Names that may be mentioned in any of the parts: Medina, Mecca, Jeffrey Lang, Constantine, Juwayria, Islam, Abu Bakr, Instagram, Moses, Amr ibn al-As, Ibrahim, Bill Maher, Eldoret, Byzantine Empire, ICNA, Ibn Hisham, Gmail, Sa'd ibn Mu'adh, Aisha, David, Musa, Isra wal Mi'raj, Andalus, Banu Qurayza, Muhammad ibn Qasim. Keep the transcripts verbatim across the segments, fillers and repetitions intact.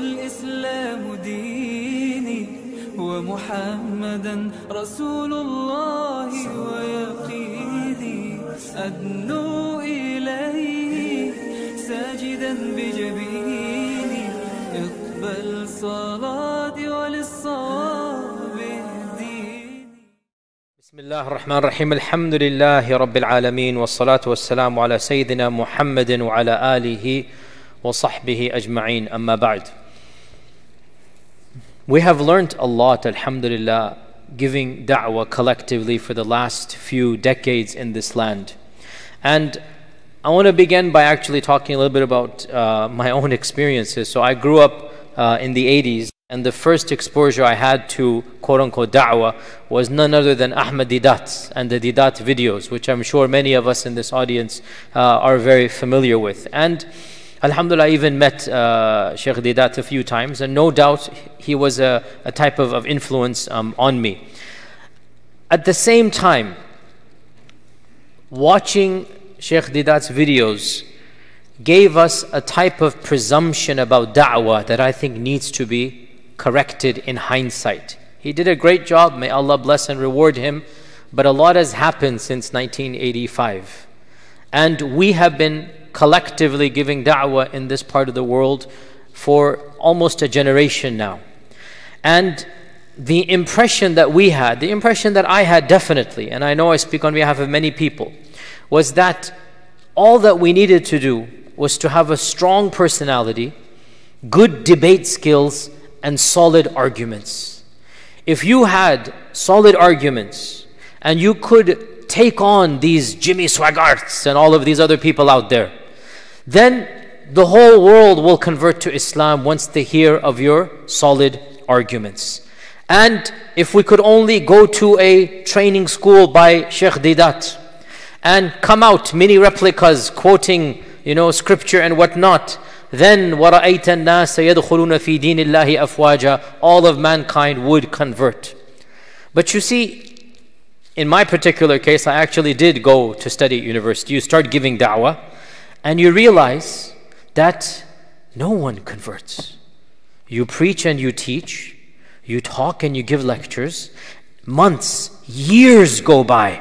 والإسلام ديني ومحمدا رسول الله ويقيني أدنو إليه ساجدا بجبيني اقبل صلاتي وللصواب اهديني. بسم الله الرحمن الرحيم. الحمد لله رب العالمين والصلاة والسلام على سيدنا محمد وعلى آله وصحبه أجمعين. أما بعد. We have learnt a lot, alhamdulillah, giving da'wah collectively for the last few decades in this land. And I want to begin by actually talking a little bit about uh, my own experiences. So I grew up uh, in the eighties, and the first exposure I had to quote-unquote da'wah was none other than Ahmed Deedat and the Deedat videos, which I'm sure many of us in this audience uh, are very familiar with. And alhamdulillah, I even met uh, Sheikh Deedat a few times, and no doubt he was a, a type of, of influence um, on me. At the same time, watching Sheikh Deedat's videos gave us a type of presumption about da'wah that I think needs to be corrected in hindsight. He did a great job, may Allah bless and reward him, but a lot has happened since nineteen eighty-five. And we have been collectively giving da'wah in this part of the world for almost a generation now. And the impression that we had, the impression that I had definitely, and I know I speak on behalf of many people, was that all that we needed to do was to have a strong personality, good debate skills, and solid arguments. If you had solid arguments and you could take on these Jimmy Swaggarts and all of these other people out there, then the whole world will convert to Islam once they hear of your solid arguments. And if we could only go to a training school by Sheikh Deedat and come out mini replicas quoting, you know, scripture and whatnot, then وَرَأَيْتَ النَّاسَ يَدْخُلُونَ فِي دِينِ اللَّهِ أَفْوَاجًا, all of mankind would convert. But you see, in my particular case, I actually did go to study at university. You start giving da'wah, and you realize that no one converts. You preach and you teach, you talk and you give lectures. Months, years go by,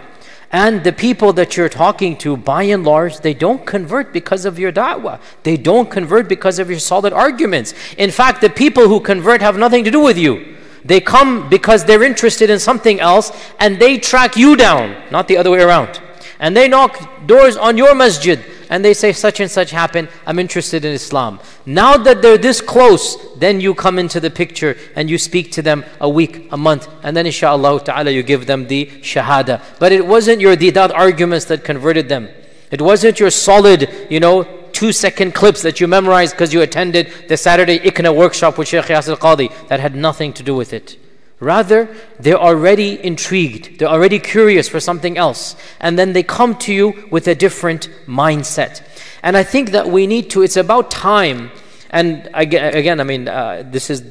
and the people that you're talking to, by and large, they don't convert because of your da'wah. They don't convert because of your solid arguments. In fact, the people who convert have nothing to do with you. They come because they're interested in something else, and they track you down, not the other way around. And they knock doors on your masjid, and they say such and such happened, I'm interested in Islam. Now that they're this close, then you come into the picture and you speak to them a week, a month, and then inshaAllah ta'ala you give them the shahada. But it wasn't your Deedat arguments that converted them. It wasn't your solid, you know, two second clips that you memorized because you attended the Saturday I C N A workshop with Shaykh Yasir Qadi. That had nothing to do with it. Rather, they're already intrigued, they're already curious for something else, and then they come to you with a different mindset. And I think that we need to, it's about time, and again, I mean, uh, this is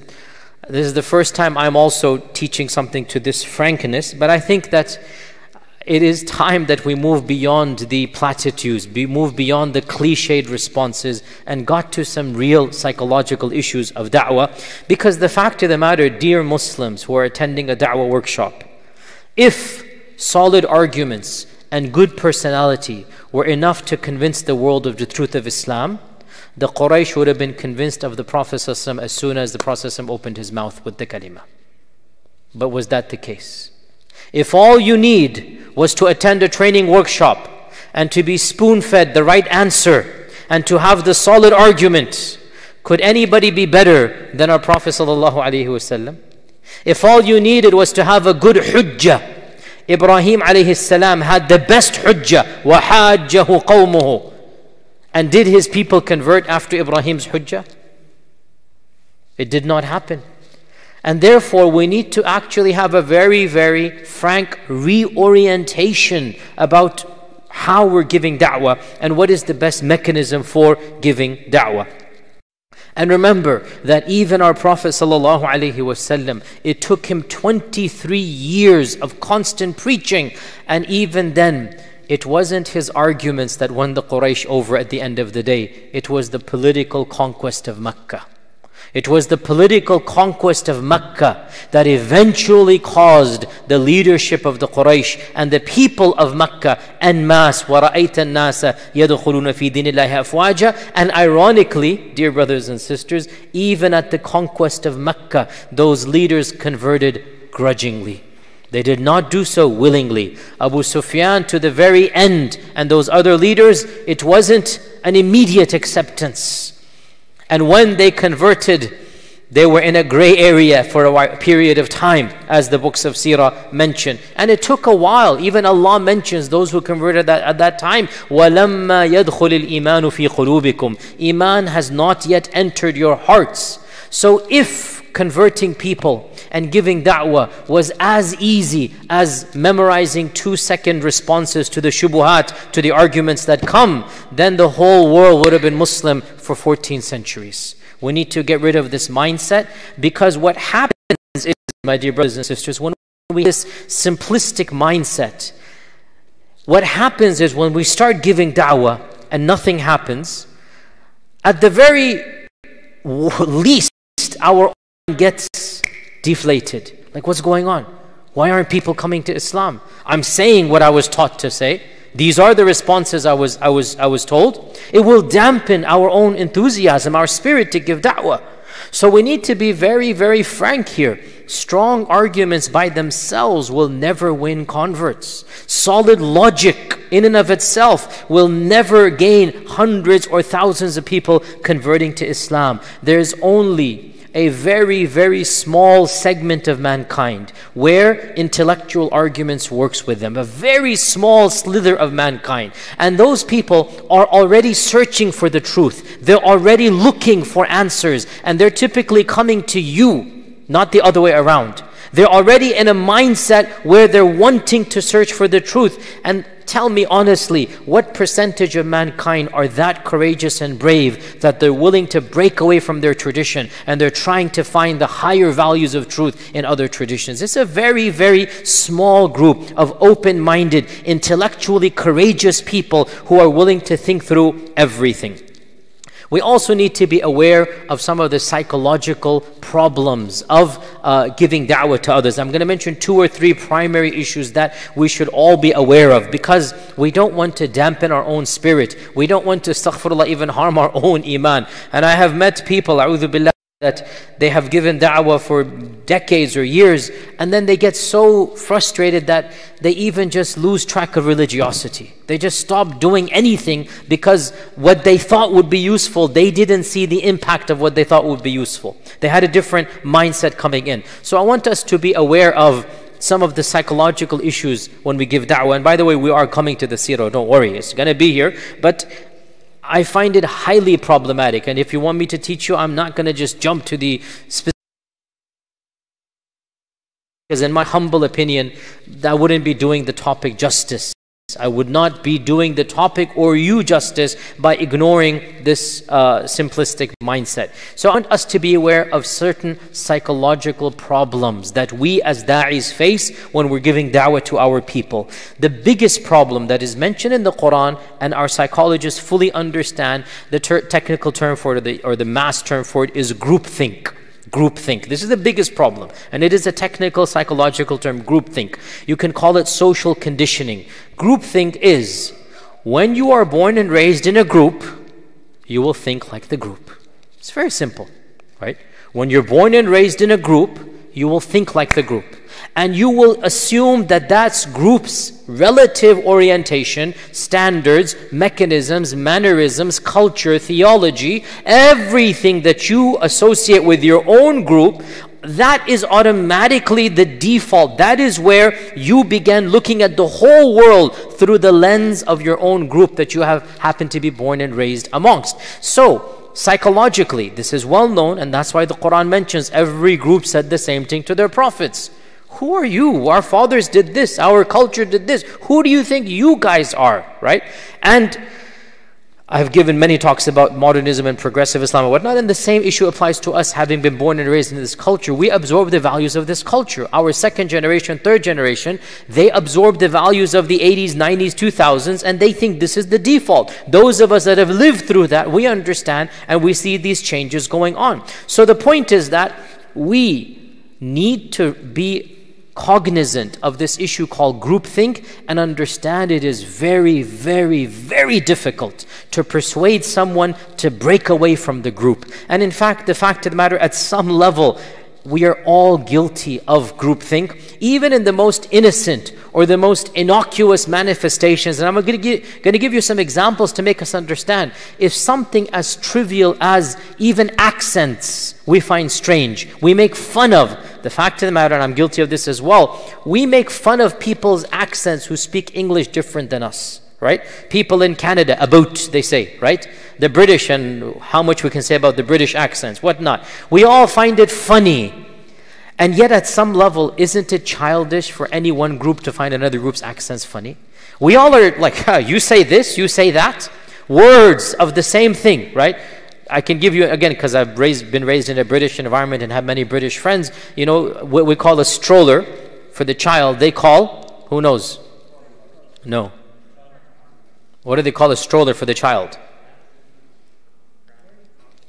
this is the first time I'm also teaching something to this frankness, but I think that it is time that we move beyond the platitudes, we move beyond the cliched responses, and got to some real psychological issues of da'wah. Because the fact of the matter, dear Muslims who are attending a da'wah workshop, if solid arguments and good personality were enough to convince the world of the truth of Islam, the Quraysh would have been convinced of the Prophet ﷺ as soon as the Prophet ﷺ opened his mouth with the kalima. But was that the case? If all you need was to attend a training workshop and to be spoon-fed the right answer and to have the solid argument, could anybody be better than our Prophet ﷺ? If all you needed was to have a good hujjah, Ibrahim ﷺ had the best hujjah, وَحَاجَّهُ قَوْمُهُ. And did his people convert after Ibrahim's hujjah? It did not happen. And therefore, we need to actually have a very, very frank reorientation about how we're giving da'wah and what is the best mechanism for giving da'wah. And remember that even our Prophet ﷺ, it took him twenty-three years of constant preaching, and even then, it wasn't his arguments that won the Quraysh over at the end of the day. It was the political conquest of Mecca. It was the political conquest of Mecca that eventually caused the leadership of the Quraysh and the people of Mecca en masse. وَرَأَيْتَ النَّاسَ يَدْخُلُونَ فِي دِينِ اللَّهِ أَفْوَاجًا. And ironically, dear brothers and sisters, even at the conquest of Mecca, those leaders converted grudgingly. They did not do so willingly. Abu Sufyan to the very end, and those other leaders, it wasn't an immediate acceptance. And when they converted, they were in a gray area for a while, period of time, as the books of Seerah mention. And it took a while. Even Allah mentions those who converted that, at that time. وَلَمَّا يَدْخُلِ الْإِيمَانُ فِي قُلُوبِكُمْ. Iman has not yet entered your hearts. So if converting people and giving da'wah was as easy as memorizing two second responses to the shubuhat, to the arguments that come, then the whole world would have been Muslim for fourteen centuries. We need to get rid of this mindset, because what happens is, my dear brothers and sisters, when we have this simplistic mindset, what happens is when we start giving da'wah and nothing happens, at the very least, our own gets deflated. Like, what's going on? Why aren't people coming to Islam? I'm saying what I was taught to say. These are the responses I was, I was, I was told. It will dampen our own enthusiasm, our spirit to give da'wah. So we need to be very, very frank here. Strong arguments by themselves will never win converts. Solid logic in and of itself will never gain hundreds or thousands of people converting to Islam. There's only a very, very small segment of mankind where intellectual arguments works with them, a very small slither of mankind. And those people are already searching for the truth. They're already looking for answers, and they're typically coming to you, not the other way around. They're already in a mindset where they're wanting to search for the truth. And tell me honestly, what percentage of mankind are that courageous and brave that they're willing to break away from their tradition and they're trying to find the higher values of truth in other traditions? It's a very, very small group of open-minded, intellectually courageous people who are willing to think through everything. We also need to be aware of some of the psychological problems of uh, giving da'wah to others. I'm going to mention two or three primary issues that we should all be aware of, because we don't want to dampen our own spirit. We don't want to, astaghfirullah, even harm our own iman. And I have met people, a'udhu billah, that they have given da'wah for decades or years, and then they get so frustrated that they even just lose track of religiosity. They just stop doing anything because what they thought would be useful, they didn't see the impact of what they thought would be useful. They had a different mindset coming in. So I want us to be aware of some of the psychological issues when we give da'wah. And by the way, we are coming to the seerah, don't worry, it's going to be here. But I find it highly problematic, and if you want me to teach you, I'm not going to just jump to the specific, because in my humble opinion, I wouldn't be doing the topic justice. I would not be doing the topic or you justice by ignoring this uh, simplistic mindset. So I want us to be aware of certain psychological problems that we as da'is face when we're giving da'wah to our people. The biggest problem that is mentioned in the Quran, and our psychologists fully understand the ter technical term for it, or the, or the mass term for it, is groupthink. Groupthink. This is the biggest problem, and it is a technical psychological term, groupthink. You can call it social conditioning. Groupthink is when you are born and raised in a group, you will think like the group. It's very simple, right? When you're born and raised in a group, you will think like the group. And you will assume that that's group's relative orientation, standards, mechanisms, mannerisms, culture, theology, everything that you associate with your own group, that is automatically the default. That is where you begin looking at the whole world through the lens of your own group that you have happened to be born and raised amongst. So, psychologically, this is well known, and that's why the Quran mentions every group said the same thing to their prophets. Who are you? Our fathers did this. Our culture did this. Who do you think you guys are, right? And I have given many talks about modernism and progressive Islam and whatnot, and the same issue applies to us. Having been born and raised in this culture, we absorb the values of this culture. Our second generation, third generation, they absorb the values of the eighties, nineties, two thousands, and they think this is the default. Those of us that have lived through that, we understand and we see these changes going on. So the point is that we need to be cognizant of this issue called groupthink and understand it is very, very, very difficult to persuade someone to break away from the group. And in fact, the fact of the matter, at some level, we are all guilty of groupthink, even in the most innocent or the most innocuous manifestations. And I'm going to give, going to give you some examples to make us understand. If something as trivial as even accents we find strange, we make fun of. The fact of the matter, and I'm guilty of this as well, we make fun of people's accents who speak English different than us, right? People in Canada, a boat, they say, right? The British, and how much we can say about the British accents, whatnot. We all find it funny. And yet at some level, isn't it childish for any one group to find another group's accents funny? We all are like, huh, you say this, you say that. Words of the same thing, right? I can give you, again, because I've raised, been raised in a British environment and have many British friends, you know, what we call a stroller for the child, they call, who knows? No. What do they call a stroller for the child?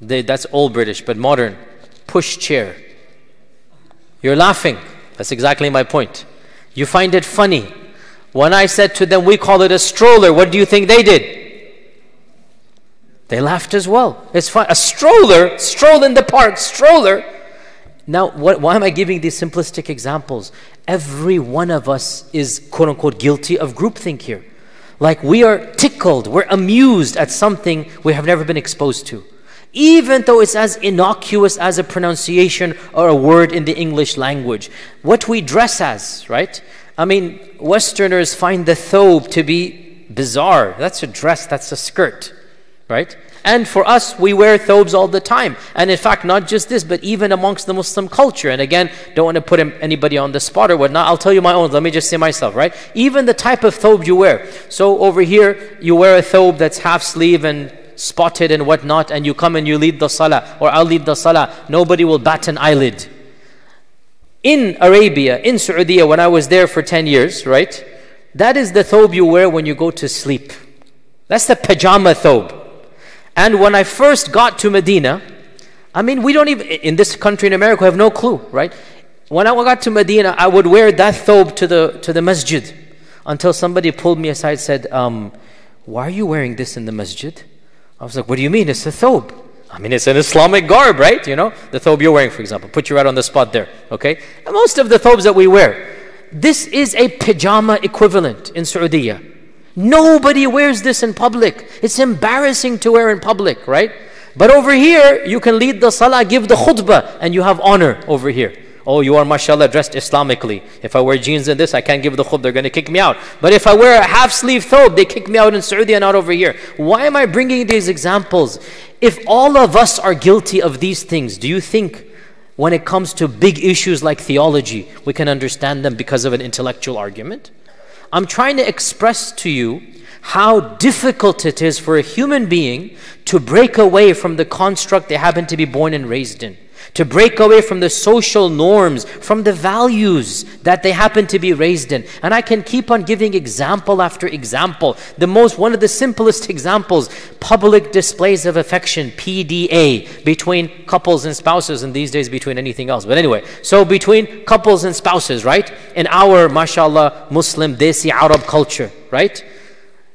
They, that's old British, but modern. Push chair. You're laughing. That's exactly my point. You find it funny. When I said to them, we call it a stroller, what do you think they did? They laughed as well. It's fun. A stroller, stroll in the park, stroller. Now, what, why am I giving these simplistic examples? Every one of us is, quote unquote, guilty of groupthink here. Like we are tickled, we're amused at something we have never been exposed to. Even though it's as innocuous as a pronunciation or a word in the English language. What we dress as, right? I mean, Westerners find the thobe to be bizarre. That's a dress, that's a skirt. Right? And for us, we wear thobes all the time. And in fact, not just this, but even amongst the Muslim culture. And again, don't want to put anybody on the spot or whatnot. I'll tell you my own. Let me just say myself, right? Even the type of thobe you wear. So over here, you wear a thobe that's half sleeve and spotted and whatnot. And you come and you lead the salah. Or I'll lead the salah. Nobody will bat an eyelid. In Arabia, in Saudi, when I was there for ten years, right? That is the thobe you wear when you go to sleep. That's the pajama thobe. And when I first got to Medina, I mean, we don't even, in this country in America, we have no clue, right? When I got to Medina, I would wear that thobe to the, to the masjid until somebody pulled me aside and said, um, why are you wearing this in the masjid? I was like, what do you mean? It's a thobe. I mean, it's an Islamic garb, right? You know, the thobe you're wearing, for example. Put you right on the spot there, okay? And most of the thobes that we wear, this is a pajama equivalent in Saudi Arabia. Nobody wears this in public. It's embarrassing to wear in public, right? But over here, you can lead the salah, give the khutbah, and you have honor over here. Oh, you are, mashallah, dressed Islamically. If I wear jeans in this, I can't give the khutbah. They're going to kick me out. But if I wear a half-sleeve thobe, they kick me out in Saudi and not over here. Why am I bringing these examples? If all of us are guilty of these things, do you think when it comes to big issues like theology, we can understand them because of an intellectual argument? I'm trying to express to you how difficult it is for a human being to break away from the construct they happen to be born and raised in, to break away from the social norms, from the values that they happen to be raised in. And I can keep on giving example after example. The most, one of the simplest examples, public displays of affection, P D A, between couples and spouses, and these days between anything else. But anyway, so between couples and spouses, right? In our, mashallah, Muslim, Desi, Arab culture, right?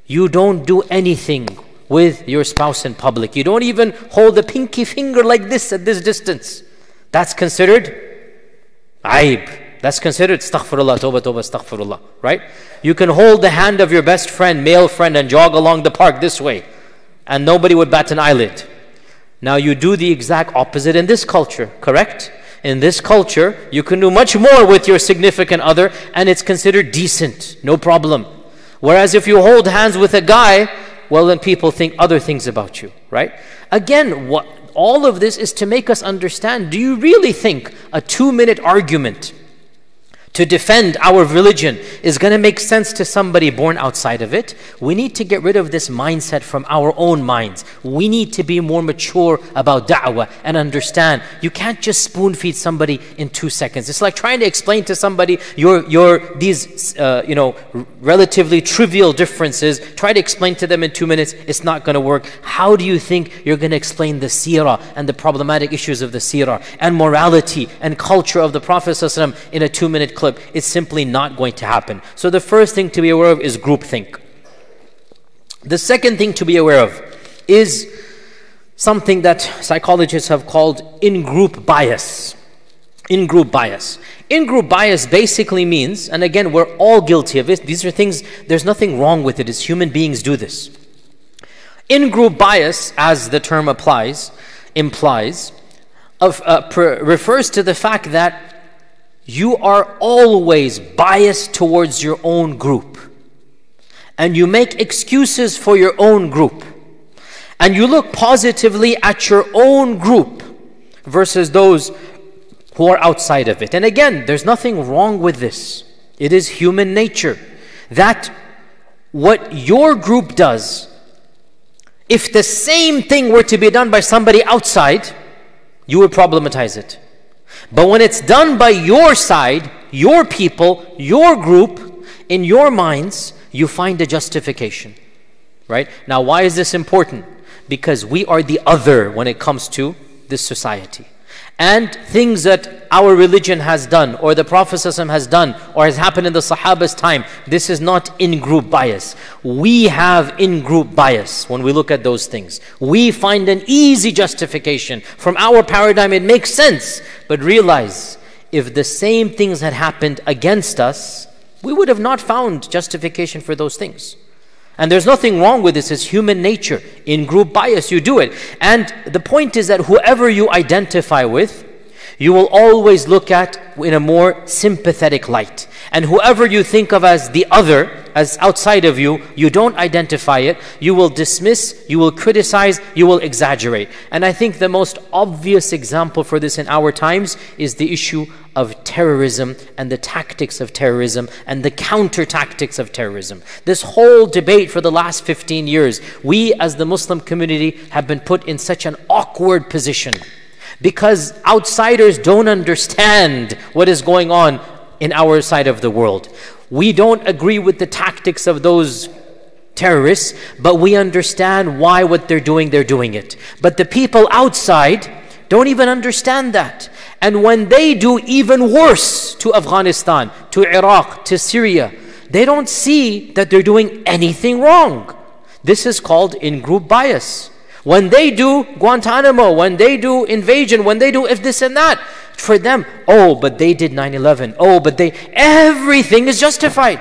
You don't do anything with your spouse in public. You don't even hold the pinky finger like this at this distance. That's considered aib. That's considered astaghfirullah, tawbah, tawbah, astaghfirullah, right? You can hold the hand of your best friend, male friend, and jog along the park this way, and nobody would bat an eyelid. Now you do the exact opposite in this culture, correct? In this culture, you can do much more with your significant other, and it's considered decent, no problem. Whereas if you hold hands with a guy, well, then people think other things about you, right? Again, what, all of this is to make us understand, do you really think a two-minute argument to defend our religion is going to make sense to somebody born outside of it. We need to get rid of this mindset from our own minds. We need to be more mature about da'wah and understand you can't just spoon feed somebody in two seconds. It's like trying to explain to somebody your, your these uh, you know, relatively trivial differences. Try to explain to them in two minutes. It's not going to work. How do you think you're going to explain the seerah and the problematic issues of the seerah and morality and culture of the Prophet ﷺ in a two-minute clip? It's simply not going to happen. So the first thing to be aware of is groupthink. The second thing to be aware of is something that psychologists have called in-group bias. In-group bias. In-group bias basically means, and again, we're all guilty of it. These are things, there's nothing wrong with it. As human beings do this. In-group bias, as the term applies, implies, of, uh, per, refers to the fact that you are always biased towards your own group, and you make excuses for your own group, and you look positively at your own group versus those who are outside of it. And again, there's nothing wrong with this. It is human nature that what your group does, if the same thing were to be done by somebody outside, you would problematize it. But when it's done by your side, your people, your group, in your minds, you find a justification. Right? Now, why is this important? Because we are the other when it comes to this society. And things that our religion has done, or the Prophet ﷺ has done, or has happened in the Sahaba's time, this is not in-group bias. We have in-group bias when we look at those things. We find an easy justification. From our paradigm, it makes sense. But realize, if the same things had happened against us, we would have not found justification for those things. And there's nothing wrong with this. It's human nature. In-group bias, you do it. And the point is that whoever you identify with, you will always look at in a more sympathetic light. And whoever you think of as the other, as outside of you, you don't identify it. You will dismiss, you will criticize, you will exaggerate. And I think the most obvious example for this in our times is the issue of terrorism and the tactics of terrorism and the counter tactics of terrorism. This whole debate for the last fifteen years, we as the Muslim community have been put in such an awkward position, because outsiders don't understand what is going on in our side of the world. We don't agree with the tactics of those terrorists, but we understand why what they're doing, they're doing it. But the people outside don't even understand that. And when they do even worse to Afghanistan, to Iraq, to Syria, they don't see that they're doing anything wrong. This is called in-group bias. When they do Guantanamo, when they do invasion, when they do if this and that, for them, oh, but they did nine eleven. Oh, but they, everything is justified.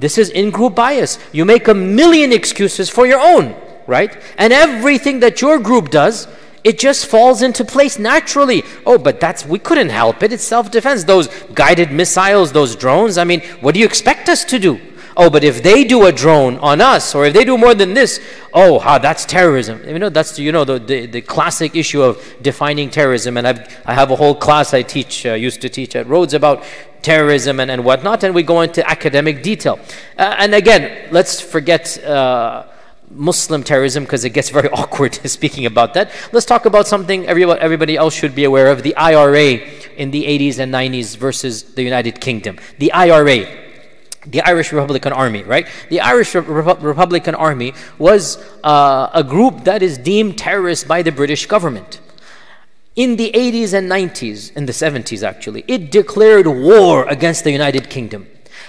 This is in-group bias. You make a million excuses for your own, right? And everything that your group does, it just falls into place naturally. Oh, but that's, we couldn't help it. It's self-defense. Those guided missiles, those drones, I mean, what do you expect us to do? Oh, but if they do a drone on us, or if they do more than this, oh, ah, that's terrorism. You know, that's you know the, the, the classic issue of defining terrorism. And I've, I have a whole class I teach, uh, used to teach at Rhodes about terrorism and, and whatnot, and we go into academic detail. Uh, and again, let's forget uh, Muslim terrorism, because it gets very awkward speaking about that. Let's talk about something everybody, everybody else should be aware of, the I R A in the eighties and nineties versus the United Kingdom. The I R A. The Irish Republican Army, right? The Irish Re- Re- Republican Army was uh, a group that is deemed terrorist by the British government. In the eighties and nineties, in the seventies actually, it declared war against the United Kingdom.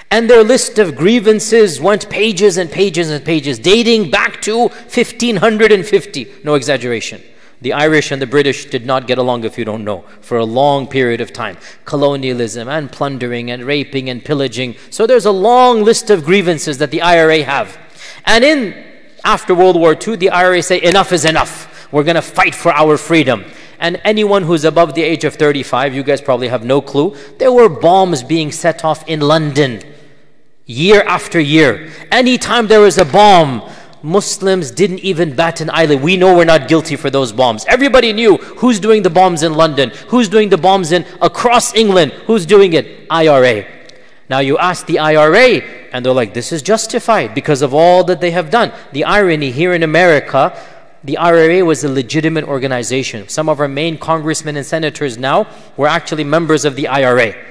And their list of grievances went pages and pages and pages, dating back to fifteen fifty, no exaggeration. The Irish and the British did not get along, if you don't know, for a long period of time. Colonialism and plundering and raping and pillaging. So there's a long list of grievances that the I R A have. And in after World War Two, the I R A say, enough is enough. We're going to fight for our freedom. And anyone who's above the age of thirty-five, you guys probably have no clue, there were bombs being set off in London year after year. Anytime there was a bomb, Muslims didn't even bat an eyelid. We know we're not guilty for those bombs. Everybody knew who's doing the bombs in London, who's doing the bombs in across England, who's doing it? I R A. Now you ask the I R A, and they're like, this is justified because of all that they have done. The irony here in America, the I R A was a legitimate organization. Some of our main congressmen and senators now were actually members of the I R A.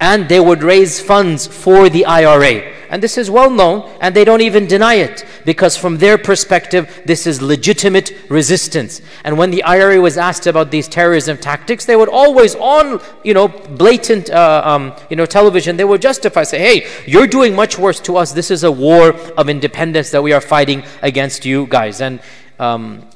And they would raise funds for the I R A. And this is well known, and they don't even deny it, because from their perspective, this is legitimate resistance. And when the I R A was asked about these terrorism tactics, they would always, on you know, blatant uh, um, you know, television, they would justify, say, hey, you're doing much worse to us. This is a war of independence that we are fighting against you guys. And um,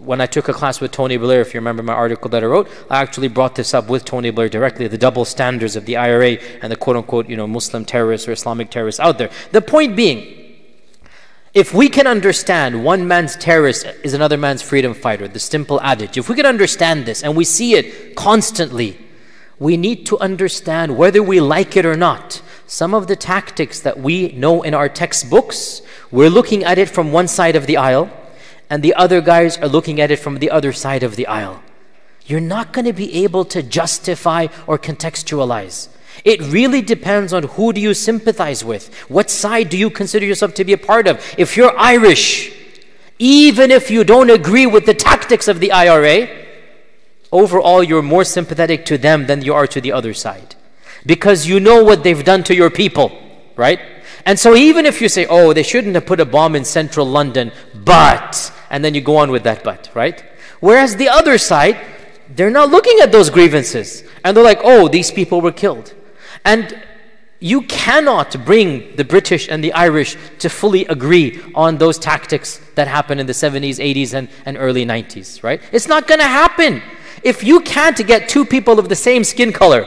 when I took a class with Tony Blair, if you remember my article that I wrote, I actually brought this up with Tony Blair directly, the double standards of the I R A and the quote-unquote you know, Muslim terrorists or Islamic terrorists out there. The point being, if we can understand one man's terrorist is another man's freedom fighter, the simple adage, if we can understand this and we see it constantly, we need to understand, whether we like it or not, some of the tactics that we know in our textbooks, we're looking at it from one side of the aisle, and the other guys are looking at it from the other side of the aisle. You're not going to be able to justify or contextualize. It really depends on who do you sympathize with. What side do you consider yourself to be a part of? If you're Irish, even if you don't agree with the tactics of the I R A, overall you're more sympathetic to them than you are to the other side. Because you know what they've done to your people, right? And so even if you say, oh, they shouldn't have put a bomb in central London, but... and then you go on with that but, right? Whereas the other side, they're not looking at those grievances. And they're like, oh, these people were killed. And you cannot bring the British and the Irish to fully agree on those tactics that happened in the seventies, eighties, and, and early nineties, right? It's not going to happen. If you can't get two people of the same skin color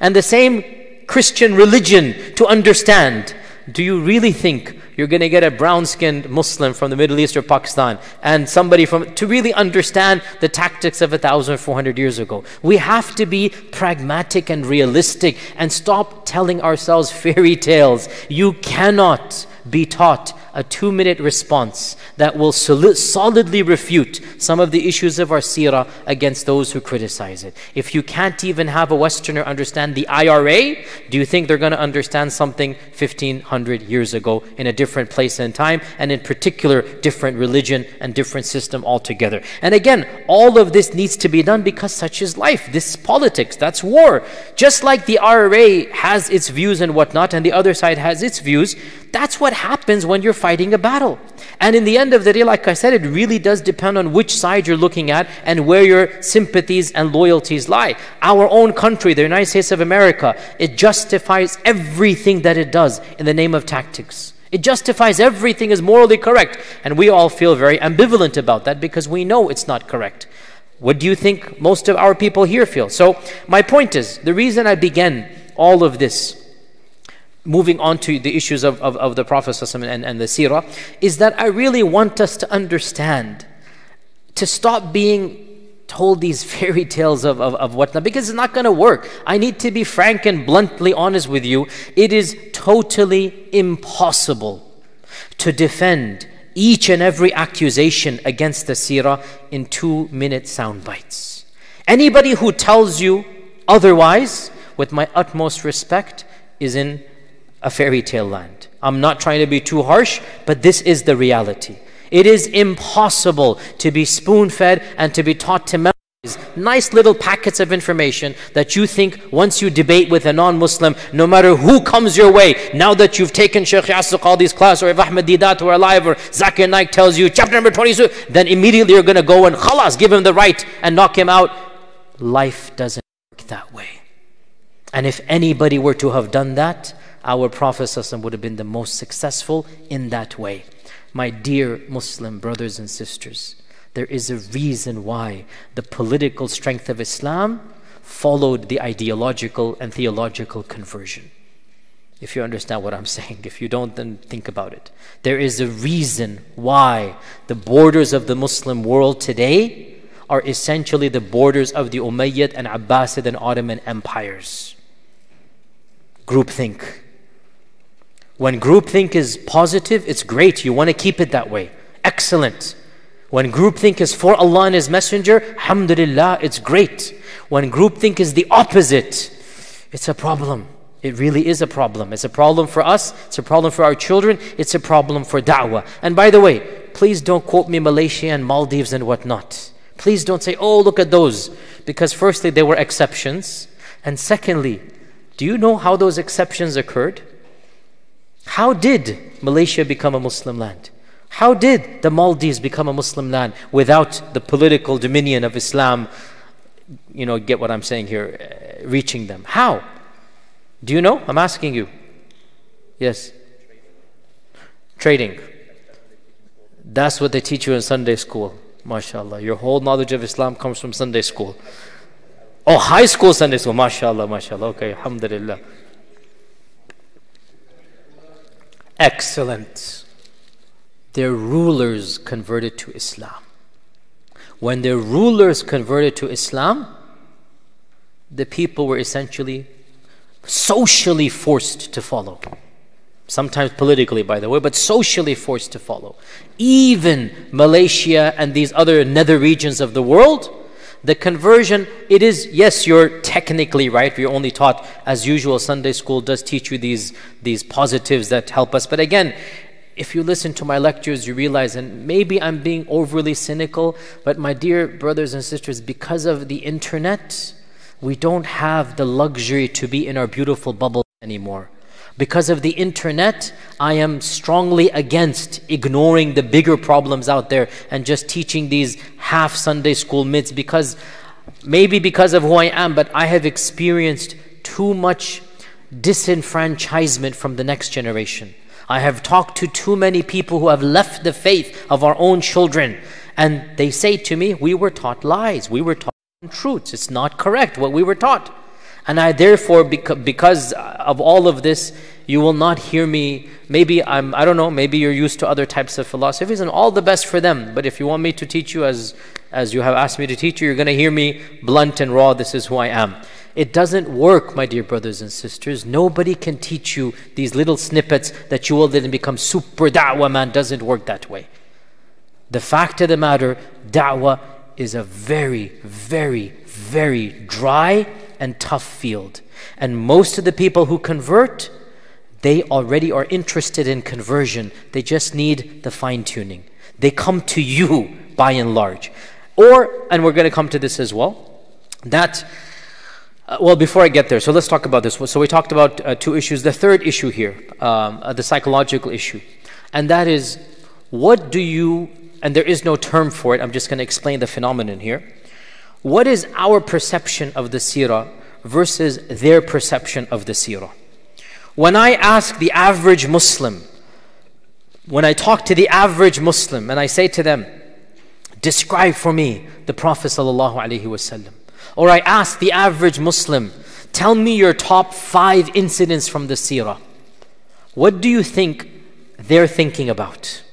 and the same Christian religion to understand, do you really think you're going to get a brown-skinned Muslim from the Middle East or Pakistan and somebody from to really understand the tactics of one thousand four hundred years ago? We have to be pragmatic and realistic and stop telling ourselves fairy tales. You cannot be taught a two-minute response that will sol- solidly refute some of the issues of our seerah against those who criticize it. If you can't even have a Westerner understand the I R A, do you think they're going to understand something fifteen hundred years ago in a different place and time, and in particular, different religion and different system altogether? And again, all of this needs to be done because such is life. This is politics. That's war. Just like the I R A has its views and whatnot, and the other side has its views, that's what happens when you're fighting a battle. And in the end of the day, like I said, it really does depend on which side you're looking at and where your sympathies and loyalties lie. Our own country, the United States of America, it justifies everything that it does in the name of tactics. It justifies everything as morally correct. And we all feel very ambivalent about that because we know it's not correct. What do you think most of our people here feel? So my point is, the reason I began all of this, moving on to the issues of, of, of the Prophet ﷺ and, and the seerah, is that I really want us to understand, to stop being told these fairy tales of, of, of whatnot, because it's not going to work. I need to be frank and bluntly honest with you. It is totally impossible to defend each and every accusation against the seerah in two-minute sound bites. Anybody who tells you otherwise, with my utmost respect, is in a fairy tale land. I'm not trying to be too harsh, but this is the reality. It is impossible to be spoon-fed and to be taught to memorize nice little packets of information that you think once you debate with a non-Muslim, no matter who comes your way, now that you've taken Shaykh Yasir Qadi's class, or if Ahmed Deedat were alive, or Zakir Naik tells you chapter number twenty-two, then immediately you're going to go and khalas, give him the right and knock him out. Life doesn't work that way. And if anybody were to have done that, our Prophet would have been the most successful in that way. My dear Muslim brothers and sisters, there is a reason why the political strength of Islam followed the ideological and theological conversion. If you understand what I'm saying, if you don't, then think about it. There is a reason why the borders of the Muslim world today are essentially the borders of the Umayyad and Abbasid and Ottoman empires. Groupthink. When groupthink is positive, it's great. You want to keep it that way. Excellent. When groupthink is for Allah and His Messenger, alhamdulillah, it's great. When groupthink is the opposite, it's a problem. It really is a problem. It's a problem for us. It's a problem for our children. It's a problem for da'wah. And by the way, please don't quote me Malaysia and Maldives and whatnot. Please don't say, oh, look at those. Because firstly, they were exceptions. And secondly, do you know how those exceptions occurred? How did Malaysia become a Muslim land? How did the Maldives become a Muslim land without the political dominion of Islam, you know, get what I'm saying here, uh, reaching them? How? Do you know? I'm asking you. Yes. Trading. That's what they teach you in Sunday school. MashaAllah. Your whole knowledge of Islam comes from Sunday school. Oh, high school Sunday school. MashaAllah, MashaAllah. Okay, alhamdulillah. Excellent. Their rulers converted to Islam. When their rulers converted to Islam, the people were essentially socially forced to follow. Sometimes politically, by the way, but socially forced to follow. Even Malaysia and these other nether regions of the world, the conversion, it is, yes, you're technically right. We're only taught, as usual, Sunday school does teach you these, these positives that help us. But again, if you listen to my lectures, you realize, and maybe I'm being overly cynical, but my dear brothers and sisters, because of the internet, we don't have the luxury to be in our beautiful bubble anymore. Because of the internet, I am strongly against ignoring the bigger problems out there and just teaching these half Sunday school myths, because maybe because of who I am, but I have experienced too much disenfranchisement from the next generation. I have talked to too many people who have left the faith of our own children, and they say to me, we were taught lies, we were taught untruths, it's not correct what we were taught. And I therefore, because of all of this, you will not hear me. Maybe I'm, I don't know, maybe you're used to other types of philosophies, and all the best for them. But if you want me to teach you as, as you have asked me to teach you, you're going to hear me blunt and raw, this is who I am. It doesn't work, my dear brothers and sisters. Nobody can teach you these little snippets that you will then become super da'wah man. Doesn't work that way. The fact of the matter, da'wah is a very, very, very dry and tough field. And most of the people who convert, they already are interested in conversion. They just need the fine-tuning. They come to you by and large. Or, and we're going to come to this as well, that, uh, well, before I get there, so let's talk about this. So we talked about uh, two issues. The third issue here, um, uh, the psychological issue, and that is, what do you, and there is no term for it, I'm just going to explain the phenomenon here. What is our perception of the seerah versus their perception of the seerah? When I ask the average Muslim, when I talk to the average Muslim and I say to them, describe for me the Prophet ﷺ, or I ask the average Muslim, tell me your top five incidents from the seerah, what do you think they're thinking about?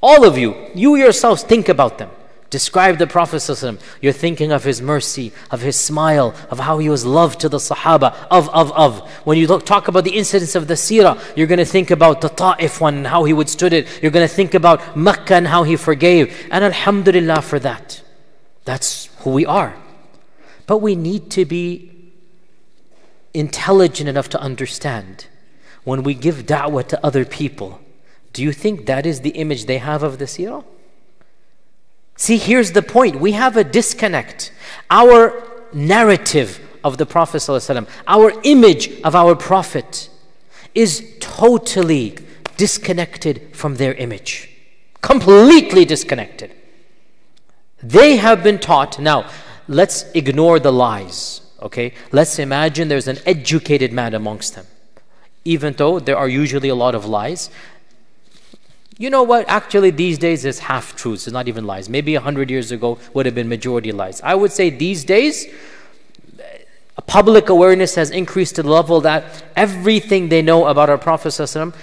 All of you, you yourselves think about them. Describe the Prophet ﷺ. You're thinking of his mercy, of his smile, of how he was loved to the Sahaba, of, of, of. When you look, talk about the incidents of the seerah, you're going to think about the Ta'if one and how he withstood it. You're going to think about Mecca and how he forgave. And alhamdulillah for that. That's who we are. But we need to be intelligent enough to understand when we give da'wah to other people. Do you think that is the image they have of the seerah? See, here's the point. We have a disconnect. Our narrative of the Prophet ﷺ, our image of our Prophet is totally disconnected from their image. Completely disconnected. They have been taught, now, let's ignore the lies, okay? Let's imagine there's an educated man amongst them. Even though there are usually a lot of lies, you know what, actually these days it's half-truths, it's not even lies. Maybe a hundred years ago would have been majority lies. I would say these days, public awareness has increased to the level that everything they know about our Prophet ﷺ,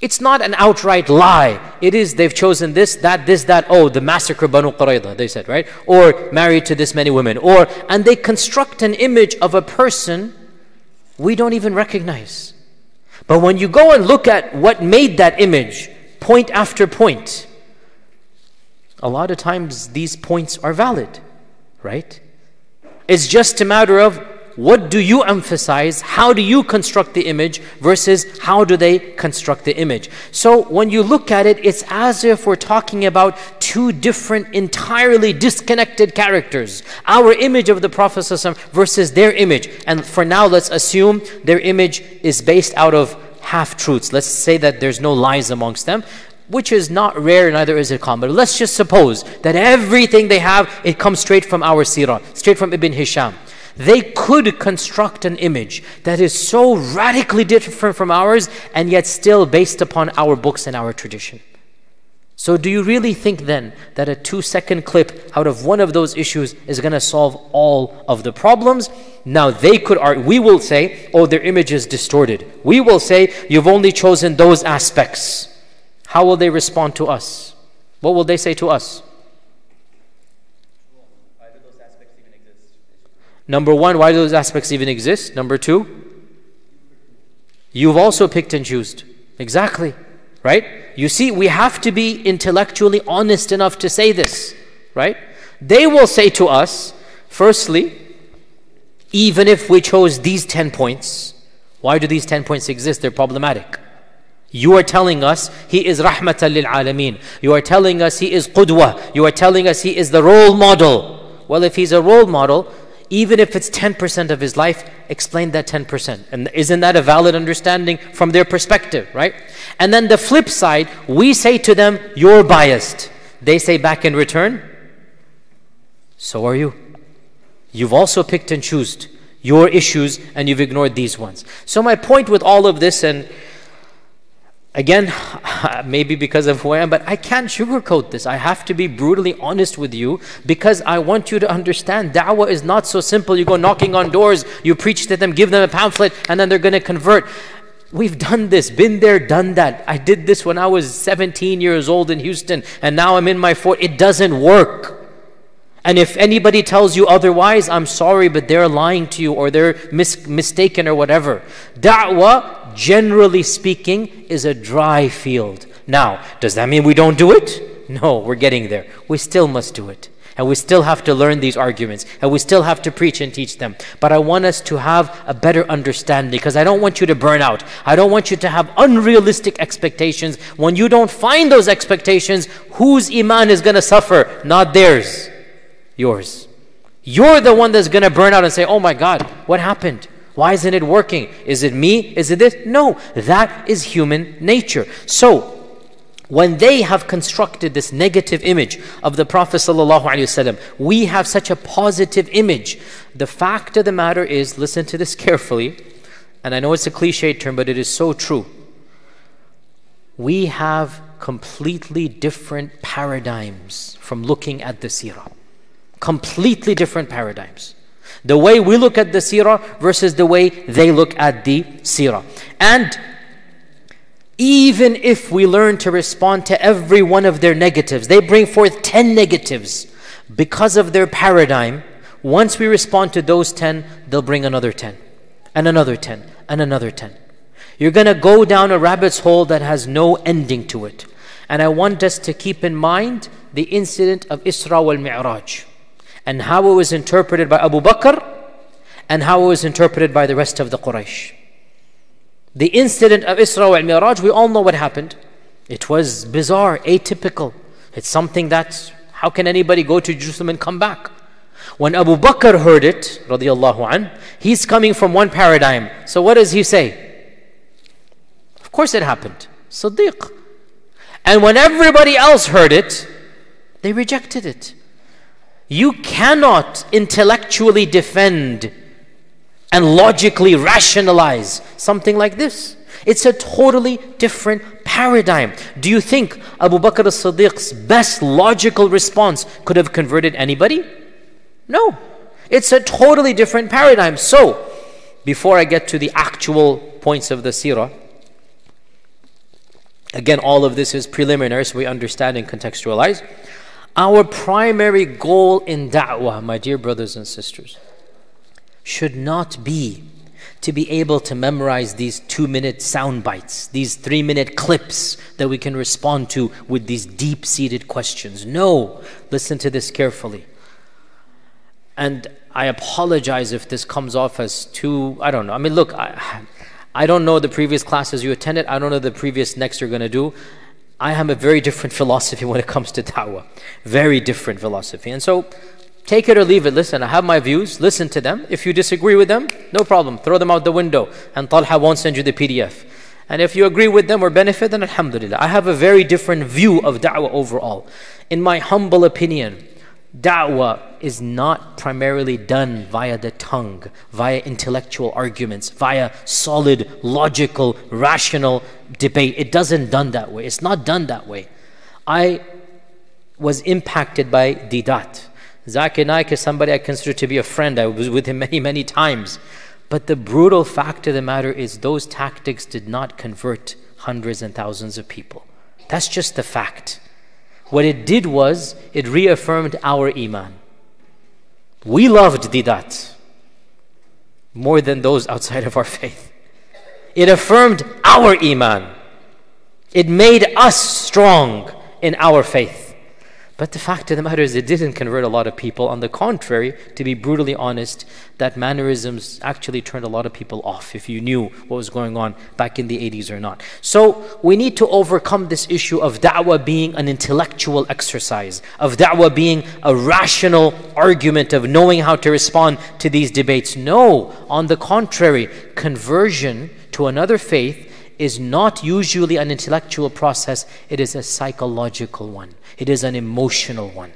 it's not an outright lie. It is, they've chosen this, that, this, that, oh, the massacre of Banu Qurayza, they said, right? Or married to this many women, or, and they construct an image of a person we don't even recognize. But when you go and look at what made that image, point after point, a lot of times these points are valid, right? It's just a matter of What do you emphasize? How do you construct the image versus how do they construct the image? So when you look at it, it's as if we're talking about two different, entirely disconnected characters. Our image of the Prophet ﷺ versus their image. And for now, let's assume their image is based out of half-truths. Let's say that there's no lies amongst them, which is not rare, neither is it common. But let's just suppose that everything they have, it comes straight from our seerah, straight from Ibn Hisham. They could construct an image that is so radically different from ours and yet still based upon our books and our tradition. So do you really think then that a two-second clip out of one of those issues is going to solve all of the problems? Now they could argue, we will say, oh, their image is distorted. We will say, you've only chosen those aspects. How will they respond to us? What will they say to us? Why do those aspects even exist? Number one, why do those aspects even exist? Number two, you've also picked and choosed. Exactly, right? You see, we have to be intellectually honest enough to say this, right? They will say to us, firstly, even if we chose these ten points, why do these ten points exist? They're problematic. You are telling us he is rahmatan lil alameen. You are telling us he is qudwa. You are telling us he is the role model. Well, if he's a role model, even if it's ten percent of his life, explain that ten percent. And isn't that a valid understanding from their perspective, right? And then the flip side, we say to them, you're biased. They say back in return, so are you. You've also picked and choosed your issues and you've ignored these ones. So my point with all of this, and again, maybe because of who I am, but I can't sugarcoat this. I have to be brutally honest with you because I want you to understand da'wah is not so simple. You go knocking on doors, you preach to them, give them a pamphlet, and then they're going to convert. We've done this, been there, done that. I did this when I was seventeen years old in Houston, and now I'm in my forties. It doesn't work. And if anybody tells you otherwise, I'm sorry, but they're lying to you or they're mis mistaken or whatever. Da'wah, generally speaking, is a dry field. Now, does that mean we don't do it? No, we're getting there. We still must do it. And we still have to learn these arguments. And we still have to preach and teach them. But I want us to have a better understanding because I don't want you to burn out. I don't want you to have unrealistic expectations. When you don't find those expectations, whose iman is going to suffer? Not theirs. Yours. You're the one that's going to burn out and say, oh my God, what happened? Why isn't it working? Is it me? Is it this? No, that is human nature. So, when they have constructed this negative image of the Prophet ﷺ, we have such a positive image. The fact of the matter is, listen to this carefully, and I know it's a cliche term, but it is so true. We have completely different paradigms from looking at the seerah. Completely different paradigms. The way we look at the seerah versus the way they look at the seerah. And even if we learn to respond to every one of their negatives, they bring forth ten negatives because of their paradigm. Once we respond to those ten, they'll bring another ten, and another ten, and another ten. You're going to go down a rabbit's hole that has no ending to it. And I want us to keep in mind the incident of Isra wal Mi'raj, and how it was interpreted by Abu Bakr and how it was interpreted by the rest of the Quraysh. The incident of Isra wal Mi'raj, we all know what happened. It was bizarre, atypical. It's something that, how can anybody go to Jerusalem and come back? When Abu Bakr heard it, radiallahu an, he's coming from one paradigm. So what does he say? Of course it happened. Siddiq. And when everybody else heard it, they rejected it. You cannot intellectually defend and logically rationalize something like this. It's a totally different paradigm. Do you think Abu Bakr as-Siddiq's best logical response could have converted anybody? No. It's a totally different paradigm. So, before I get to the actual points of the seerah, again, all of this is preliminary, so we understand and contextualize. Our primary goal in da'wah, my dear brothers and sisters, should not be to be able to memorize these two-minute sound bites, these three-minute clips that we can respond to with these deep-seated questions. No, listen to this carefully. And I apologize if this comes off as too, I don't know. I mean, look, I, I don't know the previous classes you attended. I don't know the previous next you're going to do. I have a very different philosophy when it comes to da'wah. Very different philosophy. And so, take it or leave it. Listen, I have my views. Listen to them. If you disagree with them, no problem. Throw them out the window. And Talha won't send you the P D F. And if you agree with them or benefit, then alhamdulillah. I have a very different view of da'wah overall. In my humble opinion, da'wah is not primarily done via the tongue, via intellectual arguments, via solid, logical, rational debate. It doesn't done that way. It's not done that way. I was impacted by Deedat. Zakir Naik is somebody I consider to be a friend. I was with him many, many times. But the brutal fact of the matter is those tactics did not convert hundreds and thousands of people. That's just the fact. What it did was, it reaffirmed our iman. We loved Deedat more than those outside of our faith. It affirmed our iman. It made us strong in our faith. But the fact of the matter is, it didn't convert a lot of people. On the contrary, to be brutally honest, that mannerisms actually turned a lot of people off, if you knew what was going on back in the eighties or not. So we need to overcome this issue of da'wah being an intellectual exercise, of da'wah being a rational argument of knowing how to respond to these debates. No, on the contrary, conversion to another faith is not usually an intellectual process. It is a psychological one. It is an emotional one.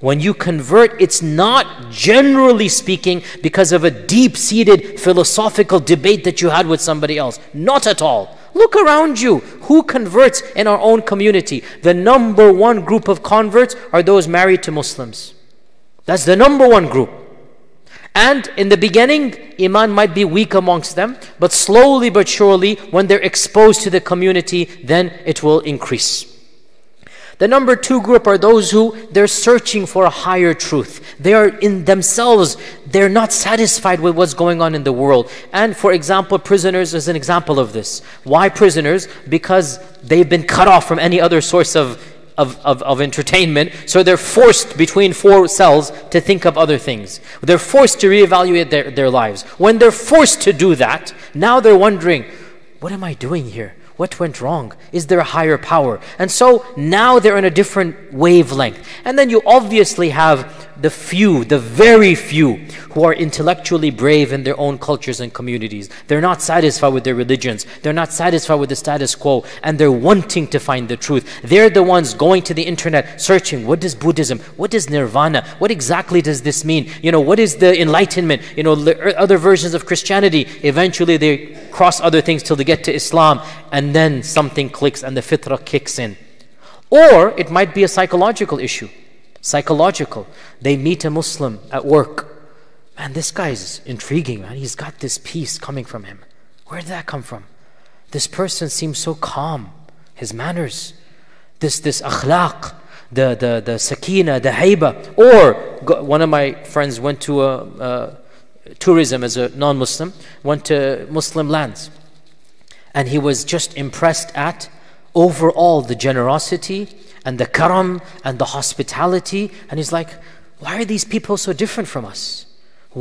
When you convert, it's not, generally speaking, because of a deep-seated philosophical debate that you had with somebody else. Not at all. Look around you. Who converts in our own community? The number one group of converts are those married to Muslims. That's the number one group. And in the beginning, iman might be weak amongst them, but slowly but surely, when they're exposed to the community, then it will increase. The number two group are those who, they're searching for a higher truth. They are in themselves, they're not satisfied with what's going on in the world. And for example, prisoners is an example of this. Why prisoners? Because they've been cut off from any other source of Of, of, of entertainment, so they're forced between four cells to think of other things. They're forced to reevaluate their, their lives. When they're forced to do that, now they're wondering, what am I doing here? What went wrong? Is there a higher power? And so now they're in a different wavelength. And then you obviously have the few, the very few, who are intellectually brave in their own cultures and communities. They're not satisfied with their religions. They're not satisfied with the status quo. And they're wanting to find the truth. They're the ones going to the internet, searching, what does Buddhism? What is Nirvana? What exactly does this mean? You know, what is the Enlightenment? You know, other versions of Christianity. Eventually they cross other things till they get to Islam. And And then something clicks and the fitrah kicks in. Or it might be a psychological issue. Psychological. They meet a Muslim at work. Man, this guy is intriguing, man. He's got this peace coming from him. Where did that come from? This person seems so calm. His manners. This, this akhlaq. The, the, the sakina, the haybah. Or one of my friends went to a, a tourism as a non-Muslim. Went to Muslim lands. And he was just impressed at overall the generosity and the karam and the hospitality. And he's like, why are these people so different from us?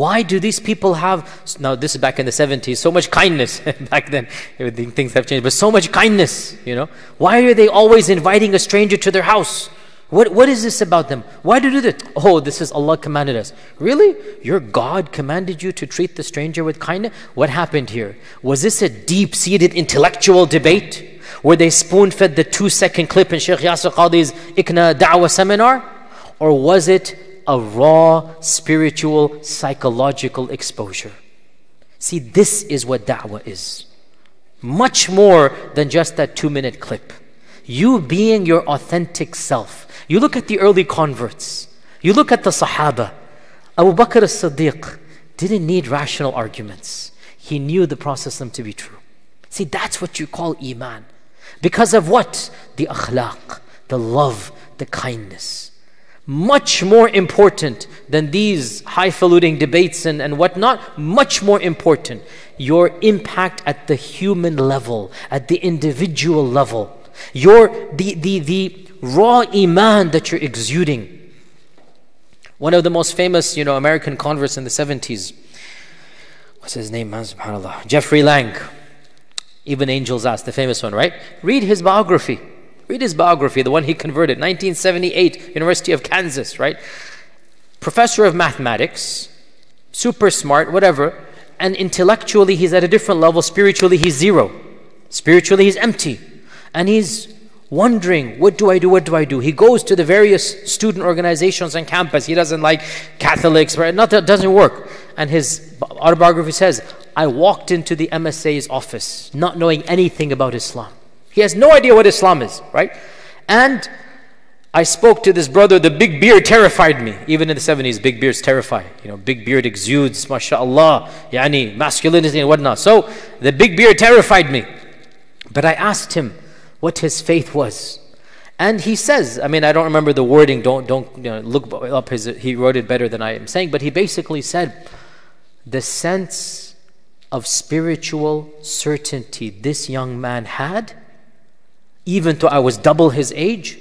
Why do these people have, now this is back in the seventies, so much kindness. Back then, things have changed, but so much kindness, you know. Why are they always inviting a stranger to their house? What, what is this about them? Why do you do that? Oh, this is Allah commanded us. Really? Your God commanded you to treat the stranger with kindness? What happened here? Was this a deep-seated intellectual debate where they spoon-fed the two-second clip in Sheikh Yasir Qadi's I C N A Da'wah seminar? Or was it a raw, spiritual, psychological exposure? See, this is what da'wah is. Much more than just that two-minute clip. You being your authentic self. You look at the early converts. You look at the Sahaba. Abu Bakr as-Siddiq didn't need rational arguments. He knew the process to be true. See, that's what you call iman. Because of what? The akhlaq, the love, the kindness. Much more important than these highfalutin debates and, and whatnot. Much more important. Your impact at the human level, at the individual level. Your the, the, the raw iman that you're exuding. One of the most famous, you know, American converts in the seventies. What's his name, man? SubhanAllah. Jeffrey Lang. Even Angels Ask, the famous one, right? Read his biography. Read his biography, the one he converted. nineteen seventy-eight, University of Kansas, right? Professor of mathematics, super smart, whatever. And intellectually, he's at a different level. Spiritually, he's zero. Spiritually, he's empty. And he's wondering, what do I do, what do I do? He goes to the various student organizations on campus. He doesn't like Catholics, right? Not that doesn't work. And his autobiography says, I walked into the M S A's office not knowing anything about Islam. He has no idea what Islam is, right? And I spoke to this brother, the big beard terrified me. Even in the seventies, big beards terrify. You know, big beard exudes, mashallah, yani, masculinity and whatnot. So the big beard terrified me. But I asked him what his faith was, and he says, I mean, I don't remember the wording, don't don't you know, look up his, he wrote it better than I am saying, but he basically said the sense of spiritual certainty this young man had, even though I was double his age,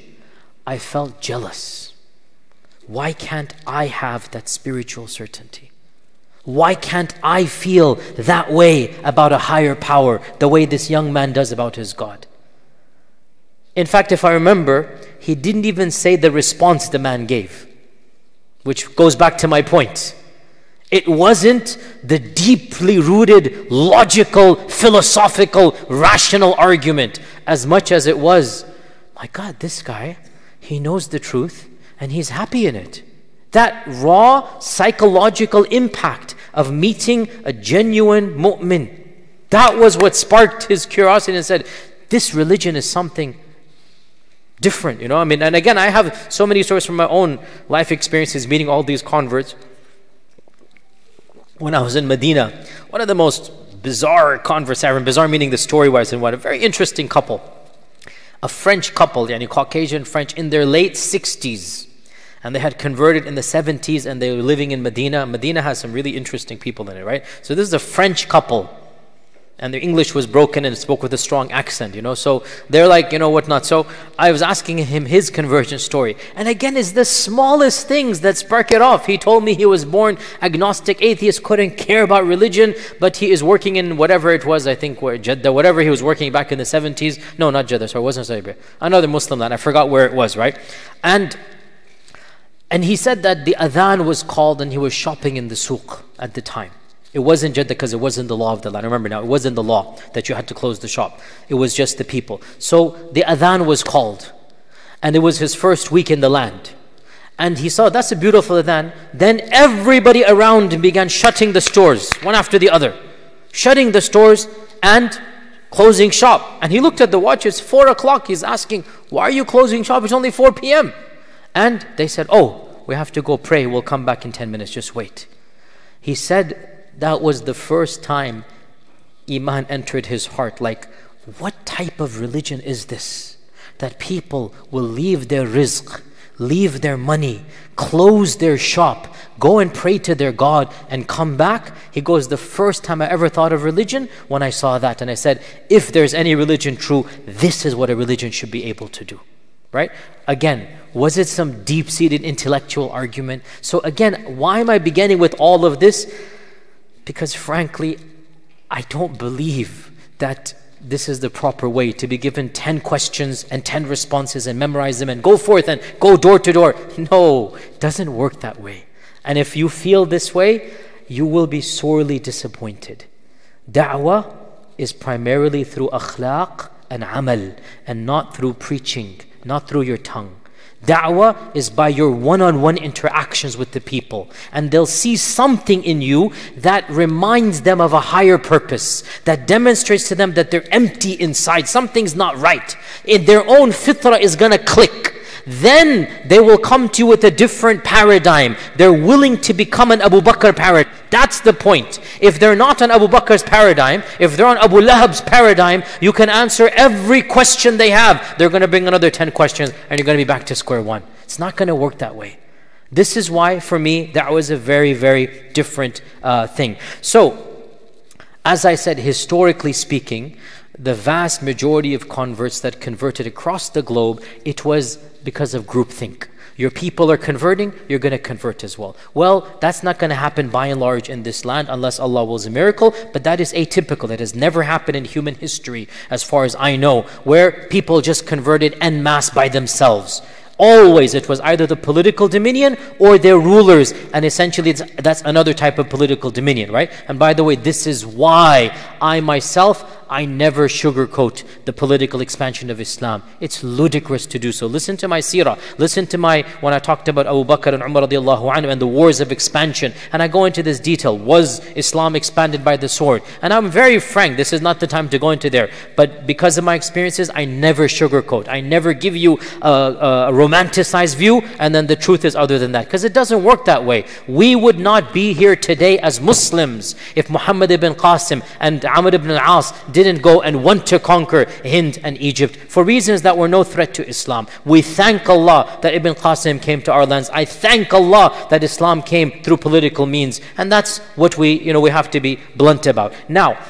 I felt jealous. Why can't I have that spiritual certainty? Why can't I feel that way about a higher power the way this young man does about his God? In fact, if I remember, he didn't even say the response the man gave, which goes back to my point. It wasn't the deeply rooted, logical, philosophical, rational argument, as much as it was, my God, this guy, he knows the truth and he's happy in it. That raw psychological impact of meeting a genuine mu'min, that was what sparked his curiosity and said, this religion is something different, you know. I mean, and again, I have so many stories from my own life experiences meeting all these converts. When I was in Medina, one of the most bizarre converts I remember, bizarre meaning the story-wise, and what a very interesting couple, a French couple, yani Caucasian French, in their late sixties, and they had converted in the seventies, and they were living in Medina. Medina has some really interesting people in it, right? So this is a French couple. And their English was broken and spoke with a strong accent, you know. So they're like, you know, whatnot. So I was asking him his conversion story. And again, it's the smallest things that spark it off. He told me he was born agnostic, atheist, couldn't care about religion. But he is working in whatever it was, I think, where Jeddah, whatever he was working back in the seventies. No, not Jeddah, sorry, it wasn't Saudi Arabia. Another Muslim land, I forgot where it was, right? And, and he said that the adhan was called and he was shopping in the souq at the time. It wasn't Jeddah because it wasn't the law of the land. Remember now, it wasn't the law that you had to close the shop. It was just the people. So the adhan was called. And it was his first week in the land. And he saw, that's a beautiful adhan. Then everybody around him began shutting the stores, one after the other. Shutting the stores and closing shop. And he looked at the watch, it's four o'clock. He's asking, why are you closing shop? It's only four p m And they said, oh, we have to go pray. We'll come back in ten minutes. Just wait. He said, that was the first time Iman entered his heart. Like, what type of religion is this? That people will leave their rizq, leave their money, close their shop, go and pray to their God and come back. He goes, the first time I ever thought of religion, when I saw that. And I said, if there's any religion true, this is what a religion should be able to do. Right? Again, was it some deep-seated intellectual argument? So again, why am I beginning with all of this? Because frankly, I don't believe that this is the proper way to be given ten questions and ten responses and memorize them and go forth and go door to door. No, it doesn't work that way. And if you feel this way, you will be sorely disappointed. Da'wah is primarily through akhlaq and amal, and not through preaching, not through your tongue. Da'wah is by your one-on-one interactions with the people, and they'll see something in you that reminds them of a higher purpose, that demonstrates to them that they're empty inside, something's not right. If their own fitrah is gonna click, then they will come to you with a different paradigm. They're willing to become an Abu Bakr paradigm. That's the point. If they're not on Abu Bakr's paradigm, if they're on Abu Lahab's paradigm, you can answer every question they have. They're going to bring another ten questions and you're going to be back to square one. It's not going to work that way. This is why, for me, that was a very, very different uh, thing. So, as I said, historically speaking, the vast majority of converts that converted across the globe, it was because of groupthink. Your people are converting, you're going to convert as well. Well, that's not going to happen by and large in this land unless Allah wills a miracle, but that is atypical. It has never happened in human history as far as I know, where people just converted en masse by themselves. Always it was either the political dominion or their rulers, and essentially it's, that's another type of political dominion, right? And by the way, this is why I myself, I never sugarcoat the political expansion of Islam. It's ludicrous to do so. Listen to my seerah. Listen to my, when I talked about Abu Bakr and Umar radiallahu anhu and the wars of expansion, and I go into this detail. Was Islam expanded by the sword? And I'm very frank, this is not the time to go into there, but because of my experiences, I never sugarcoat. I never give you a, a, a romanticized view, and then the truth is other than that, because it doesn't work that way. We would not be here today as Muslims if Muhammad ibn Qasim and Amr ibn al-As didn't go and want to conquer Hind and Egypt for reasons that were no threat to Islam. We thank Allah that Ibn Qasim came to our lands. I thank Allah that Islam came through political means, and that's what we, you know, we have to be blunt about. Now,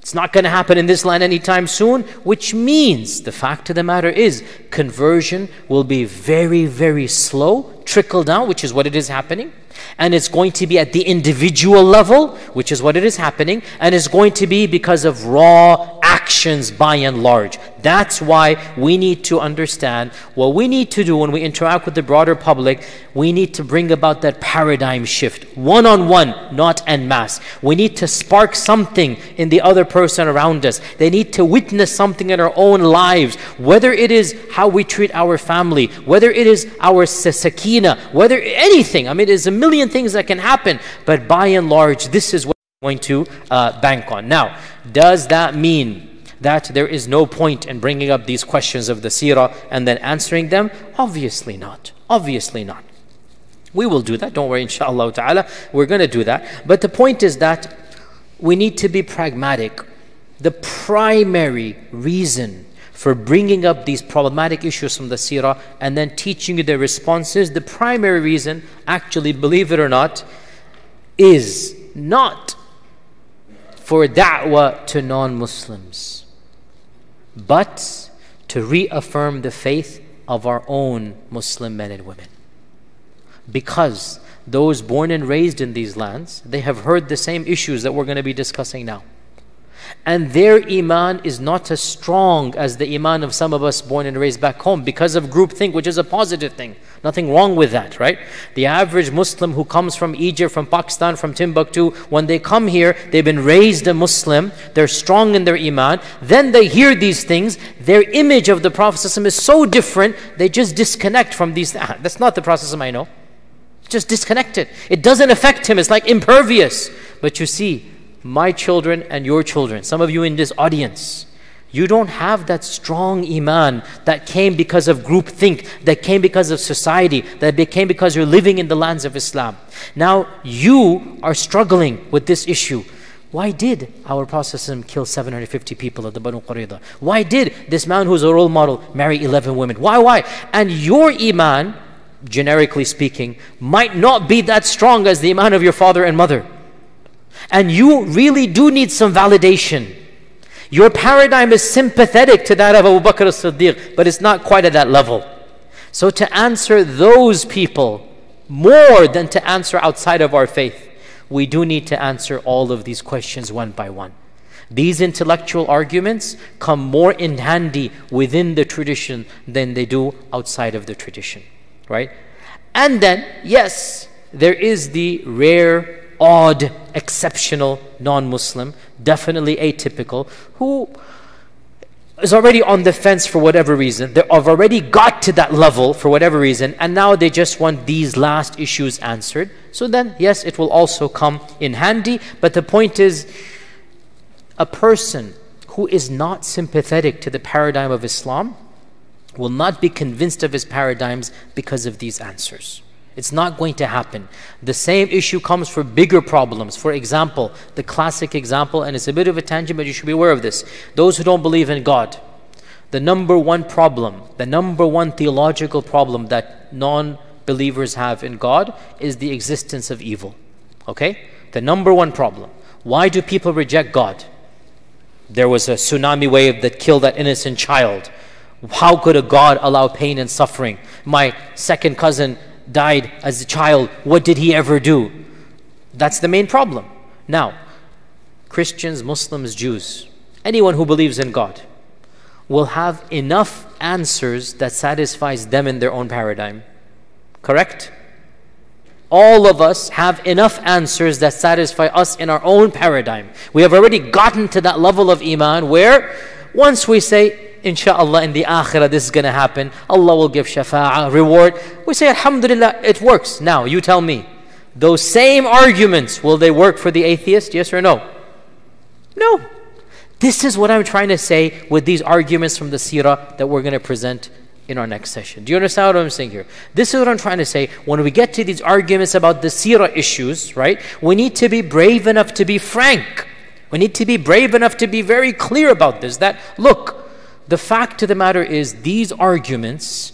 it's not going to happen in this land anytime soon, which means the fact of the matter is conversion will be very, very slow, trickle down, which is what it is happening. And it's going to be at the individual level, which is what it is happening. And it's going to be because of raw actions by and large. That's why we need to understand what we need to do when we interact with the broader public. We need to bring about that paradigm shift. One-on-one, not en masse. We need to spark something in the other person around us. They need to witness something in our own lives. Whether it is how we treat our family, whether it is our sakina, whether anything. I mean, there's a million things that can happen. But by and large, this is what we're going to uh, bank on. Now, does that mean that there is no point in bringing up these questions of the seerah and then answering them? Obviously not. Obviously not. We will do that. Don't worry, inshallah ta'ala. We're going to do that. But the point is that we need to be pragmatic. The primary reason for bringing up these problematic issues from the seerah and then teaching you their responses, the primary reason, actually, believe it or not, is not for da'wah to non-Muslims, but to reaffirm the faith of our own Muslim men and women. Because those born and raised in these lands, they have heard the same issues that we're going to be discussing now. And their iman is not as strong as the iman of some of us born and raised back home because of groupthink, which is a positive thing. Nothing wrong with that, right? The average Muslim who comes from Egypt, from Pakistan, from Timbuktu, when they come here, they've been raised a Muslim, they're strong in their iman, then they hear these things, their image of the Prophet ﷺ is so different, they just disconnect from these. Ah, that's not the Prophet ﷺ I know. Just disconnected. It doesn't affect him, it's like impervious. But you see, my children and your children, some of you in this audience, you don't have that strong iman that came because of groupthink, that came because of society, that came because you're living in the lands of Islam. Now you are struggling with this issue. Why did our Prophet kill seven hundred fifty people at the Banu Qurayza? Why did this man who's a role model marry eleven women? Why, why? And your iman, generically speaking, might not be that strong as the iman of your father and mother. And you really do need some validation. Your paradigm is sympathetic to that of Abu Bakr as-Siddiq, but it's not quite at that level. So to answer those people more than to answer outside of our faith, we do need to answer all of these questions one by one. These intellectual arguments come more in handy within the tradition than they do outside of the tradition, right? And then, yes, there is the rare, odd, exceptional non-Muslim, definitely atypical, who is already on the fence for whatever reason. They've already got to that level for whatever reason, and now they just want these last issues answered. So then, yes, it will also come in handy. But the point is, a person who is not sympathetic to the paradigm of Islam will not be convinced of his paradigms because of these answers. It's not going to happen. The same issue comes for bigger problems. For example, the classic example, and it's a bit of a tangent, but you should be aware of this. Those who don't believe in God, the number one problem, the number one theological problem that non-believers have in God is the existence of evil. Okay? The number one problem. Why do people reject God? There was a tsunami wave that killed that innocent child. How could a God allow pain and suffering? My second cousin died as a child. What did he ever do? That's the main problem. Now, Christians, Muslims, Jews, anyone who believes in God will have enough answers that satisfies them in their own paradigm. Correct? All of us have enough answers that satisfy us in our own paradigm. We have already gotten to that level of iman where once we say, inshallah, in the akhirah this is going to happen, Allah will give shafa'ah, reward, we say alhamdulillah, it works. Now you tell me, those same arguments, will they work for the atheist? Yes or no? No. This is what I'm trying to say with these arguments from the seerah that we're going to present in our next session. Do you understand what I'm saying here? This is what I'm trying to say. When we get to these arguments about the seerah issues, right? We need to be brave enough to be frank. We need to be brave enough to be very clear about this. That, look, the fact of the matter is these arguments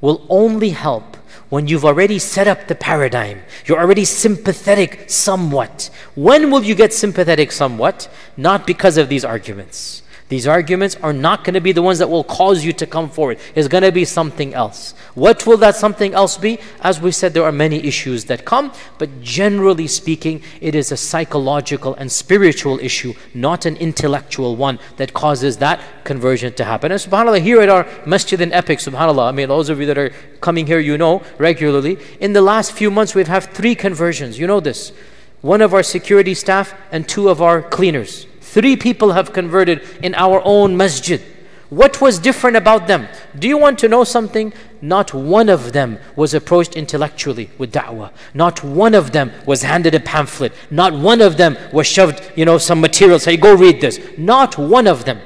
will only help when you've already set up the paradigm. You're already sympathetic somewhat. When will you get sympathetic somewhat? Not because of these arguments. These arguments are not going to be the ones that will cause you to come forward. It's going to be something else. What will that something else be? As we said, there are many issues that come, but generally speaking, it is a psychological and spiritual issue, not an intellectual one, that causes that conversion to happen. And subhanAllah, here at our Masjid in Epic, subhanAllah, I mean, those of you that are coming here, you know, regularly, in the last few months, we've had three conversions. You know this. One of our security staff and two of our cleaners. Three people have converted in our own masjid. What was different about them? Do you want to know something? Not one of them was approached intellectually with da'wah. Not one of them was handed a pamphlet. Not one of them was shoved, you know, some material, say, go read this. Not one of them.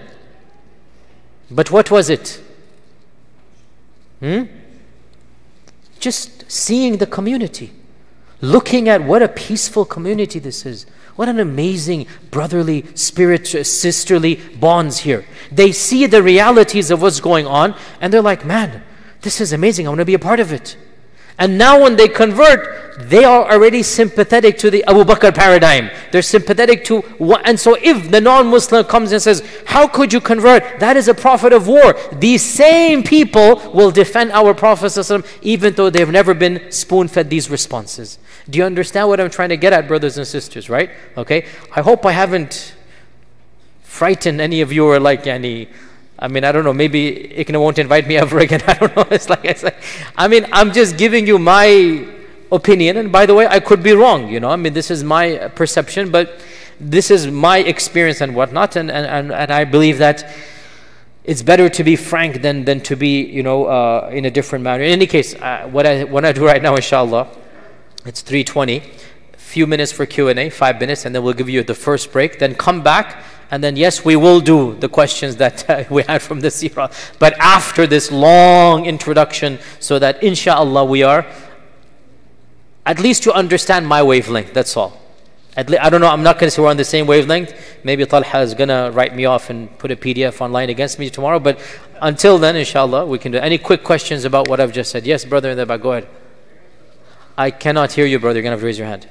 But what was it? Hmm? Just seeing the community. Looking at what a peaceful community this is. What an amazing brotherly, spiritual, sisterly bonds here. They see the realities of what's going on and they're like, man, this is amazing. I want to be a part of it. And now when they convert, they are already sympathetic to the Abu Bakr paradigm. They're sympathetic to what, and so if the non-Muslim comes and says, how could you convert? That is a prophet of war. These same people will defend our Prophet even though they've never been spoon-fed these responses. Do you understand what I'm trying to get at, brothers and sisters, right? Okay. I hope I haven't frightened any of you or like any... I mean, I don't know, maybe I C N A won't invite me ever again. I don't know. It's like, it's like, I mean, I'm just giving you my opinion. And by the way, I could be wrong, you know. I mean, this is my perception, but this is my experience and whatnot. And, and, and, and I believe that it's better to be frank than, than to be, you know, uh, in a different manner. In any case, uh, what, I, what I do right now, inshallah, it's three twenty. Few minutes for Q and A, five minutes, and then we'll give you the first break. Then come back. And then, yes, we will do the questions that uh, we had from the seerah, but after this long introduction, so that inshallah we are, at least you understand my wavelength, that's all. At le I don't know, I'm not going to say we're on the same wavelength. Maybe Talha is going to write me off and put a P D F online against me tomorrow, but until then, inshallah, we can do. Any quick questions about what I've just said? Yes, brother in the back, go ahead. I cannot hear you, brother. You're going to have to raise your hand.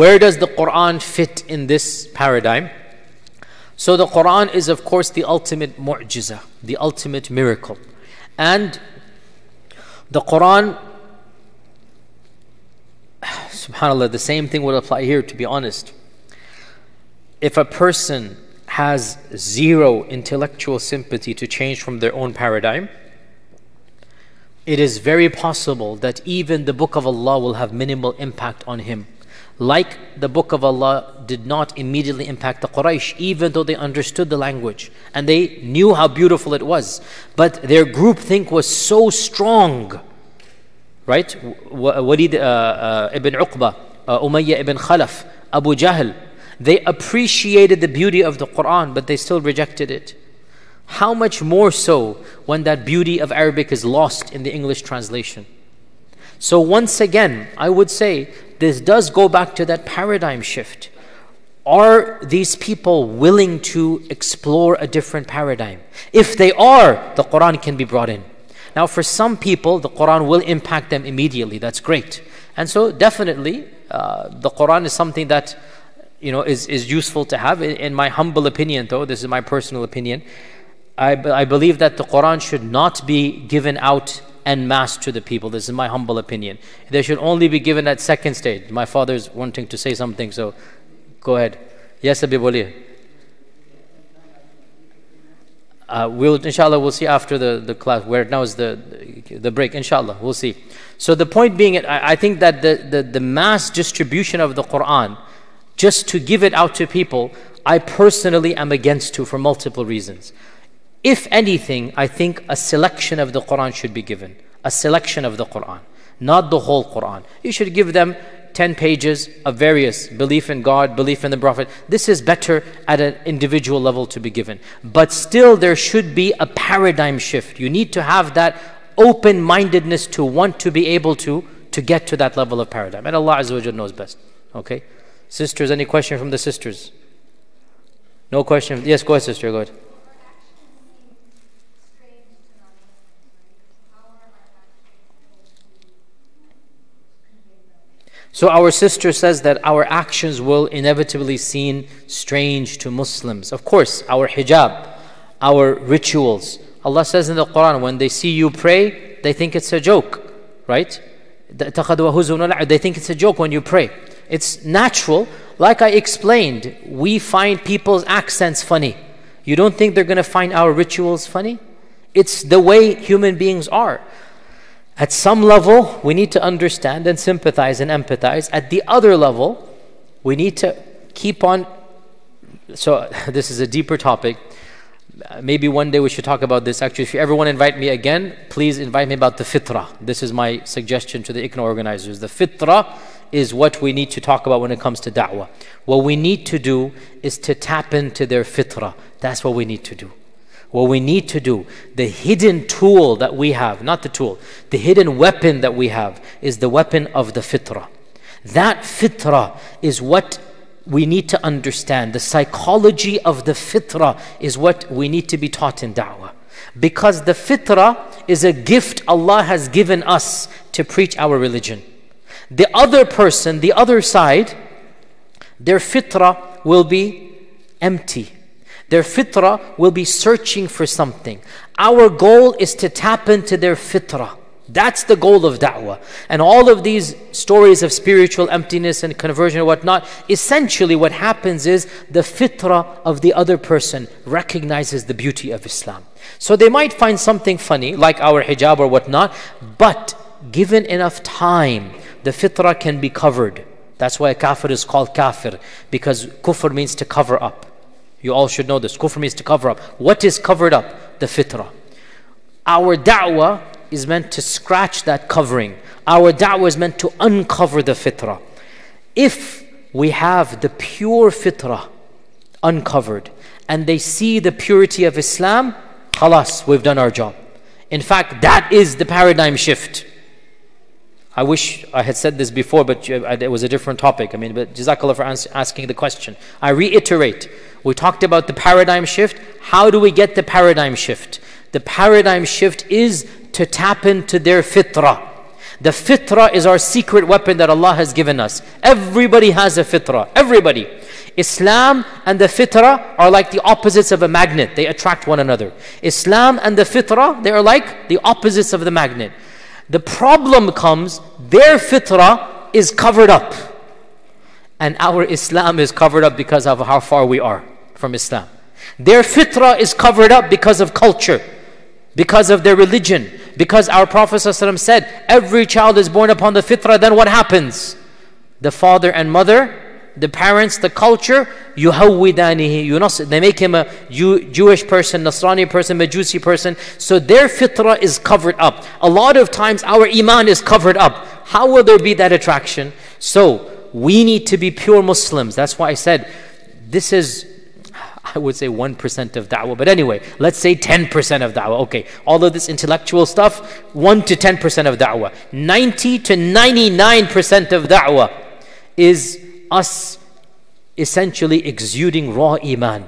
Where does the Quran fit in this paradigm? So the Quran is, of course, the ultimate mu'jiza, the ultimate miracle. And the Quran, subhanAllah, the same thing would apply here, to be honest. If a person has zero intellectual sympathy to change from their own paradigm, it is very possible that even the book of Allah will have minimal impact on him. Like the book of Allah did not immediately impact the Quraysh, even though they understood the language and they knew how beautiful it was. But their groupthink was so strong, right? Walid uh, uh, ibn Uqba, uh, Umayyah ibn Khalaf, Abu Jahl, they appreciated the beauty of the Quran, but they still rejected it. How much more so when that beauty of Arabic is lost in the English translation? So once again, I would say this does go back to that paradigm shift. Are these people willing to explore a different paradigm? If they are, the Quran can be brought in. Now for some people, the Quran will impact them immediately. That's great. And so definitely, uh, the Quran is something that you know, is, is useful to have. In my humble opinion, though, this is my personal opinion, I, I believe that the Quran should not be given out en masse to the people. This is my humble opinion. They should only be given at second stage. My father's wanting to say something, so go ahead. Yes, Abi Bolia. Uh, we'll, inshallah, we'll see after the, the class, where now is the, the break, inshallah, we'll see. So the point being, I, I think that the, the, the mass distribution of the Quran, just to give it out to people, I personally am against to for multiple reasons. If anything, I think a selection of the Quran should be given. A selection of the Quran, not the whole Quran. You should give them ten pages of various belief in God, belief in the Prophet. This is better at an individual level to be given. But still there should be a paradigm shift. You need to have that open-mindedness to want to be able to, to get to that level of paradigm. And Allah Azza wa Jalla knows best. Okay? Sisters, any question from the sisters? No question? Yes, go ahead, sister, go ahead. So our sister says that our actions will inevitably seem strange to Muslims. Of course, our hijab, our rituals. Allah says in the Quran, when they see you pray, they think it's a joke, right? They think it's a joke when you pray. It's natural. Like I explained, we find people's accents funny. You don't think they're going to find our rituals funny? It's the way human beings are. At some level, we need to understand and sympathize and empathize. At the other level, we need to keep on... So this is a deeper topic. Maybe one day we should talk about this. Actually, if you ever want to invite me again, please invite me about the fitrah. This is my suggestion to the I C N A organizers. The fitrah is what we need to talk about when it comes to da'wah. What we need to do is to tap into their fitrah. That's what we need to do. What we need to do, the hidden tool that we have, not the tool, the hidden weapon that we have is the weapon of the fitrah. That fitrah is what we need to understand. The psychology of the fitrah is what we need to be taught in da'wah. Because the fitrah is a gift Allah has given us to preach our religion. The other person, the other side, their fitrah will be empty. Their fitrah will be searching for something. Our goal is to tap into their fitrah. That's the goal of da'wah. And all of these stories of spiritual emptiness and conversion and whatnot, essentially what happens is the fitrah of the other person recognizes the beauty of Islam. So they might find something funny, like our hijab or whatnot, but given enough time, the fitrah can be covered. That's why a kafir is called kafir, because kufr means to cover up. You all should know this. Kufr means to cover up. What is covered up? The fitrah. Our da'wah is meant to scratch that covering. Our da'wah is meant to uncover the fitrah. If we have the pure fitrah uncovered and they see the purity of Islam, khalas, we've done our job. In fact, that is the paradigm shift. I wish I had said this before, but it was a different topic. I mean, but Jazakallah for asking the question. I reiterate. We talked about the paradigm shift. How do we get the paradigm shift? The paradigm shift is to tap into their fitrah. The fitrah is our secret weapon that Allah has given us. Everybody has a fitrah. Everybody. Islam and the fitrah are like the opposites of a magnet. They attract one another. Islam and the fitrah, they are like the opposites of the magnet. The problem comes, their fitrah is covered up. And our Islam is covered up because of how far we are from Islam. Their fitrah is covered up because of culture, because of their religion, because our Prophet ﷺ said, every child is born upon the fitrah, then what happens? The father and mother, the parents, the culture, يُهَوِّدَانِهِ they make him a Jew, Jewish person, Nasrani person, Majusi person. So their fitrah is covered up. A lot of times our iman is covered up. How will there be that attraction? So, we need to be pure Muslims. That's why I said, this is, I would say one percent of da'wah. But anyway, let's say ten percent of da'wah. Okay, all of this intellectual stuff, one to ten percent of da'wah. ninety to ninety-nine percent of da'wah is us essentially exuding raw iman.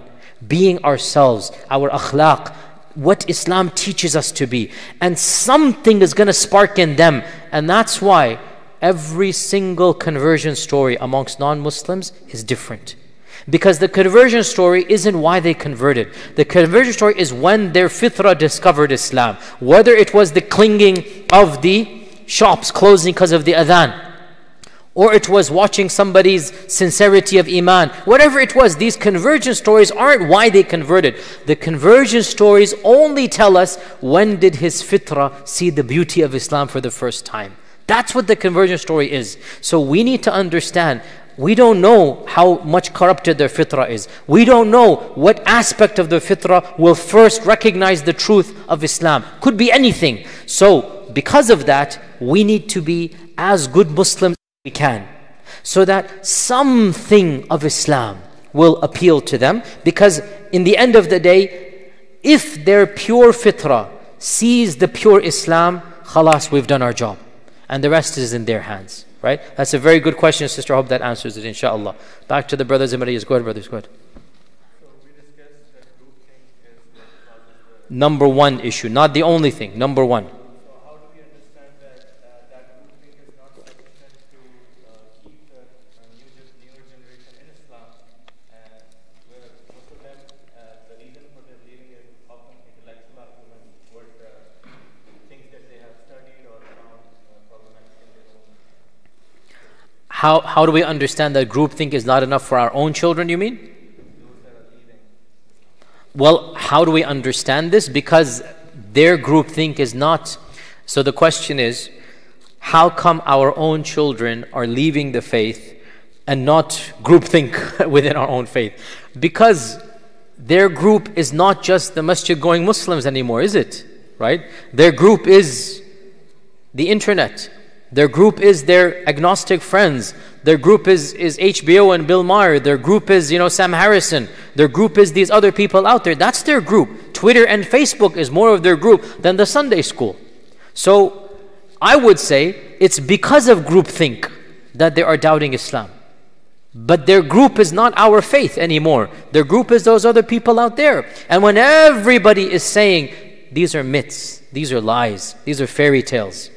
Being ourselves, our akhlaq, what Islam teaches us to be. And something is going to spark in them. And that's why every single conversion story amongst non-Muslims is different. Because the conversion story isn't why they converted. The conversion story is when their fitrah discovered Islam. Whether it was the clinging of the shops closing because of the adhan, or it was watching somebody's sincerity of iman. Whatever it was, these conversion stories aren't why they converted. The conversion stories only tell us when did his fitrah see the beauty of Islam for the first time. That's what the conversion story is. So we need to understand, we don't know how much corrupted their fitrah is. We don't know what aspect of their fitrah will first recognize the truth of Islam. Could be anything. So because of that, we need to be as good Muslims we can, so that something of Islam will appeal to them. Because in the end of the day, if their pure fitrah sees the pure Islam, khalas, we've done our job, and the rest is in their hands, right? That's a very good question, sister. I hope that answers it, inshallah. Back to the brothers and ladies. Go ahead, brothers. Go ahead. So we discussed that groupthink is the number one issue, not the only thing. Number one. How, how do we understand that groupthink is not enough for our own children, you mean? Well, how do we understand this? Because their groupthink is not... So the question is, how come our own children are leaving the faith and not groupthink within our own faith? Because their group is not just the masjid-going Muslims anymore, is it? Right? Their group is the internet. Their group is their agnostic friends. Their group is, is H B O and Bill Maher. Their group is, you know, Sam Harrison. Their group is these other people out there. That's their group. Twitter and Facebook is more of their group than the Sunday school. So I would say it's because of groupthink that they are doubting Islam. But their group is not our faith anymore. Their group is those other people out there. And when everybody is saying, these are myths, these are lies, these are fairy tales,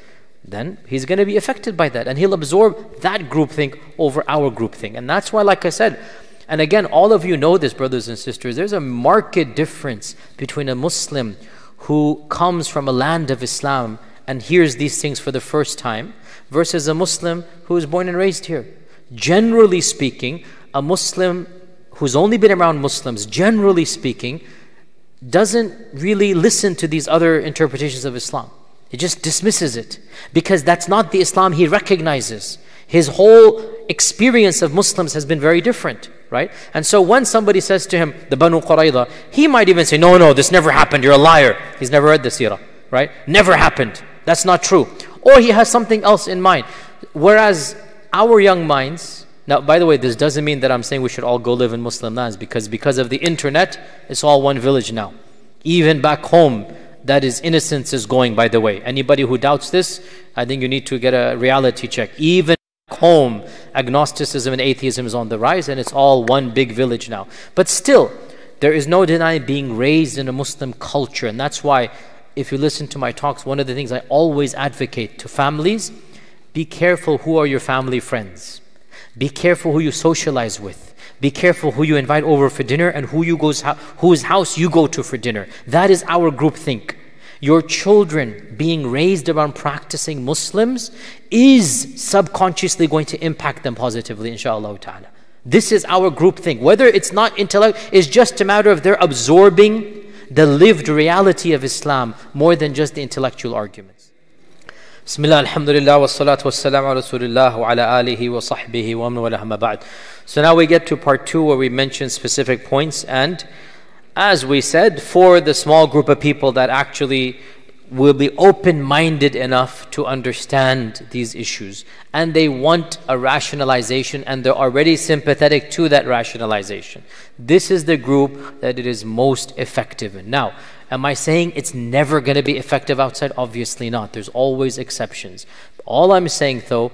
then he's going to be affected by that, and he'll absorb that groupthink over our groupthink. And that's why, like I said, and again, all of you know this, brothers and sisters, there's a marked difference between a Muslim who comes from a land of Islam and hears these things for the first time versus a Muslim who is born and raised here. Generally speaking, a Muslim who's only been around Muslims, generally speaking, doesn't really listen to these other interpretations of Islam. He just dismisses it because that's not the Islam he recognizes. His whole experience of Muslims has been very different, right? And so when somebody says to him, the Banu Qurayza, he might even say, no, no, this never happened, you're a liar. He's never read the seerah, right? Never happened, that's not true. Or he has something else in mind. Whereas our young minds, now by the way, this doesn't mean that I'm saying we should all go live in Muslim lands, because because of the internet, it's all one village now. Even back home, that is, innocence is going, by the way. Anybody who doubts this, I think you need to get a reality check. Even back home, agnosticism and atheism is on the rise, and it's all one big village now. But still, there is no denying being raised in a Muslim culture. And that's why, if you listen to my talks, one of the things I always advocate to families, be careful who are your family friends. Be careful who you socialize with. Be careful who you invite over for dinner and who you goes, whose house you go to for dinner. That is our groupthink. Your children being raised around practicing Muslims is subconsciously going to impact them positively, inshaAllah ta'ala. This is our groupthink. Whether it's not intellect, it's just a matter of they're absorbing the lived reality of Islam more than just the intellectual arguments. Bismillah, alhamdulillah, wa salatu wa salam ala rasulillah wa ala alihi wa sahbihi wa amna wa. So now we get to part two, where we mention specific points. And as we said, for the small group of people that actually will be open-minded enough to understand these issues, and they want a rationalization, and they're already sympathetic to that rationalization, this is the group that it is most effective in. Now, am I saying it's never going to be effective outside? Obviously not. There's always exceptions. All I'm saying, though,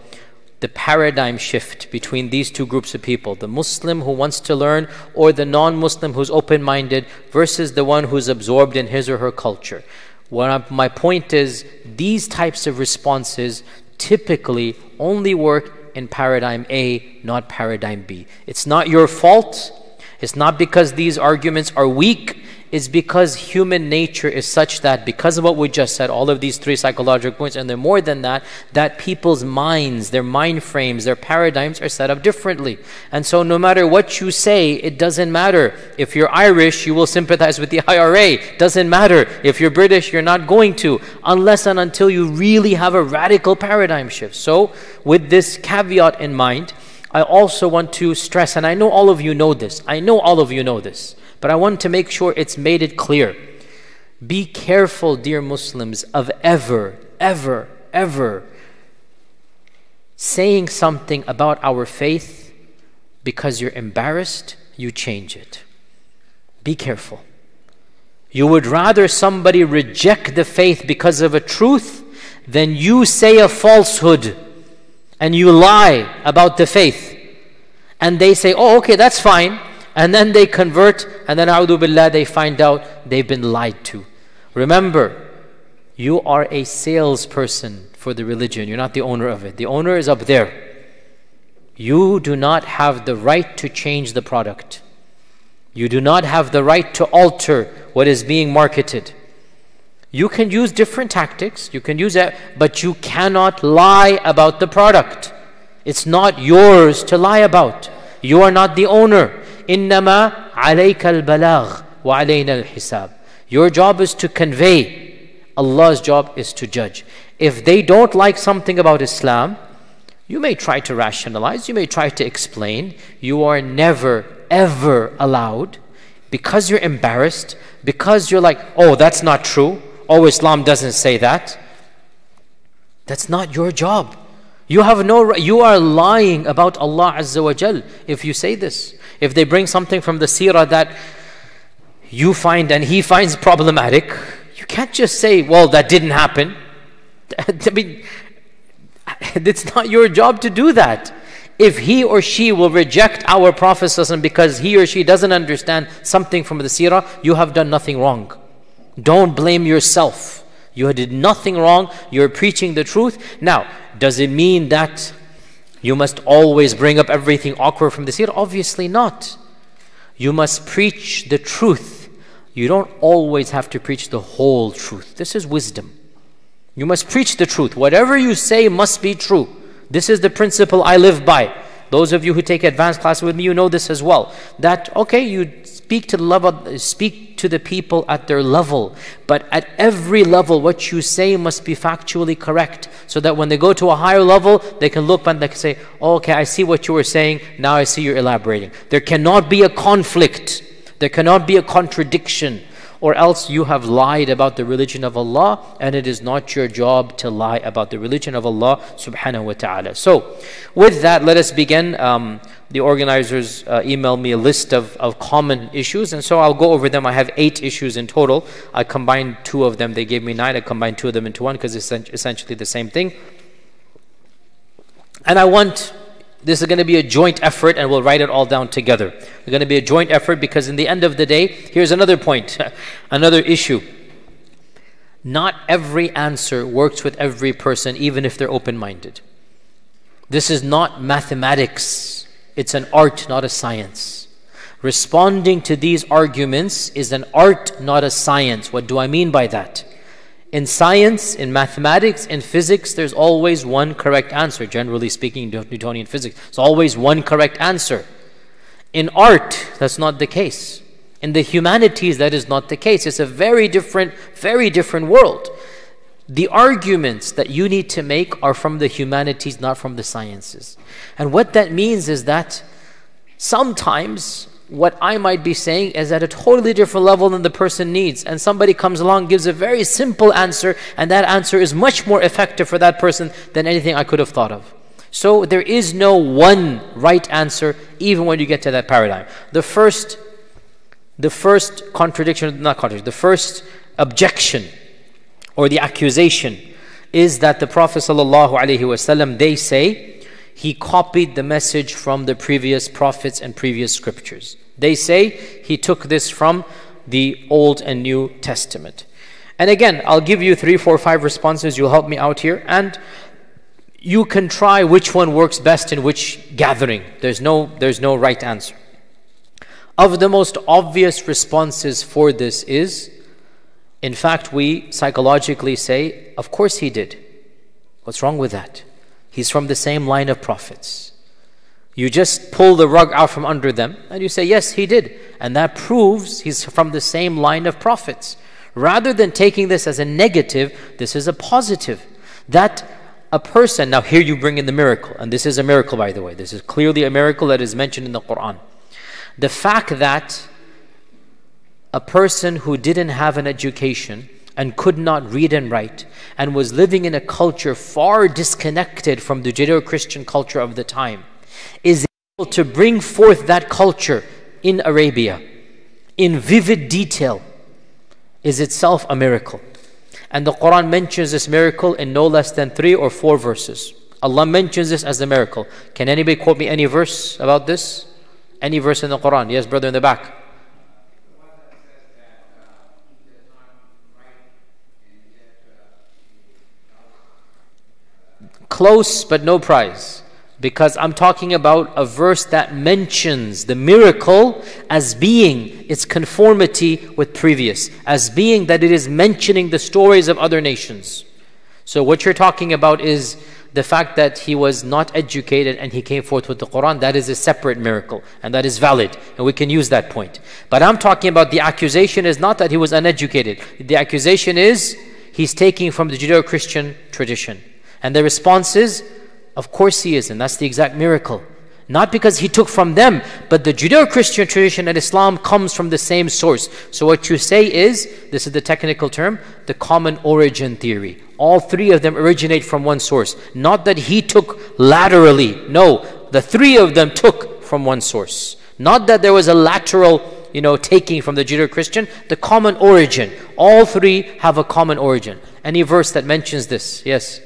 the paradigm shift between these two groups of people, the Muslim who wants to learn or the non-Muslim who's open-minded versus the one who's absorbed in his or her culture. What I, my point is, these types of responses typically only work in paradigm A, not paradigm B. It's not your fault It's not because these arguments are weak. It's because human nature is such that because of what we just said, all of these three psychological points, and they're more than that, that people's minds, their mind frames, their paradigms are set up differently. And so no matter what you say, it doesn't matter. If you're Irish, you will sympathize with the I R A. Doesn't matter. If you're British, you're not going to, unless and until you really have a radical paradigm shift. So with this caveat in mind, I also want to stress, and I know all of you know this. I know all of you know this. But I want to make sure it's made it clear. Be careful, dear Muslims, of ever, ever, ever saying something about our faith because you're embarrassed, you change it. Be careful. You would rather somebody reject the faith because of a truth than you say a falsehood and you lie about the faith. And they say, oh, okay, that's fine. And then they convert, and then a'udhu billah, they find out they've been lied to. Remember, you are a salesperson for the religion. You're not the owner of it. The owner is up there. You do not have the right to change the product. You do not have the right to alter what is being marketed. You can use different tactics. You can use that, but you cannot lie about the product. It's not yours to lie about. You are not the owner. إِنَّمَا عَلَيْكَ الْبَلَاغِ وَعَلَيْنَا الْحِسَابِ. Your job is to convey. Allah's job is to judge. If they don't like something about Islam, you may try to rationalize, you may try to explain. You are never, ever allowed, because you're embarrassed, because you're like, oh, that's not true. Oh, Islam doesn't say that. That's not your job. You have no right. You are lying about Allah Azza wa Jal if you say this. If they bring something from the seerah that you find and he finds problematic, you can't just say, well, that didn't happen. I mean, it's not your job to do that. If he or she will reject our Prophet because he or she doesn't understand something from the seerah, you have done nothing wrong. Don't blame yourself. You did nothing wrong. You're preaching the truth. Now, does it mean that you must always bring up everything awkward from the seerah? Obviously not. You must preach the truth. You don't always have to preach the whole truth. This is wisdom. You must preach the truth. Whatever you say must be true. This is the principle I live by. Those of you who take advanced classes with me, you know this as well. That, okay, you speak to the level, speak to the people at their level. But at every level, what you say must be factually correct. So that when they go to a higher level, they can look and they can say, oh, okay, I see what you were saying. Now I see you're elaborating. There cannot be a conflict. There cannot be a contradiction. Or else you have lied about the religion of Allah, and it is not your job to lie about the religion of Allah subhanahu wa ta'ala. So with that, let us begin. Um, the organizers uh, emailed me a list of, of common issues, and so I'll go over them. I have eight issues in total. I combined two of them. They gave me nine. I combined two of them into one because it's essentially the same thing. And I want... this is going to be a joint effort, and we'll write it all down together. It's going to be a joint effort because in the end of the day, here's another point, another issue. Not every answer works with every person, even if they're open-minded. This is not mathematics. It's an art, not a science. Responding to these arguments is an art, not a science. What do I mean by that? In science, in mathematics, in physics, there's always one correct answer. Generally speaking, Newtonian physics, there's always one correct answer. In art, that's not the case. In the humanities, that is not the case. It's a very different, very different world. The arguments that you need to make are from the humanities, not from the sciences. And what that means is that sometimes what I might be saying is at a totally different level than the person needs. And somebody comes along, gives a very simple answer, and that answer is much more effective for that person than anything I could have thought of. So there is no one right answer, even when you get to that paradigm. The first, the first contradiction, not contradiction, the first objection or the accusation is that the Prophet ﷺ, they say, he copied the message from the previous prophets and previous scriptures. They say he took this from the Old and New Testament. And again, I'll give you three, four, five responses. You'll help me out here. And you can try which one works best in which gathering. There's no, there's no right answer. Of the most obvious responses for this is, in fact, we psychologically say, of course he did. What's wrong with that? He's from the same line of prophets. You just pull the rug out from under them and you say, yes, he did. And that proves he's from the same line of prophets. Rather than taking this as a negative, this is a positive. That a person, now here you bring in the miracle, and this is a miracle, by the way. This is clearly a miracle that is mentioned in the Quran. The fact that a person who didn't have an education and could not read and write and was living in a culture far disconnected from the Judeo-Christian culture of the time is able to bring forth that culture in Arabia in vivid detail is itself a miracle. And the Quran mentions this miracle in no less than three or four verses. Allah mentions this as a miracle. Can anybody quote me any verse about this? Any verse in the Quran? Yes, brother in the back. Close, but no prize. Because I'm talking about a verse that mentions the miracle as being its conformity with previous, as being that it is mentioning the stories of other nations. So what you're talking about is the fact that he was not educated and he came forth with the Quran. That is a separate miracle, and that is valid, and we can use that point. But I'm talking about the accusation is not that he was uneducated. The accusation is he's taking from the Judeo-Christian tradition. And the response is, of course he is, and that's the exact miracle. Not because he took from them, but the Judeo-Christian tradition and Islam comes from the same source. So what you say is, this is the technical term, the common origin theory. All three of them originate from one source. Not that he took laterally. No, the three of them took from one source. Not that there was a lateral, you know, taking from the Judeo-Christian. The common origin. All three have a common origin. Any verse that mentions this? Yes.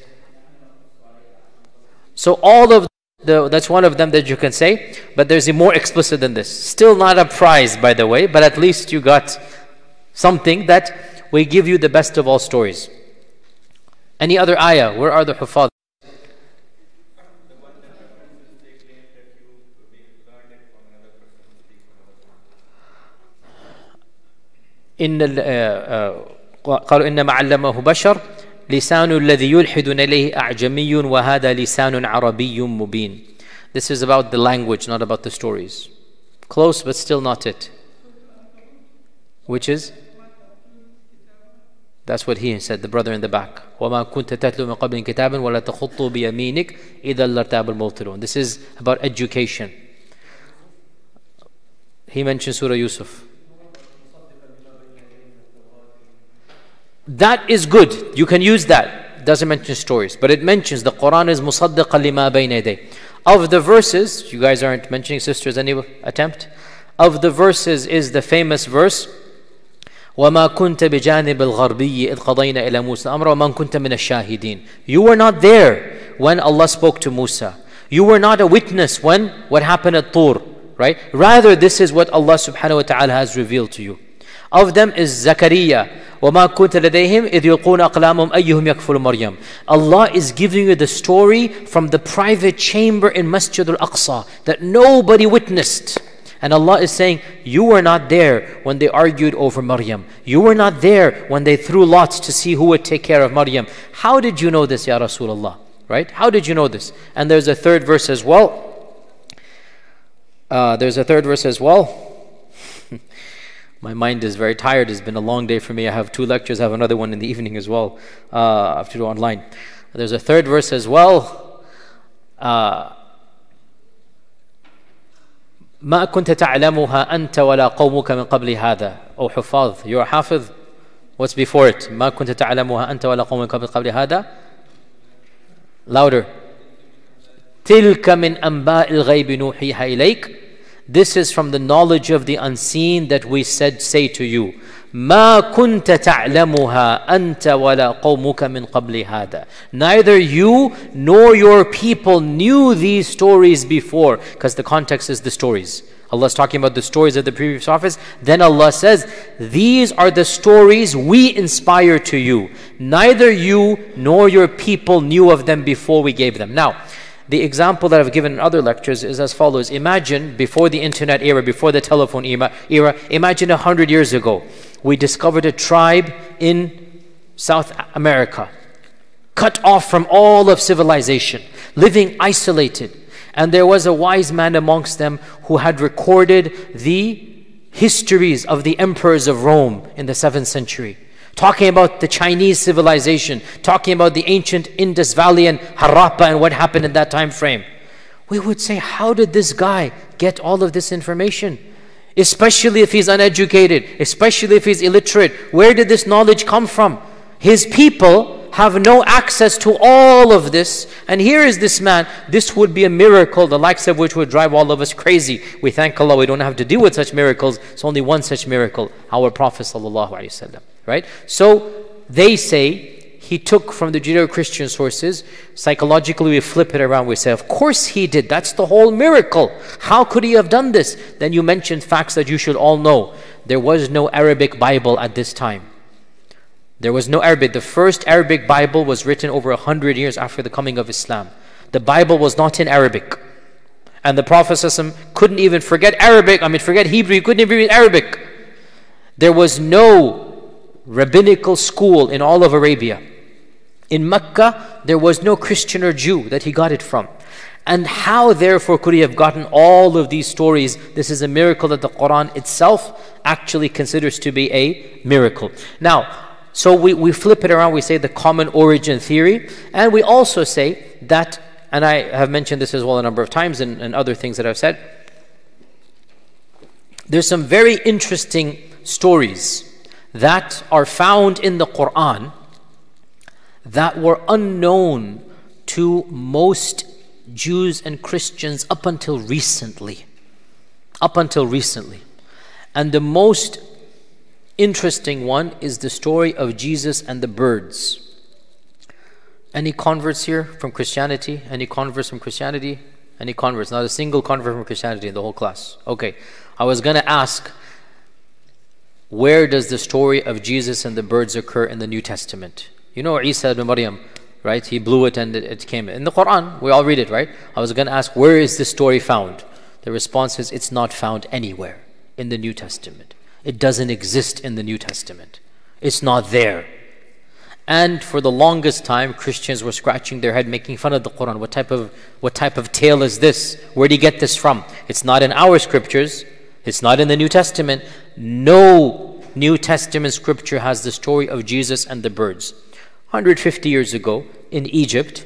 So all of the, that's one of them that you can say, but there's a more explicit than this. Still not a prize, by the way, but at least you got something that will give you the best of all stories. Any other ayah? Where are the Hufad? In the قالوا إنما علمه بشر لسان الذي يلحدون إليه أعجمي وهذا لسان عربي مبين. This is about the language, not about the stories. Close, but still not it. Which is? That's what he said, the brother in the back. وَمَا كُنْتَ تَتْلُو مِنْ قَبْلٍ كِتَابٍ وَلَا تَخُطُّوا بِيَمِينِكَ إِذًا لَارْتَابَ الْمُبْطِلُونَ. This is about education. He mentioned Surah Yusuf. That is good. You can use that. It doesn't mention stories, but it mentions the Quran is musaddiqan lima bayna yadayhi. Of the verses, you guys aren't mentioning sisters any attempt. Of the verses is the famous verse, وَمَا كُنْتَ بِجَانِبِ الْغَرْبِيِّ إِذْ قَضَيْنَا إِلَى مُوسَى أَمْرَ وَمَا كُنْتَ مِنَ الشَّاهِدِينَ. You were not there when Allah spoke to Musa. You were not a witness when what happened at Tur, right? Rather, this is what Allah subhanahu wa ta'ala has revealed to you. Of them is Zakaria. وَمَا كُنْتَ لَدَيْهِمْ إِذْ يُلْقُونَ أَقْلَامُهُمْ أَيُّهُمْ يَكْفُلُ مَرْيَمَ. Allah is giving you the story from the private chamber in Masjid al-Aqsa that nobody witnessed. And Allah is saying, you were not there when they argued over Maryam. You were not there when they threw lots to see who would take care of Maryam. How did you know this, Ya Rasulullah? Right? How did you know this? And there's a third verse as well. Uh, there's a third verse as well. My mind is very tired. It's been a long day for me. I have two lectures. I have another one in the evening as well. Uh, I have to do online. There's a third verse as well. مَا كُنْتَ تَعْلَمُهَا أَنْتَ وَلَا قَوْمُكَ مِنْ قَبْلِ هَذَا. Oh, Hufadh, you're a Hafiz. What's before it? مَا كُنْتَ تَعْلَمُهَا أَنْتَ وَلَا قَوْمُكَ مِنْ قَبْلِ هَذَا. Louder. تِلْكَ مِنْ أَنْبَاءِ الْغَيْبِ نُوحِيهَا إِلَيْكَ. This is from the knowledge of the unseen that we said, say to you. مَا كُنْتَ تَعْلَمُهَا أَنْتَ وَلَا قَوْمُكَ مِنْ قَبْلِ هَذَا. Neither you nor your people knew these stories before, because the context is the stories. Allah is talking about the stories of the previous prophets. Then Allah says, these are the stories we inspire to you. Neither you nor your people knew of them before we gave them. Now, The example that I've given in other lectures is as follows. Imagine before the internet era, before the telephone era, imagine a hundred years ago, we discovered a tribe in South America, cut off from all of civilization, living isolated. And there was a wise man amongst them who had recorded the histories of the emperors of Rome in the seventh century. Talking about the Chinese civilization, talking about the ancient Indus Valley and Harappa and what happened in that time frame. We would say, how did this guy get all of this information? Especially if he's uneducated, especially if he's illiterate. Where did this knowledge come from? His people have no access to all of this. And here is this man. This would be a miracle, the likes of which would drive all of us crazy. We thank Allah we don't have to deal with such miracles. It's only one such miracle, our Prophet Sallallahu Alaihi Wasallam. Right? So they say he took from the Judeo-Christian sources. Psychologically, we flip it around. We say, of course he did. That's the whole miracle. How could he have done this? Then you mentioned facts that you should all know. There was no Arabic Bible at this time. There was no Arabic. The first Arabic Bible was written over a hundred years after the coming of Islam. The Bible was not in Arabic. And the Prophet couldn't even forget Arabic. I mean, forget Hebrew. He couldn't even read Arabic. There was no rabbinical school in all of Arabia. In Mecca, there was no Christian or Jew that he got it from. And how therefore could he have gotten all of these stories? This is a miracle that the Quran itself actually considers to be a miracle. Now, so we, we flip it around, we say the common origin theory, and we also say that, and I have mentioned this as well a number of times and, and other things that I've said, there's some very interesting stories that are found in the Quran that were unknown to most Jews and Christians up until recently. Up until recently. And the most interesting one is the story of Jesus and the birds. Any converts here from Christianity? Any converts from Christianity? Any converts? Not a single convert from Christianity in the whole class. Okay. I was going to ask, where does the story of Jesus and the birds occur in the New Testament? You know Isa ibn Maryam, right? He blew it and it, it came. In the Quran, we all read it, right? I was going to ask, where is this story found? The response is, it's not found anywhere in the New Testament. It doesn't exist in the New Testament. It's not there. And for the longest time, Christians were scratching their head, making fun of the Quran. What type of, what type of tale is this? Where did he get this from? It's not in our scriptures. It's not in the New Testament. No New Testament scripture has the story of Jesus and the birds. one hundred fifty years ago in Egypt,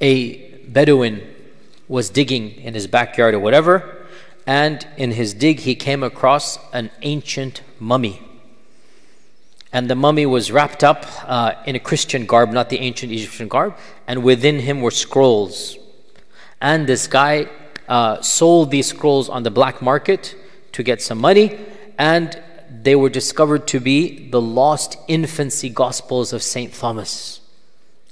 a Bedouin was digging in his backyard or whatever, and in his dig he came across an ancient mummy. And the mummy was wrapped up uh, in a Christian garb, not the ancient Egyptian garb, and within him were scrolls. And this guy Uh, sold these scrolls on the black market to get some money, and they were discovered to be the lost infancy gospels of Saint Thomas,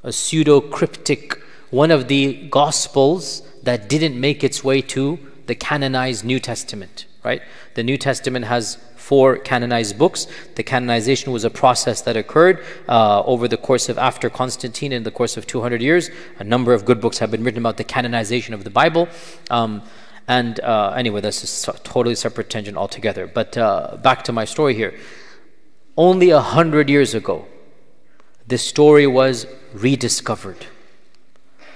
a pseudo-cryptic, one of the gospels that didn't make its way to the canonized New Testament, right? The New Testament has four canonized books. The canonization was a process that occurred uh, over the course of after Constantine in the course of two hundred years. A number of good books have been written about the canonization of the Bible. Um, and uh, anyway, that's a totally separate tangent altogether. But uh, back to my story here. Only a hundred years ago, this story was rediscovered.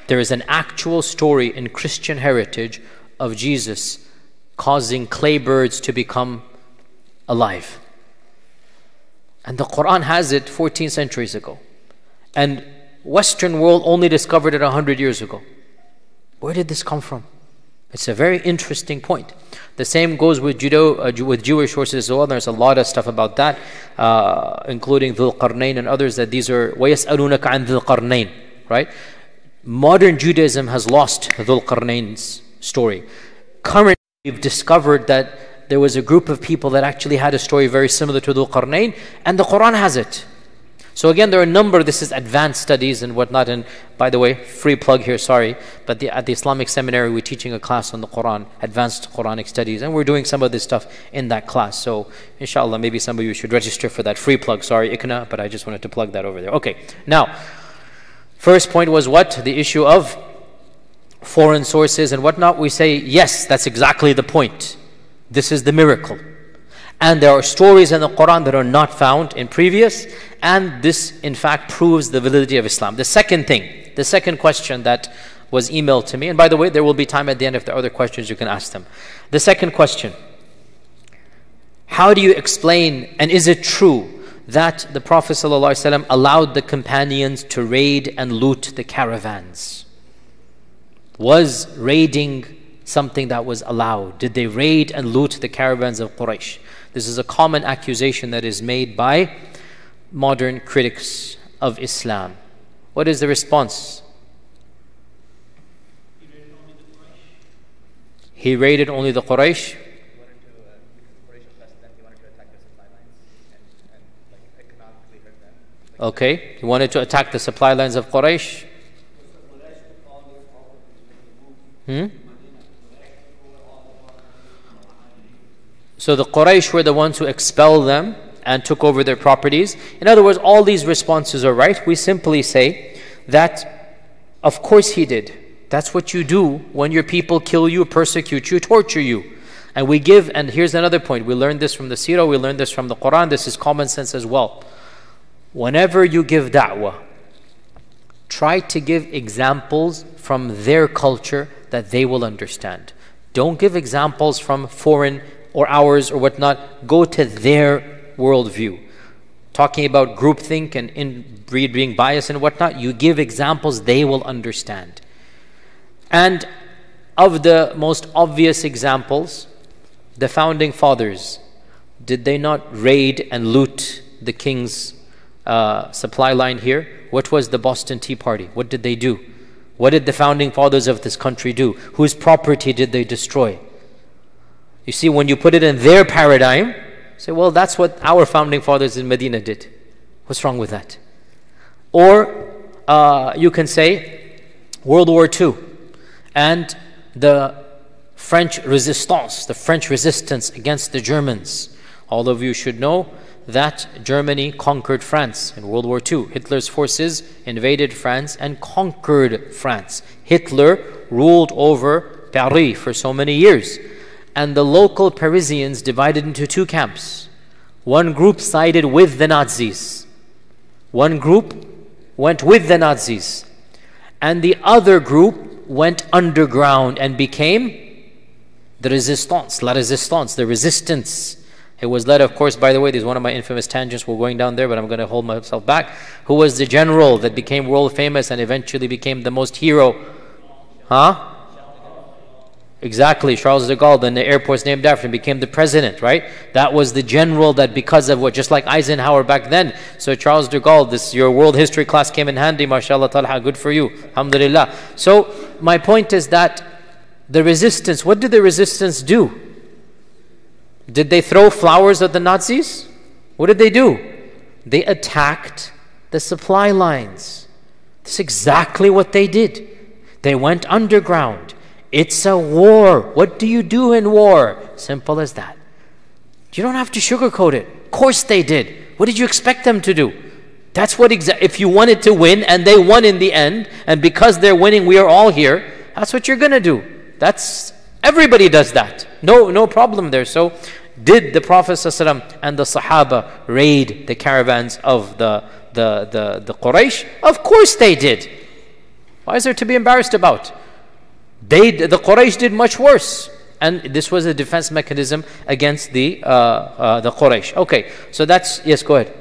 There is an actual story in Christian heritage of Jesus causing clay birds to become alive. And the Quran has it fourteen centuries ago. And Western world only discovered it one hundred years ago. Where did this come from? It's a very interesting point. The same goes with Judeo, uh, with Jewish sources as well. There's a lot of stuff about that, uh, including Dhul Qarnayn and others, that these are وَيَسْأَلُونَكَ عَنْ ذِي الْقَرْنَيْنِ, right? Modern Judaism has lost Dhul Qarnayn's story. Currently, we've discovered that there was a group of people that actually had a story very similar to Dhul Qarnayn, and the Quran has it. So again, there are a number, this is advanced studies and whatnot, and by the way, free plug here, sorry, but the, at the Islamic Seminary, we're teaching a class on the Quran, advanced Quranic studies, and we're doing some of this stuff in that class. So inshallah, maybe some of you should register for that free plug. Sorry, I C N A, but I just wanted to plug that over there. Okay, now, first point was what? The issue of foreign sources and whatnot, we say, yes, that's exactly the point. This is the miracle. And there are stories in the Quran that are not found in previous, and this in fact proves the validity of Islam. The second thing, the second question that was emailed to me, and by the way, there will be time at the end if there are other questions you can ask them. The second question, how do you explain, and is it true that the Prophet ﷺ allowed the companions to raid and loot the caravans? Was raiding something that was allowed? Did they raid and loot the caravans of Quraysh? This is a common accusation that is made by modern critics of Islam. What is the response? He raided only the Quraysh. He raided only the Quraysh. Okay, he wanted to attack the supply lines of Quraysh. Hmm? So the Quraysh were the ones who expelled them and took over their properties. In other words, all these responses are right. We simply say that, of course he did. That's what you do when your people kill you, persecute you, torture you. And we give, and here's another point. We learned this from the Seerah, we learned this from the Quran. This is common sense as well. Whenever you give da'wah, try to give examples from their culture that they will understand. Don't give examples from foreign or ours or whatnot. Go to their worldview. Talking about groupthink and inbreeding bias and whatnot, you give examples they will understand. And of the most obvious examples, the founding fathers, did they not raid and loot the king's Uh, supply line here? What was the Boston Tea Party? What did they do? What did the founding fathers of this country do? Whose property did they destroy? You see, when you put it in their paradigm, you say, well, that's what our founding fathers in Medina did. What's wrong with that? Or uh, you can say World War Two and the French resistance, the French resistance against the Germans. All of you should know that Germany conquered France in World War Two. Hitler's forces invaded France and conquered France. Hitler ruled over Paris for so many years. And the local Parisians divided into two camps. One group sided with the Nazis. One group went with the Nazis. And the other group went underground and became the resistance, la resistance, the resistance. It was led, of course, by the way, this is one of my infamous tangents. We're going down there, but I'm going to hold myself back. Who was the general that became world famous and eventually became the most hero? Huh? Exactly, Charles de Gaulle, then the airport's named after him, became the president, right? That was the general that because of what, just like Eisenhower back then. So Charles de Gaulle, this your world history class came in handy, mashallah, Talha, good for you, alhamdulillah. So my point is that the resistance, what did the resistance do? Did they throw flowers at the Nazis? What did they do? They attacked the supply lines. That's exactly what they did. They went underground. It's a war. What do you do in war? Simple as that. You don't have to sugarcoat it. Of course they did. What did you expect them to do? That's what exactly, if you wanted to win and they won in the end, and because they're winning, we are all here, that's what you're going to do. That's, everybody does that. No, no problem there. So did the Prophet ﷺ and the Sahaba raid the caravans of the, the, the, the Quraysh? Of course they did. Why is there to be embarrassed about? They, the Quraysh did much worse. And this was a defense mechanism against the, uh, uh, the Quraysh. Okay, so that's, yes, go ahead.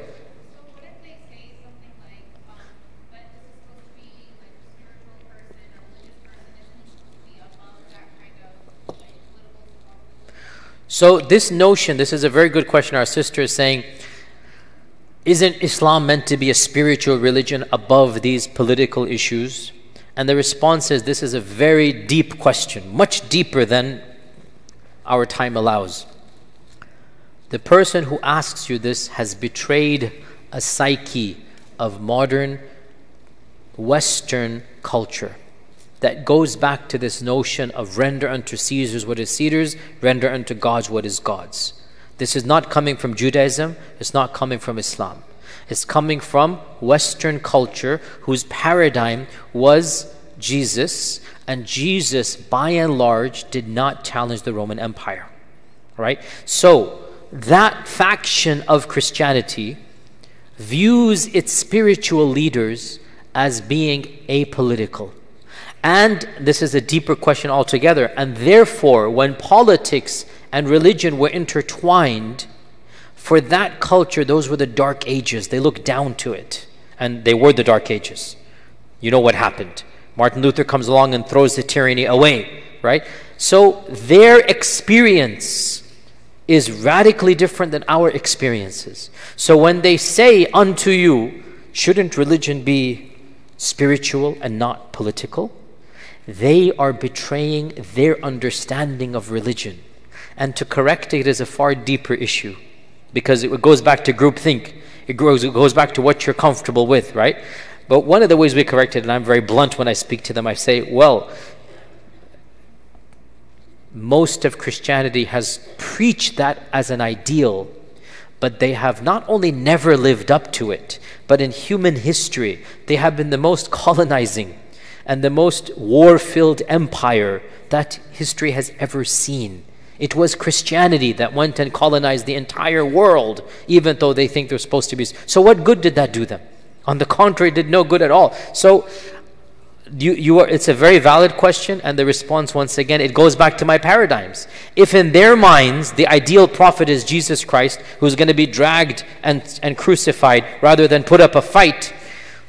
So this notion, this is a very good question. Our sister is saying, isn't Islam meant to be a spiritual religion above these political issues? And the response is, this is a very deep question, much deeper than our time allows. The person who asks you this has betrayed a psyche of modern Western culture that goes back to this notion of render unto Caesar's what is Caesar's, render unto God's what is God's. This is not coming from Judaism, it's not coming from Islam. It's coming from Western culture whose paradigm was Jesus, and Jesus, by and large, did not challenge the Roman Empire. Right? So that faction of Christianity views its spiritual leaders as being apolitical. And this is a deeper question altogether. And therefore, when politics and religion were intertwined, for that culture, those were the Dark Ages. They looked down to it. And they were the Dark Ages. You know what happened. Martin Luther comes along and throws the tyranny away, right? So their experience is radically different than our experiences. So when they say unto you, shouldn't religion be spiritual and not political? They are betraying their understanding of religion. And to correct it is a far deeper issue, because it goes back to groupthink. It goes, it goes back to what you're comfortable with, right? But one of the ways we correct it, and I'm very blunt when I speak to them, I say, well, most of Christianity has preached that as an ideal, but they have not only never lived up to it, but in human history, they have been the most colonizing and the most war-filled empire that history has ever seen. It was Christianity that went and colonized the entire world, even though they think they're supposed to be. So what good did that do them? On the contrary, it did no good at all. So you, you are, it's a very valid question, and the response, once again, it goes back to my paradigms. If in their minds the ideal prophet is Jesus Christ, who's going to be dragged and, and crucified rather than put up a fight,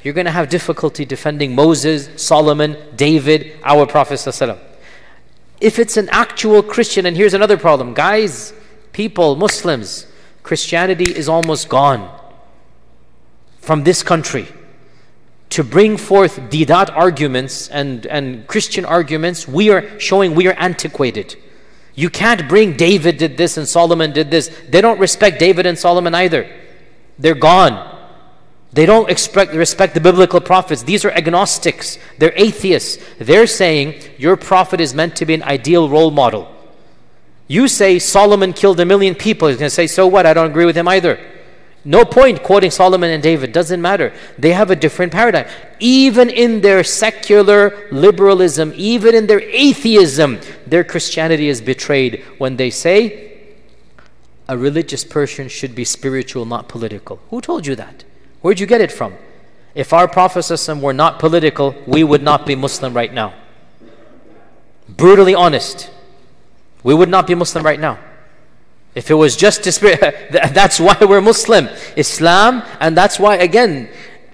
you're going to have difficulty defending Moses, Solomon, David, our Prophet ﷺ. If it's an actual Christian, and here's another problem, guys, people, Muslims, Christianity is almost gone from this country. To bring forth Deedat arguments and, and Christian arguments, we are showing we are antiquated. You can't bring David did this and Solomon did this. They don't respect David and Solomon either. They're gone. They don't expect, respect the biblical prophets. These are agnostics. They're atheists. They're saying your prophet is meant to be an ideal role model. You say Solomon killed a million people. He's going to say, so what? I don't agree with him either. No point quoting Solomon and David. Doesn't matter. They have a different paradigm. Even in their secular liberalism, even in their atheism, their Christianity is betrayed when they say a religious person should be spiritual, not political. Who told you that? Where'd you get it from? If our Prophet ﷺ were not political, we would not be Muslim right now. Brutally honest. We would not be Muslim right now. If it was just to spirit, that's why we're Muslim. Islam, and that's why, again,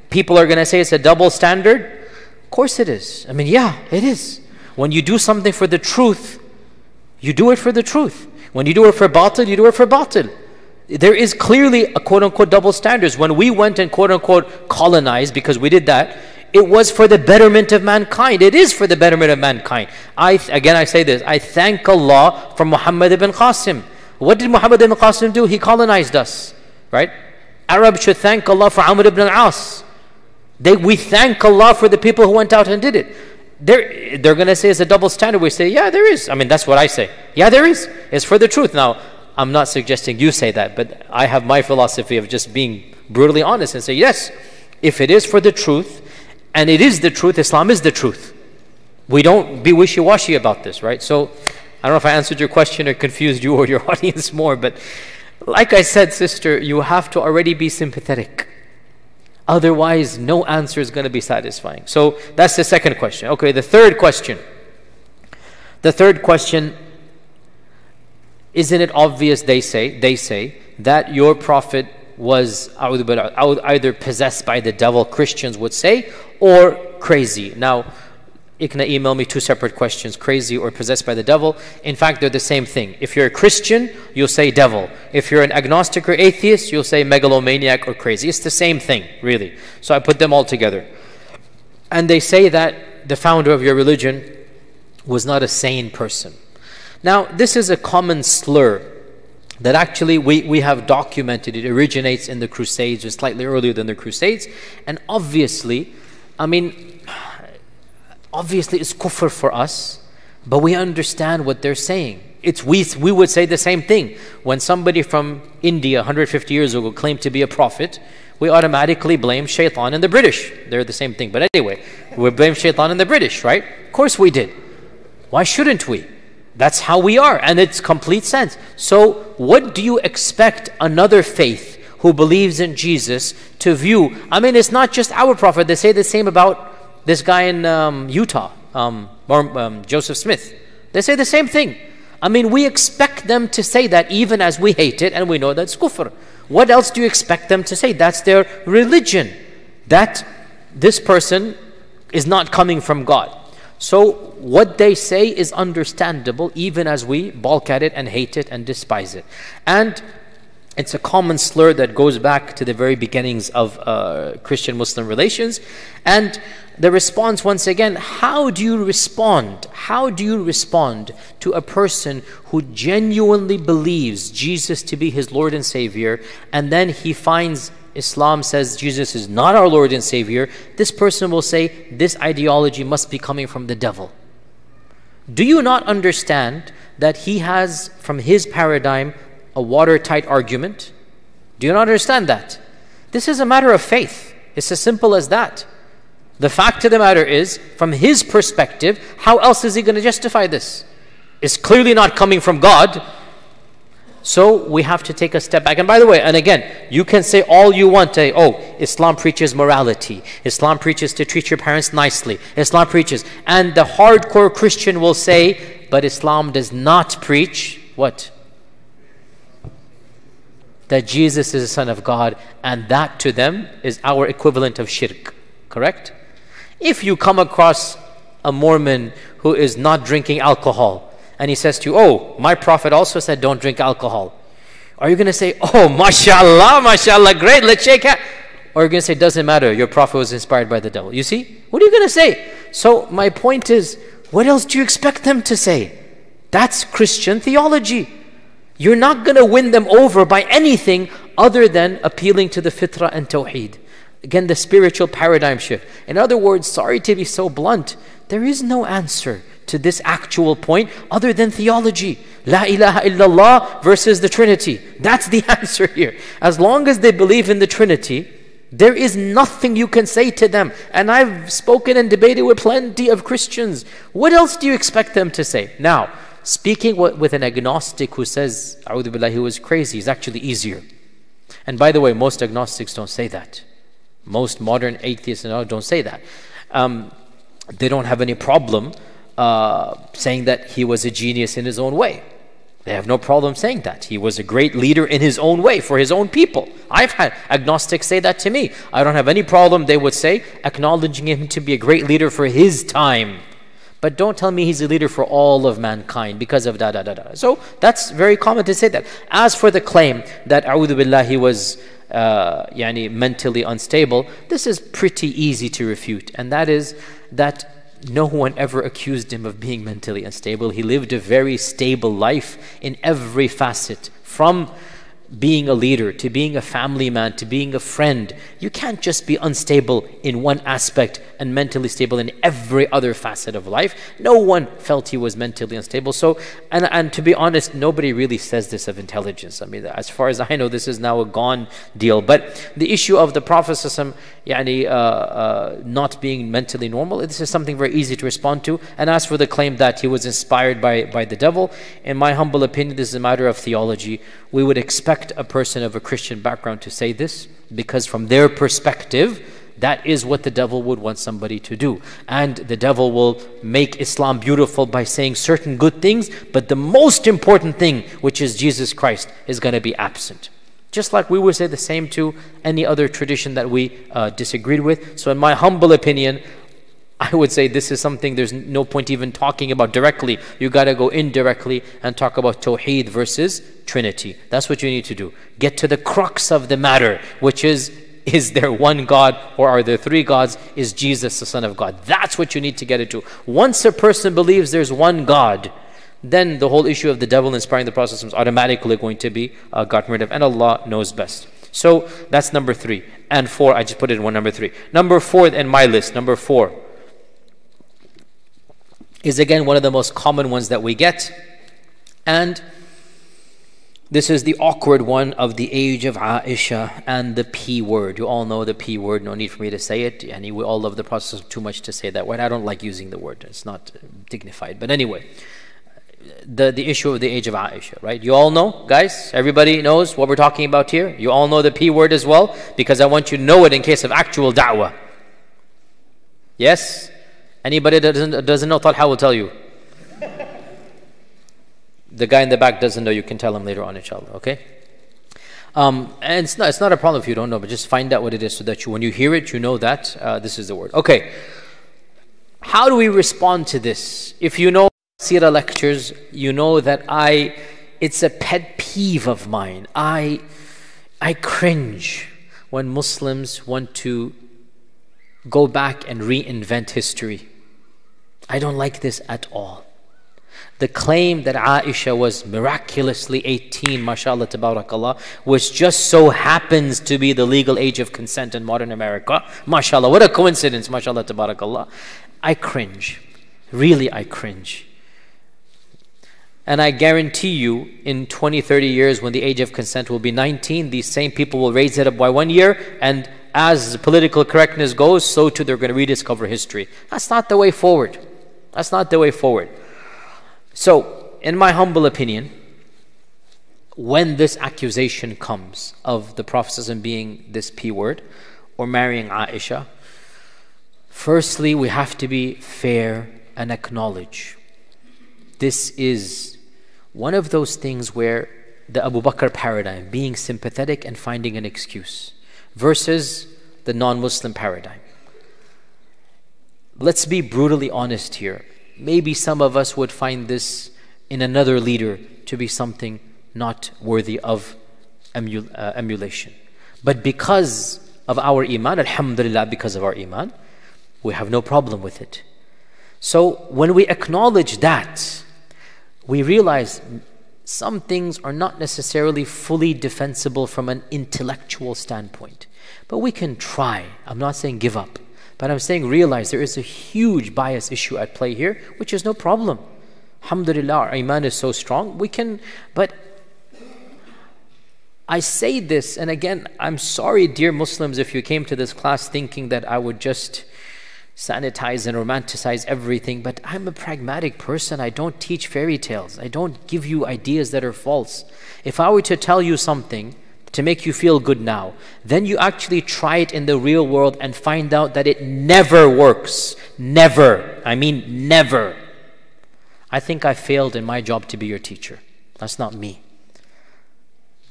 people are going to say it's a double standard. Of course it is. I mean, yeah, it is. When you do something for the truth, you do it for the truth. When you do it for batil, you do it for batil. There is clearly a quote-unquote double standards. When we went and quote-unquote colonized, because we did that, it was for the betterment of mankind. It is for the betterment of mankind. I Again, I say this. I thank Allah for Muhammad ibn Qasim. What did Muhammad ibn Qasim do? He colonized us, right? Arabs should thank Allah for Amr ibn al-As. They, we thank Allah for the people who went out and did it. They're, they're going to say it's a double standard. We say, yeah, there is. I mean, that's what I say. Yeah, there is. It's for the truth. Now, I'm not suggesting you say that, but I have my philosophy of just being brutally honest and say, yes, if it is for the truth, and it is the truth, Islam is the truth. We don't be wishy-washy about this, right? So, I don't know if I answered your question or confused you or your audience more, but like I said, sister, you have to already be sympathetic. Otherwise, no answer is going to be satisfying. So that's the second question. Okay, the third question. The third question, isn't it obvious, they say, they say that your prophet was either possessed by the devil, Christians would say, or crazy. Now, I C N A email me two separate questions, crazy or possessed by the devil. In fact, they're the same thing. If you're a Christian, you'll say devil. If you're an agnostic or atheist, you'll say megalomaniac or crazy. It's the same thing, really. So I put them all together. And they say that the founder of your religion was not a sane person. Now, this is a common slur that actually we, we have documented. It originates in the Crusades, or slightly earlier than the Crusades. And obviously, I mean... obviously, it's kufr for us, but we understand what they're saying. It's we, we would say the same thing. When somebody from India one hundred fifty years ago claimed to be a prophet, we automatically blame Shaitan and the British. They're the same thing, but anyway, we blame Shaitan and the British, right? Of course we did. Why shouldn't we? That's how we are, and it's complete sense. So what do you expect another faith who believes in Jesus to view? I mean, it's not just our prophet. They say the same about this guy in um, Utah, um, or, um, Joseph Smith. They say the same thing. I mean, we expect them to say that even as we hate it, and we know that's kufr. What else do you expect them to say? That's their religion, that this person is not coming from God. So what they say is understandable even as we balk at it and hate it and despise it. And it's a common slur that goes back to the very beginnings of uh, Christian-Muslim relations. And the response, once again, how do you respond? How do you respond to a person who genuinely believes Jesus to be his Lord and Savior, and then he finds Islam says Jesus is not our Lord and Savior? This person will say, this ideology must be coming from the devil. Do you not understand that he has, from his paradigm, a watertight argument? Do you not understand that? This is a matter of faith. It's as simple as that. The fact of the matter is, from his perspective, how else is he going to justify this? It's clearly not coming from God. So we have to take a step back. And by the way, and again, you can say all you want. Say, oh, Islam preaches morality. Islam preaches to treat your parents nicely. Islam preaches. And the hardcore Christian will say, but Islam does not preach what? That Jesus is the Son of God. And that to them is our equivalent of shirk. Correct? If you come across a Mormon who is not drinking alcohol, and he says to you, oh, my prophet also said don't drink alcohol. Are you going to say, oh, mashallah, mashallah, great, let's shake hands? Or are you going to say, doesn't matter, your prophet was inspired by the devil? You see? What are you going to say? So my point is, what else do you expect them to say? That's Christian theology. You're not going to win them over by anything other than appealing to the fitrah and tawheed. Again, the spiritual paradigm shift. In other words, sorry to be so blunt, there is no answer to this actual point other than theology. La ilaha illallah versus the Trinity. That's the answer here. As long as they believe in the Trinity, there is nothing you can say to them. And I've spoken and debated with plenty of Christians. What else do you expect them to say? Now, speaking with an agnostic who says, A'udhu Billahi, he was crazy, is actually easier. And by the way, most agnostics don't say that. Most modern atheists and all don't say that. Um, they don't have any problem Uh, saying that he was a genius in his own way. They have no problem saying that. He was a great leader in his own way for his own people. I've had agnostics say that to me. I don't have any problem, they would say, acknowledging him to be a great leader for his time. But don't tell me he's a leader for all of mankind because of da da da da. So that's very common to say that. As for the claim that A'udhu Billah, he was uh, yani mentally unstable, this is pretty easy to refute. And that is that no one ever accused him of being mentally unstable. He lived a very stable life in every facet, from being a leader to being a family man to being a friend. You can't just be unstable in one aspect and mentally stable in every other facet of life. No one felt he was mentally unstable. So, and, and to be honest, nobody really says this of intelligence. I mean, as far as I know, this is now a gone deal. But the issue of the Prophet yani, uh, uh, not being mentally normal, this is something very easy to respond to. And as for the claim that he was inspired by, by the devil, in my humble opinion, this is a matter of theology. We would expect a person of a Christian background to say this, because from their perspective, that is what the devil would want somebody to do. And the devil will make Islam beautiful by saying certain good things, but the most important thing, which is Jesus Christ, is going to be absent. Just like we would say the same to any other tradition that we uh, disagreed with. So in my humble opinion, I would say this is something there's no point even talking about directly. You got to go indirectly and talk about Tawheed versus Trinity. That's what you need to do. Get to the crux of the matter, which is, is there one God or are there three gods? Is Jesus the Son of God? That's what you need to get into. Once a person believes there's one God, then the whole issue of the devil inspiring the Prophet is automatically going to be uh, gotten rid of. And Allah knows best. So that's number three. And four, I just put it in one, number three. Number four in my list, number four. Is again one of the most common ones that we get, and This is the awkward one of the age of Aisha and the P word. You all know the P word, no need for me to say it. And we all love the Prophet too much to say that word. I don't like using the word, it's not dignified. But anyway, the, the issue of the age of Aisha, right? You all know, guys, everybody knows what we're talking about here. You all know the P word as well, because I want you to know it in case of actual da'wah. Yes? Anybody that doesn't, doesn't know, Talha will tell you. The guy in the back doesn't know, you can tell him later on, inshallah, okay? Um, and it's not, it's not a problem if you don't know, but just find out what it is so that you, when you hear it, you know that uh, this is the word. Okay, how do we respond to this? If you know Seerah lectures, you know that I, it's a pet peeve of mine. I, I cringe when Muslims want to go back and reinvent history. I don't like this at all. The claim that Aisha was miraculously eighteen, mashallah, tabarakallah, which just so happens to be the legal age of consent in modern America. Mashallah, what a coincidence, mashallah, tabarakallah. I cringe. Really, I cringe. And I guarantee you, in twenty, thirty years, when the age of consent will be nineteen, these same people will raise it up by one year, and as political correctness goes, so too they're going to rediscover history. That's not the way forward. That's not the way forward. So, in my humble opinion, when this accusation comes of the Prophet being this P word or marrying Aisha, firstly, we have to be fair and acknowledge this is one of those things where the Abu Bakr paradigm, being sympathetic and finding an excuse, versus the non-Muslim paradigm. Let's be brutally honest here. Maybe some of us would find this in another leader to be something not worthy of emul uh, emulation. But because of our iman, alhamdulillah, because of our iman, we have no problem with it. So when we acknowledge that, we realize some things are not necessarily fully defensible from an intellectual standpoint. But we can try. I'm not saying give up. But I'm saying realize there is a huge bias issue at play here, which is no problem. Alhamdulillah, our iman is so strong. We can, but I say this, and again, I'm sorry, dear Muslims, if you came to this class thinking that I would just sanitize and romanticize everything, but I'm a pragmatic person. I don't teach fairy tales. I don't give you ideas that are false. If I were to tell you something to make you feel good now, then you actually try it in the real world and find out that it never works. Never. I mean, never. I think I failed in my job to be your teacher. That's not me.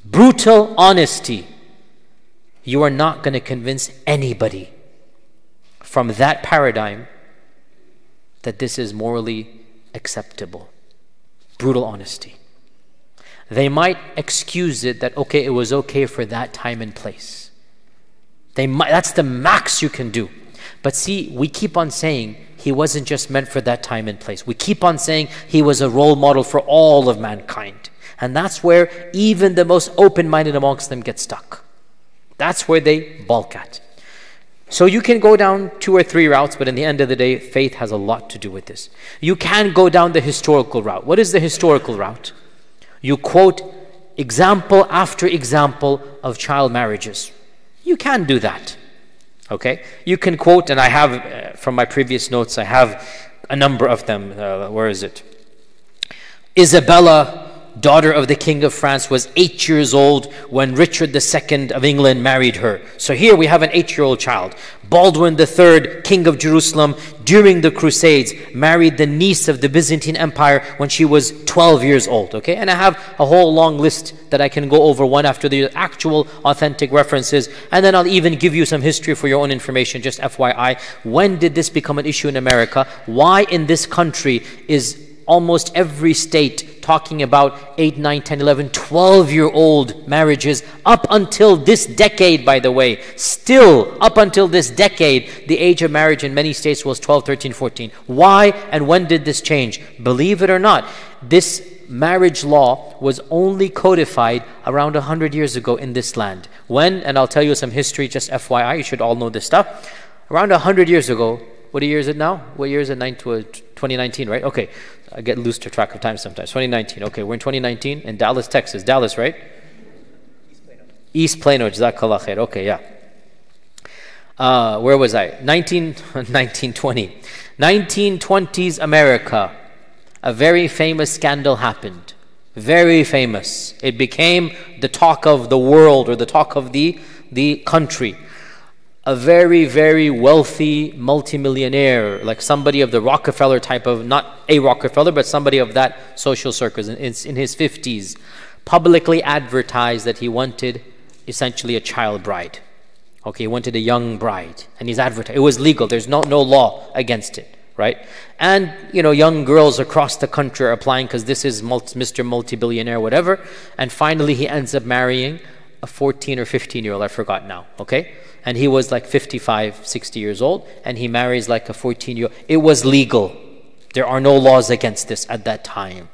Brutal honesty. You are not going to convince anybody from that paradigm that this is morally acceptable. Brutal honesty. They might excuse it that, okay, it was okay for that time and place. They might, that's the max you can do. But see, we keep on saying he wasn't just meant for that time and place. We keep on saying he was a role model for all of mankind. And that's where even the most open-minded amongst them get stuck. That's where they balk at. So you can go down two or three routes, but in the end of the day, faith has a lot to do with this. You can go down the historical route. What is the historical route? You quote example after example of child marriages. You can do that, okay? You can quote, and I have, uh, from my previous notes, I have a number of them. Uh, where is it? Isabella, daughter of the King of France, was eight years old when Richard the Second of England married her. So here we have an eight-year-old child. Baldwin the Third, King of Jerusalem, during the Crusades, married the niece of the Byzantine Empire when she was twelve years old. Okay, and I have a whole long list that I can go over one after the actual authentic references, and then I'll even give you some history for your own information, just F Y I. When did this become an issue in America? Why in this country is almost every state talking about eight, nine, ten, eleven, twelve-year-old marriages up until this decade, by the way. Still, up until this decade, the age of marriage in many states was twelve, thirteen, fourteen. Why and when did this change? Believe it or not, this marriage law was only codified around one hundred years ago in this land. When? And I'll tell you some history, just F Y I. You should all know this stuff. Around one hundred years ago, what year is it now? What year is it? Nine to a... twenty nineteen, right? Okay, I get loose to track of time sometimes. twenty nineteen, okay, we're in twenty nineteen in Dallas, Texas. Dallas, right? East Plano. East Plano, Jazakallah Khair. Okay, yeah. Uh, where was I? nineteen, nineteen twenty. nineteen twenties America. A very famous scandal happened. Very famous. It became the talk of the world, or the talk of the, the country. A very, very wealthy multimillionaire, like somebody of the Rockefeller type of, not a Rockefeller, but somebody of that social circus in, in his fifties, publicly advertised that he wanted essentially a child bride. Okay, he wanted a young bride, and he's advertised. It was legal. There's no, no law against it, right? And, you know, young girls across the country are applying because this is multi, Mister Multi-Billionaire, whatever. And finally, he ends up marrying a fourteen or fifteen-year-old, I forgot now, okay? And he was like fifty-five, sixty years old, and he marries like a fourteen-year-old. It was legal. There are no laws against this at that time.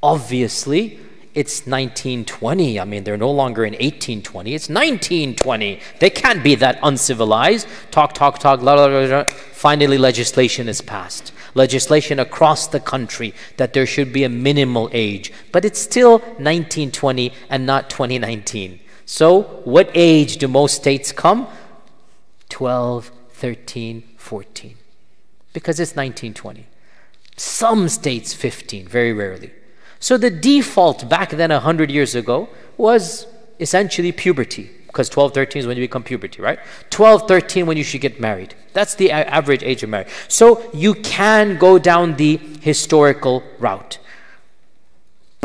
Obviously, it's nineteen twenty. I mean, they're no longer in eighteen twenty. It's nineteen twenty. They can't be that uncivilized. Talk, talk, talk, la, la, la, la. Finally, legislation is passed. Legislation across the country that there should be a minimal age. But it's still nineteen twenty and not twenty nineteen. So, what age do most states come? twelve, thirteen, fourteen. Because it's nineteen twenty. Some states fifteen, very rarely. So the default back then a hundred years ago was essentially puberty. Because twelve, thirteen is when you become puberty, right? twelve, thirteen when you should get married. That's the average age of marriage. So you can go down the historical route.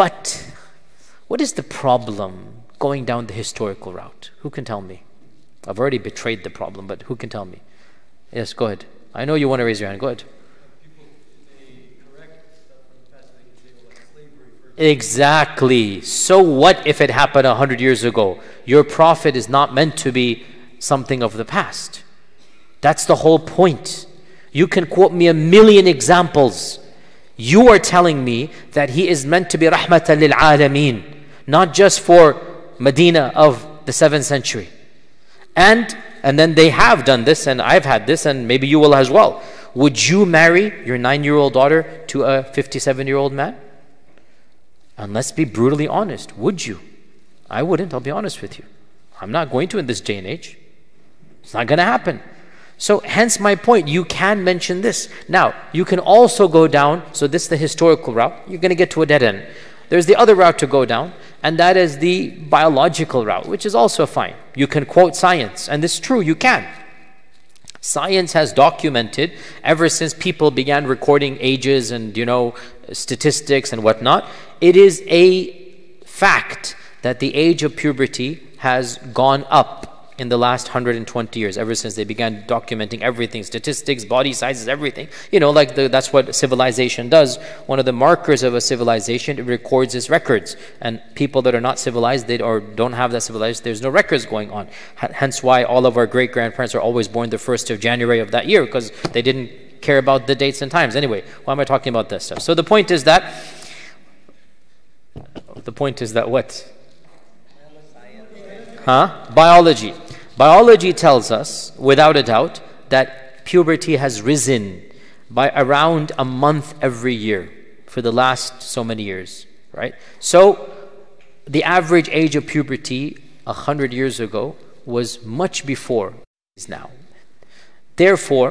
But what is the problem going down the historical route? Who can tell me? I've already betrayed the problem, but who can tell me? Yes, go ahead. I know you want to raise your hand. Go ahead. Exactly. So what if it happened a hundred years ago? Your prophet is not meant to be something of the past. That's the whole point. You can quote me a million examples. You are telling me that he is meant to be rahmatan lil alameen, not just for Medina of the seventh century. And and then they have done this, and I've had this, and maybe you will as well. Would you marry your nine-year-old daughter to a fifty-seven-year-old man? And let's be brutally honest. Would you? I wouldn't. I'll be honest with you. I'm not going to in this day and age. It's not going to happen. So hence my point. You can mention this. Now, you can also go down. So this is the historical route. You're going to get to a dead end. There's the other route to go down. And that is the biological route, which is also fine. You can quote science. And it's true. You can. Science has documented ever since people began recording ages and, you know, statistics and whatnot. It is a fact that the age of puberty has gone up in the last one hundred twenty years, ever since they began documenting everything, statistics, body sizes, everything. You know, like the, that's what civilization does. One of the markers of a civilization, it records its records. And people that are not civilized, they or don't have that civilization, there's no records going on. H hence why all of our great-grandparents are always born the first of January of that year, because they didn't care about the dates and times. Anyway, why am I talking about this stuff? So the point is that The point is that what? Huh? Biology. Biology tells us, without a doubt, that puberty has risen by around a month every year for the last so many years, right? So the average age of puberty a hundred years ago was much before it is now. Therefore,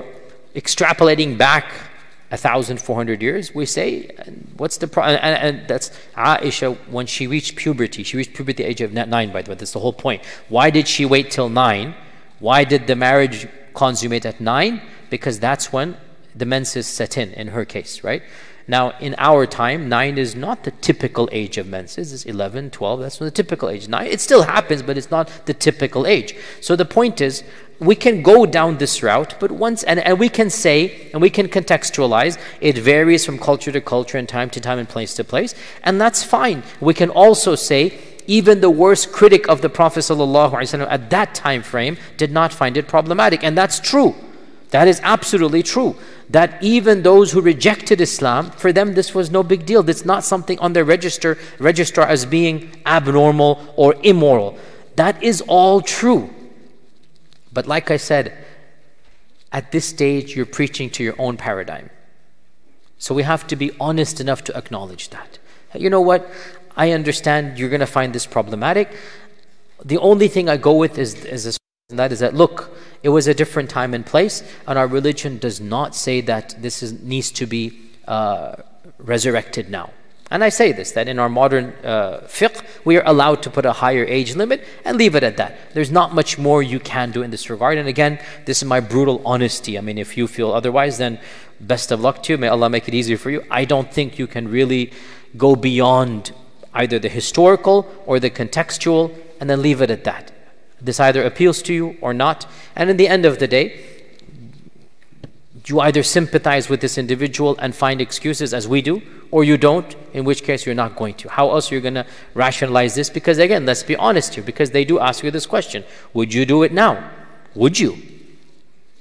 extrapolating back one thousand four hundred years, we say, and what's the problem? And, and that's Aisha, when she reached puberty, she reached puberty at the age of nine, by the way. That's the whole point. Why did she wait till nine? Why did the marriage consummate at nine? Because that's when the menses set in, in her case, right? Now, in our time, nine is not the typical age of menses. It's eleven, twelve. That's not the typical age. Nine, it still happens, but it's not the typical age. So the point is, we can go down this route, but once, and, and we can say, and we can contextualize, it varies from culture to culture and time to time and place to place, and that's fine. We can also say, even the worst critic of the Prophet ﷺ at that time frame did not find it problematic, and that's true. That is absolutely true, that even those who rejected Islam, for them this was no big deal. That's not something on their register, register as being abnormal or immoral. That is all true. But like I said, at this stage, you're preaching to your own paradigm. So we have to be honest enough to acknowledge that. You know what? I understand you're going to find this problematic. The only thing I go with is, is this, and that is that, look, it was a different time and place, and our religion does not say that this is, needs to be uh, resurrected now. And I say this, that in our modern uh, fiqh, we are allowed to put a higher age limit and leave it at that. There's not much more you can do in this regard. And again, this is my brutal honesty. I mean, if you feel otherwise, then best of luck to you. May Allah make it easier for you. I don't think you can really go beyond either the historical or the contextual and then leave it at that. This either appeals to you or not. And in the end of the day, you either sympathize with this individual and find excuses as we do, or you don't, in which case you're not going to. How else are you going to rationalize this? Because again, let's be honest here, because they do ask you this question. Would you do it now? Would you?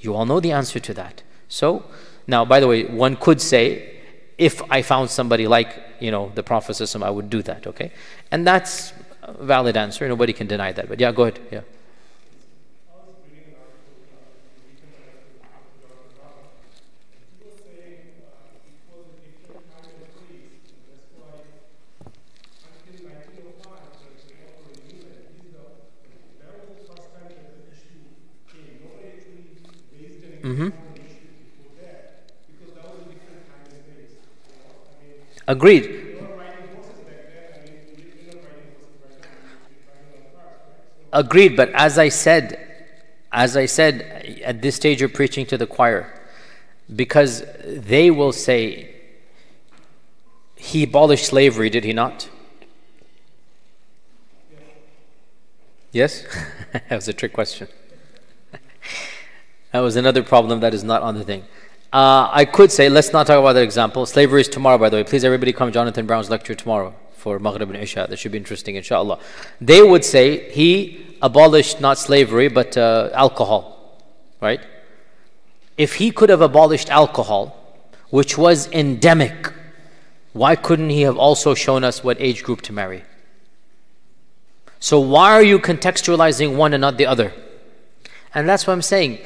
You all know the answer to that. So, now by the way, one could say, if I found somebody like, you know, the Prophet, I would do that, okay? And that's a valid answer. Nobody can deny that. But yeah, go ahead. Yeah. Mm-hmm. Agreed. Agreed, but as I said, as I said, at this stage you're preaching to the choir, because they will say, he abolished slavery, did he not? Yes? That was a trick question. That was another problem that is not on the thing. Uh, I could say, let's not talk about that example. Slavery is tomorrow, by the way. Please, everybody come to Jonathan Brown's lecture tomorrow for Maghrib and Isha. That should be interesting, inshallah. They would say, he abolished not slavery, but uh, alcohol, right? If he could have abolished alcohol, which was endemic, why couldn't he have also shown us what age group to marry? So why are you contextualizing one and not the other? And that's what I'm saying.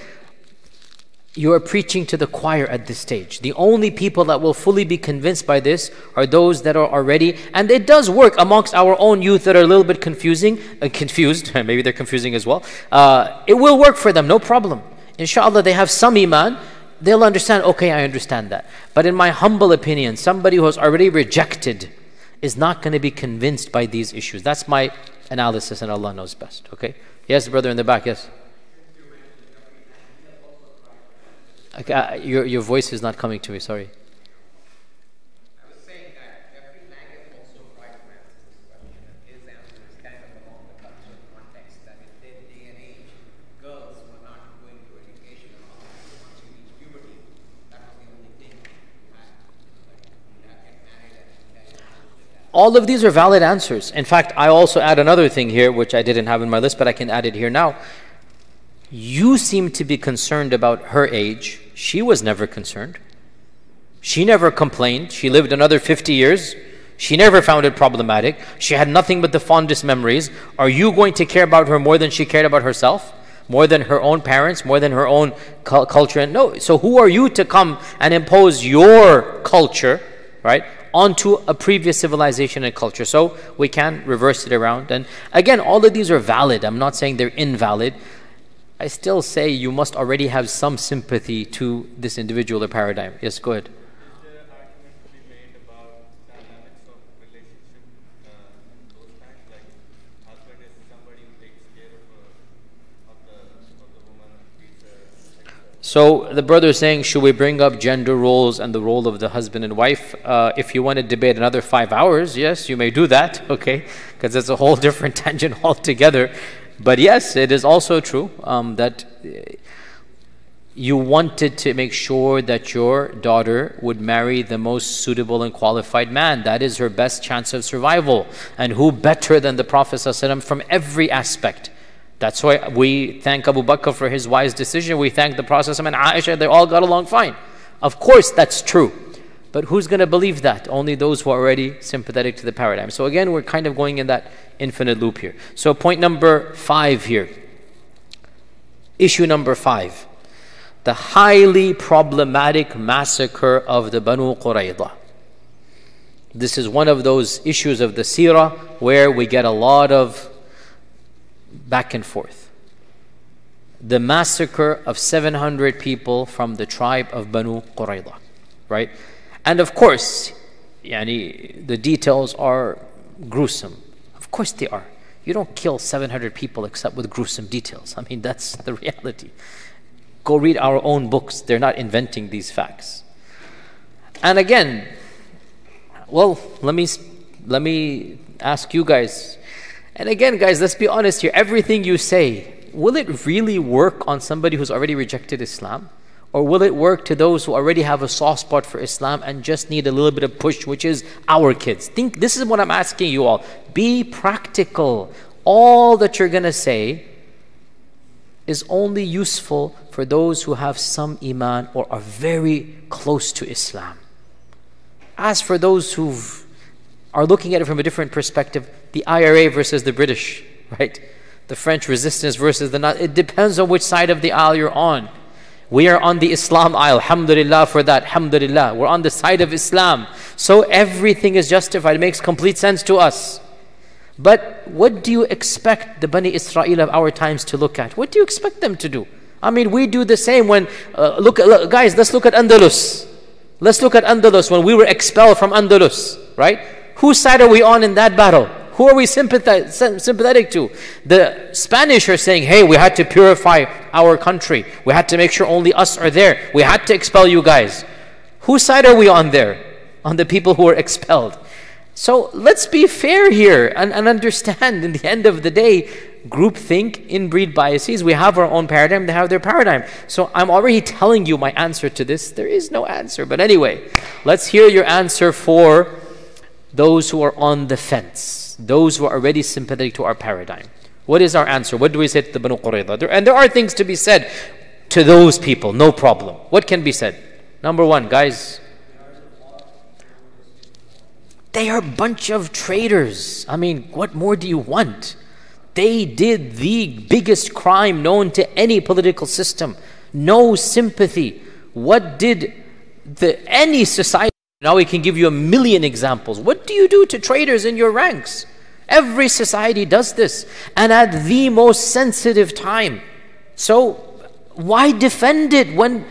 You are preaching to the choir at this stage. The only people that will fully be convinced by this are those that are already, and it does work amongst our own youth that are a little bit confusing, uh, confused, maybe they're confusing as well. Uh, it will work for them, no problem. Inshallah, they have some iman, they'll understand, okay, I understand that. But in my humble opinion, somebody who has already rejected is not going to be convinced by these issues. That's my analysis, and Allah knows best, okay? Yes, brother in the back, yes. Uh, your, your voice is not coming to me, sorry. I was saying that Jeffrey Lang is also right to answer this question. His answer is kind of along the cultural context that in their day and age, girls were not going to education at all. Once you reach puberty, that was the only thing you had to get married and that. All of these are valid answers. In fact, I also add another thing here, which I didn't have in my list, but I can add it here now. You seem to be concerned about her age. She was never concerned. She never complained. She lived another fifty years. She never found it problematic. She had nothing but the fondest memories. Are you going to care about her more than she cared about herself? More than her own parents? More than her own cu- culture? No. So who are you to come and impose your culture, right, onto a previous civilization and culture? So we can reverse it around. And again, all of these are valid. I'm not saying they're invalid. I still say you must already have some sympathy to this individual or paradigm. Yes, go ahead. Is there an argument to be made about dynamics of relationship and those kinds? Like, husband is somebody who takes care of the woman and feeds her. So the brother is saying, should we bring up gender roles and the role of the husband and wife? Uh, if you want to debate another five hours, yes, you may do that, okay? Because that's a whole different tangent altogether. But yes, it is also true um, that you wanted to make sure that your daughter would marry the most suitable and qualified man. That is her best chance of survival. And who better than the Prophet ﷺ from every aspect? That's why we thank Abu Bakr for his wise decision. We thank the Prophet ﷺ and Aisha. They all got along fine. Of course, that's true. But who's going to believe that? Only those who are already sympathetic to the paradigm. So again, we're kind of going in that infinite loop here. So point number five here. Issue number five. the highly problematic massacre of the Banu Qurayza. This is one of those issues of the seerah where we get a lot of back and forth. The massacre of seven hundred people from the tribe of Banu Qurayza, right? And of course, yani, the details are gruesome. Of course they are. You don't kill seven hundred people except with gruesome details. I mean, that's the reality. Go read our own books. They're not inventing these facts. And again, well, let me, let me ask you guys. And again, guys, let's be honest here. Everything you say, will it really work on somebody who's already rejected Islam? Or will it work to those who already have a soft spot for Islam and just need a little bit of push, which is our kids? Think, this is what I'm asking you all. Be practical. All that you're going to say is only useful for those who have some iman or are very close to Islam. As for those who are looking at it from a different perspective, the I R A versus the British, right? The French resistance versus the Nazis. It depends on which side of the aisle you're on. We are on the Islam aisle. Alhamdulillah for that. Alhamdulillah. We're on the side of Islam. So everything is justified. It makes complete sense to us. But what do you expect the Bani Israel of our times to look at? What do you expect them to do? I mean, we do the same when... Uh, look, look, guys, let's look at Andalus. Let's look at Andalus when we were expelled from Andalus, right? Whose side are we on in that battle? Who are we sympathetic to? The Spanish are saying, hey, we had to purify our country. We had to make sure only us are there. We had to expel you guys. Whose side are we on there? On the people who are expelled. So let's be fair here and, and understand, in the end of the day, groupthink, inbreed biases. We have our own paradigm. They have their paradigm. So I'm already telling you my answer to this. There is no answer. But anyway, let's hear your answer for those who are on the fence. Those who are already sympathetic to our paradigm. What is our answer? What do we say to the Banu Qurayza? And there are things to be said to those people, no problem. What can be said? Number one, guys, they are a bunch of traitors. I mean, what more do you want? They did the biggest crime known to any political system. No sympathy. What did the any society? Now we can give you a million examples. What do you do to traitors in your ranks? Every society does this, and at the most sensitive time. So why defend it when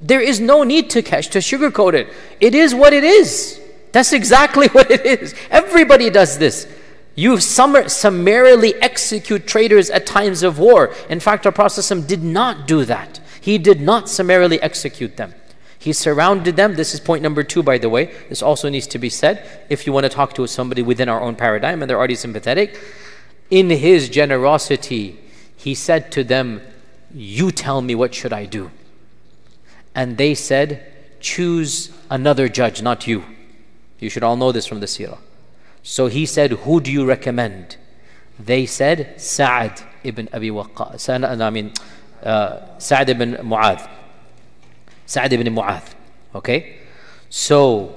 there is no need to catch, to sugarcoat it? It is what it is. That's exactly what it is. Everybody does this. You summar, summarily execute traitors at times of war. In fact, our Prophet did not do that. He did not summarily execute them. He surrounded them. This is point number two, by the way. This also needs to be said. If you want to talk to somebody within our own paradigm and they're already sympathetic, in his generosity, he said to them, you tell me, what should I do? And they said, choose another judge, not you. You should all know this from the seerah. So he said, who do you recommend? They said, Sa'd ibn Abi Waqqas. I mean, uh, Sa'd ibn Mu'adh. Sa'd ibn Mu'adh, okay? So,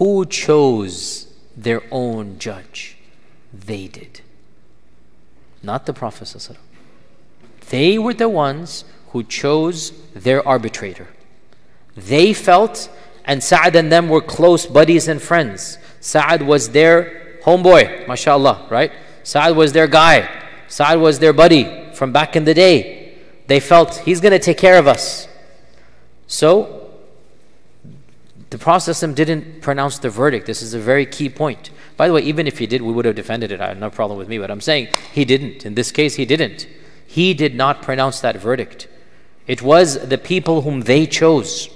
who chose their own judge? They did. Not the Prophet. They were the ones who chose their arbitrator. They felt, and Sa'd and them were close buddies and friends. Sa'd was their homeboy, mashallah, right? Sa'd was their guy. Sa'd was their buddy from back in the day. They felt, he's going to take care of us. So, the Prophet didn't pronounce the verdict. This is a very key point. By the way, even if he did, we would have defended it. I have no problem with me, but I'm saying he didn't. In this case, he didn't. He did not pronounce that verdict. It was the people whom they chose.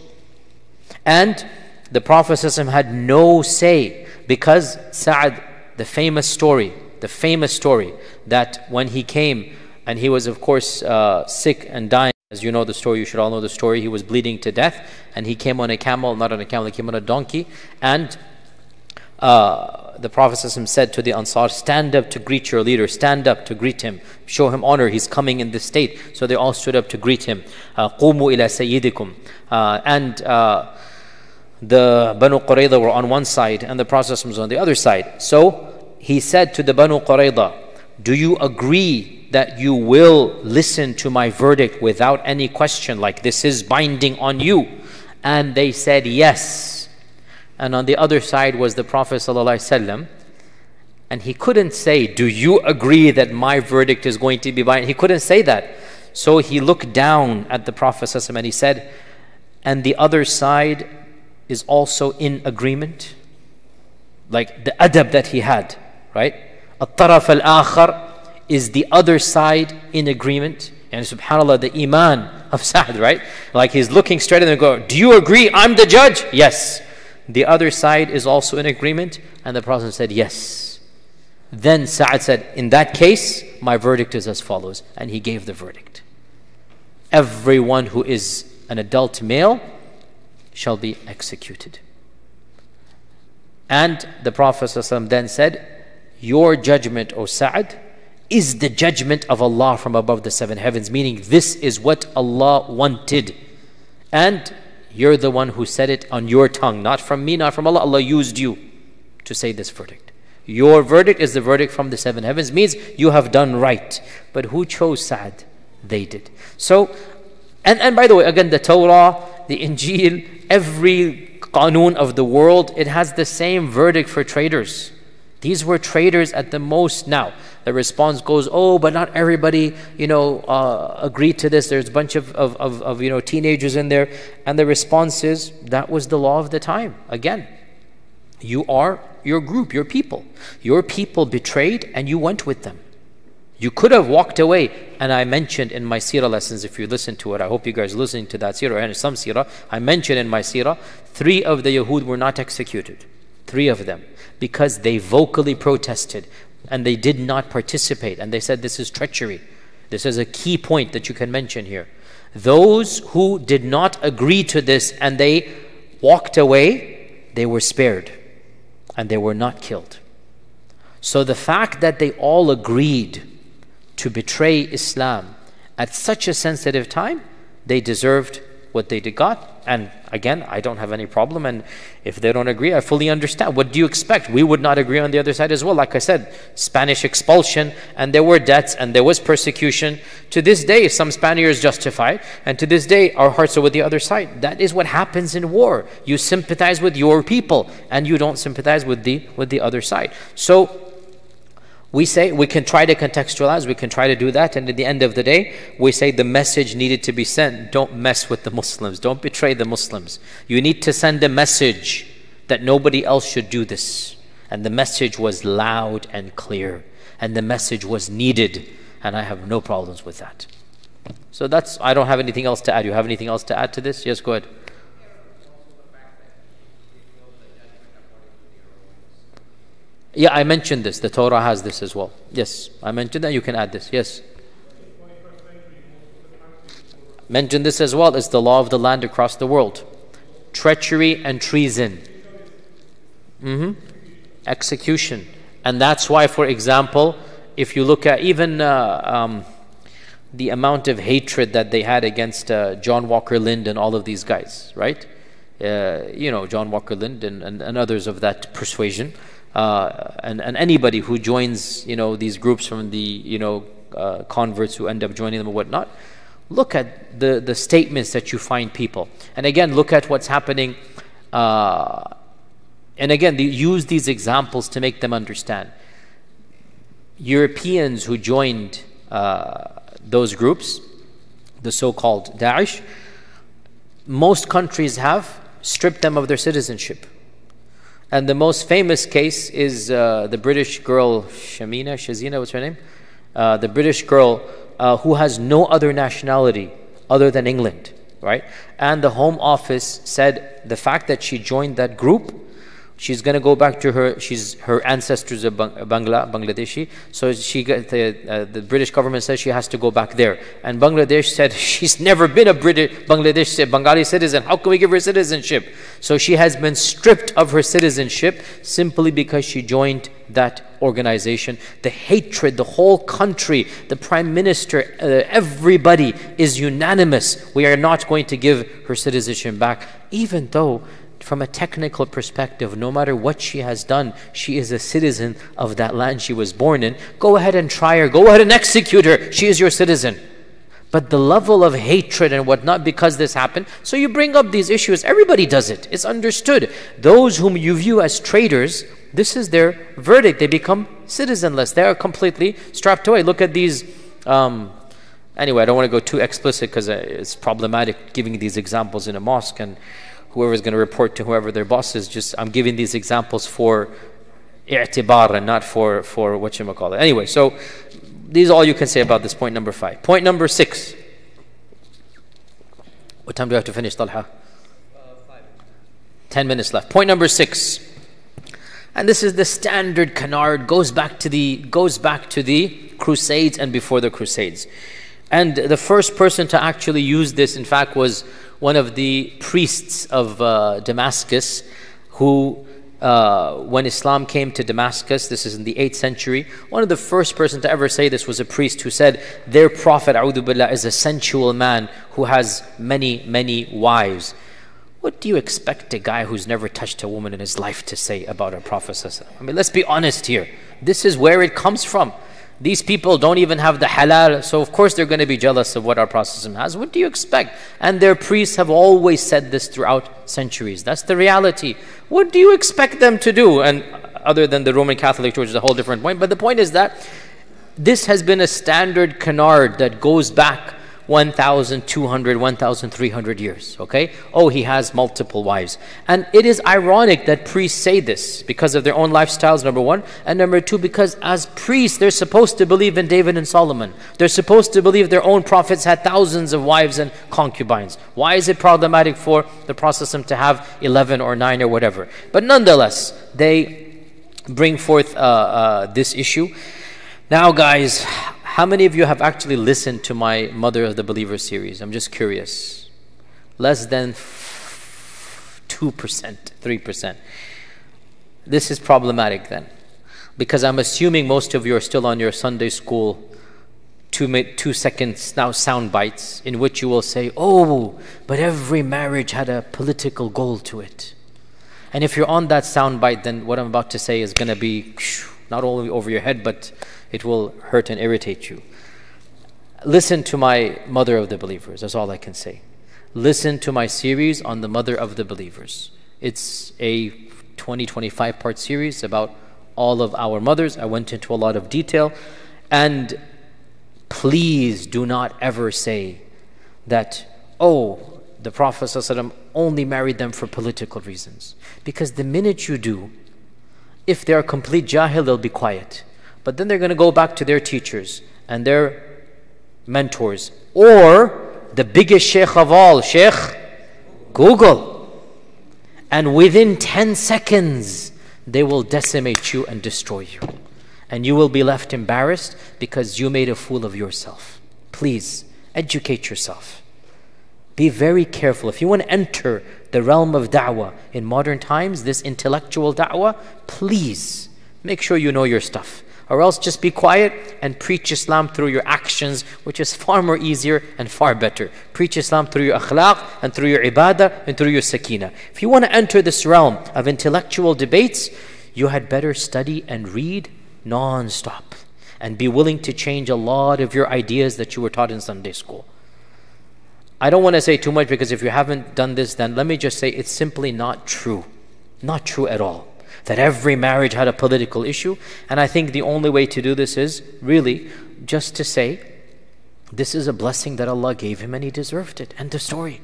And the Prophet had no say, because Sa'd, the famous story, the famous story that when he came, and he was of course uh, sick and dying. As you know the story, you should all know the story. He was bleeding to death, and he came on a camel, not on a camel, he came on a donkey. And uh, the Prophet said to the Ansar, stand up to greet your leader, stand up to greet him, show him honor, he's coming in this state. So they all stood up to greet him. Uh, Qumu ila sayyidikum. Uh, and uh, the Banu Qurayza were on one side, and the Prophet was on the other side. So he said to the Banu Qurayza, do you agree that you will listen to my verdict without any question, like this is binding on you? And they said yes. And on the other side was the Prophet ﷺ, and he couldn't say, do you agree that my verdict is going to be binding? He couldn't say that. So he looked down at the Prophet ﷺ and he said, and the other side is also in agreement? Like the adab that he had, right? At-taraf al-akhar, is the other side in agreement? And subhanAllah, the iman of Sa'd, right? Like he's looking straight at them and go, do you agree I'm the judge? Yes. The other side is also in agreement? And the Prophet said, yes. Then Sa'd said, in that case, my verdict is as follows. And he gave the verdict. Everyone who is an adult male shall be executed. And the Prophet ﷺ then said, your judgment, O Sa'd, is the judgment of Allah from above the seven heavens, meaning this is what Allah wanted. And you're the one who said it on your tongue, not from me, not from Allah. Allah used you to say this verdict. Your verdict is the verdict from the seven heavens, means you have done right. But who chose Sa'd? They did. So, and, and by the way, again, the Torah, the Injil, every Qanun of the world, it has the same verdict for traitors. These were traitors at the most. Now the response goes, oh, but not everybody, you know, uh, agreed to this. There's a bunch of, of, of, of, you know, teenagers in there. And the response is, that was the law of the time. Again, you are your group, your people. Your people betrayed and you went with them. You could have walked away. And I mentioned in my seerah lessons, if you listen to it, I hope you guys are listening to that seerah, and some seerah, I mentioned in my seerah, three of the Yahud were not executed. Three of them. Because they vocally protested and they did not participate. And they said this is treachery. This is a key point that you can mention here. Those who did not agree to this and they walked away, they were spared. And they were not killed. So the fact that they all agreed to betray Islam at such a sensitive time, they deserved what they got. And again, I don't have any problem, and if they don't agree, I fully understand. What do you expect? We would not agree on the other side as well. Like I said, Spanish expulsion, and there were deaths, and there was persecution. To this day, some Spaniards justify, and to this day, our hearts are with the other side. That is what happens in war. You sympathize with your people, and you don't sympathize with the, with the other side. So we say, we can try to contextualize, we can try to do that, and at the end of the day, we say the message needed to be sent. Don't mess with the Muslims. Don't betray the Muslims. You need to send a message that nobody else should do this. And the message was loud and clear. And the message was needed. And I have no problems with that. So that's, I don't have anything else to add. You have anything else to add to this? Yes, go ahead. Yeah, I mentioned this. The Torah has this as well. Yes, I mentioned that. You can add this. Yes. Mentioned this as well. It's the law of the land across the world. Treachery and treason. Mm-hmm. Execution. And that's why, for example, if you look at even uh, um, the amount of hatred that they had against uh, John Walker Lindh and all of these guys, right? Uh, you know, John Walker Lindh and, and, and others of that persuasion. Uh, and, and anybody who joins, you know, these groups from the, you know, uh, converts who end up joining them or whatnot, look at the, the statements that you find people. And again, look at what's happening. Uh, and again, they use these examples to make them understand. Europeans who joined uh, those groups, the so-called Daesh, most countries have stripped them of their citizenship. And the most famous case is uh, the British girl, Shamina, Shazina, what's her name? Uh, the British girl uh, who has no other nationality other than England, right? And the Home Office said the fact that she joined that group, she's going to go back to her, she's, her ancestors are Bang Bangla, Bangladeshi. So she, the, uh, the British government says she has to go back there. And Bangladesh said she's never been a British, Bangladesh, Bengali citizen. How can we give her citizenship? So she has been stripped of her citizenship simply because she joined that organization. The hatred, the whole country, the prime minister, uh, everybody is unanimous. We are not going to give her citizenship back, even though from a technical perspective, no matter what she has done, she is a citizen of that land she was born in. Go ahead and try her. Go ahead and execute her. She is your citizen. But the level of hatred and whatnot, because this happened, so you bring up these issues. Everybody does it. It's understood. Those whom you view as traitors, this is their verdict. They become citizenless. They are completely strapped away. Look at these. Um, anyway, I don't want to go too explicit because it's problematic giving these examples in a mosque, and whoever's going to report to whoever their boss is, just I'm giving these examples for i'tibar and not for, for whatchamacallit. Anyway, so these are all you can say about this point number five. Point number six. What time do I have to finish, Talha? Uh, five. Ten minutes left. Point number six. And this is the standard canard, goes back to the goes back to the Crusades and before the Crusades. And the first person to actually use this, in fact, was one of the priests of uh, Damascus, who Uh, when Islam came to Damascus, this is in the eighth century, one of the first person to ever say this was a priest who said, their prophet, a'udhu billah, is a sensual man who has many, many wives. What do you expect a guy who's never touched a woman in his life to say about our prophet? I mean, let's be honest here. This is where it comes from. These people don't even have the halal, so of course they're going to be jealous of what our Prophet has. What do you expect? And their priests have always said this throughout centuries. That's the reality. What do you expect them to do? And other than the Roman Catholic Church is a whole different point. But the point is that this has been a standard canard that goes back twelve hundred, thirteen hundred years, okay? Oh, he has multiple wives. And it is ironic that priests say this because of their own lifestyles, number one. And number two, because as priests, they're supposed to believe in David and Solomon. They're supposed to believe their own prophets had thousands of wives and concubines. Why is it problematic for the Prophet to have eleven or nine or whatever? But nonetheless, they bring forth uh, uh, this issue. Now, guys, how many of you have actually listened to my Mother of the Believers series? I'm just curious. Less than two percent, three percent. This is problematic then, because I'm assuming most of you are still on your Sunday school two, two seconds now sound bites in which you will say, oh, but every marriage had a political goal to it. And if you're on that sound bite, then what I'm about to say is going to be not only over your head, but it will hurt and irritate you. Listen to my Mother of the Believers. That's all I can say. Listen to my series on the Mother of the Believers. It's a twenty, twenty-five part series about all of our mothers. I went into a lot of detail. And please do not ever say that, oh, the Prophet ﷺ only married them for political reasons. Because the minute you do, if they are complete jahil, they'll be quiet. But then they're going to go back to their teachers and their mentors, or the biggest sheikh of all, Sheikh Google. And within ten seconds, they will decimate you and destroy you. And you will be left embarrassed because you made a fool of yourself. Please, educate yourself. Be very careful. If you want to enter the realm of da'wah in modern times, this intellectual da'wah, please make sure you know your stuff. Or else just be quiet and preach Islam through your actions, which is far more easier and far better. Preach Islam through your akhlaq and through your ibadah and through your sakina. If you want to enter this realm of intellectual debates, you had better study and read non-stop and be willing to change a lot of your ideas that you were taught in Sunday school. I don't want to say too much because if you haven't done this, then let me just say it's simply not true. Not true at all. That every marriage had a political issue. And I think the only way to do this is really just to say, this is a blessing that Allah gave him and he deserved it. End of story.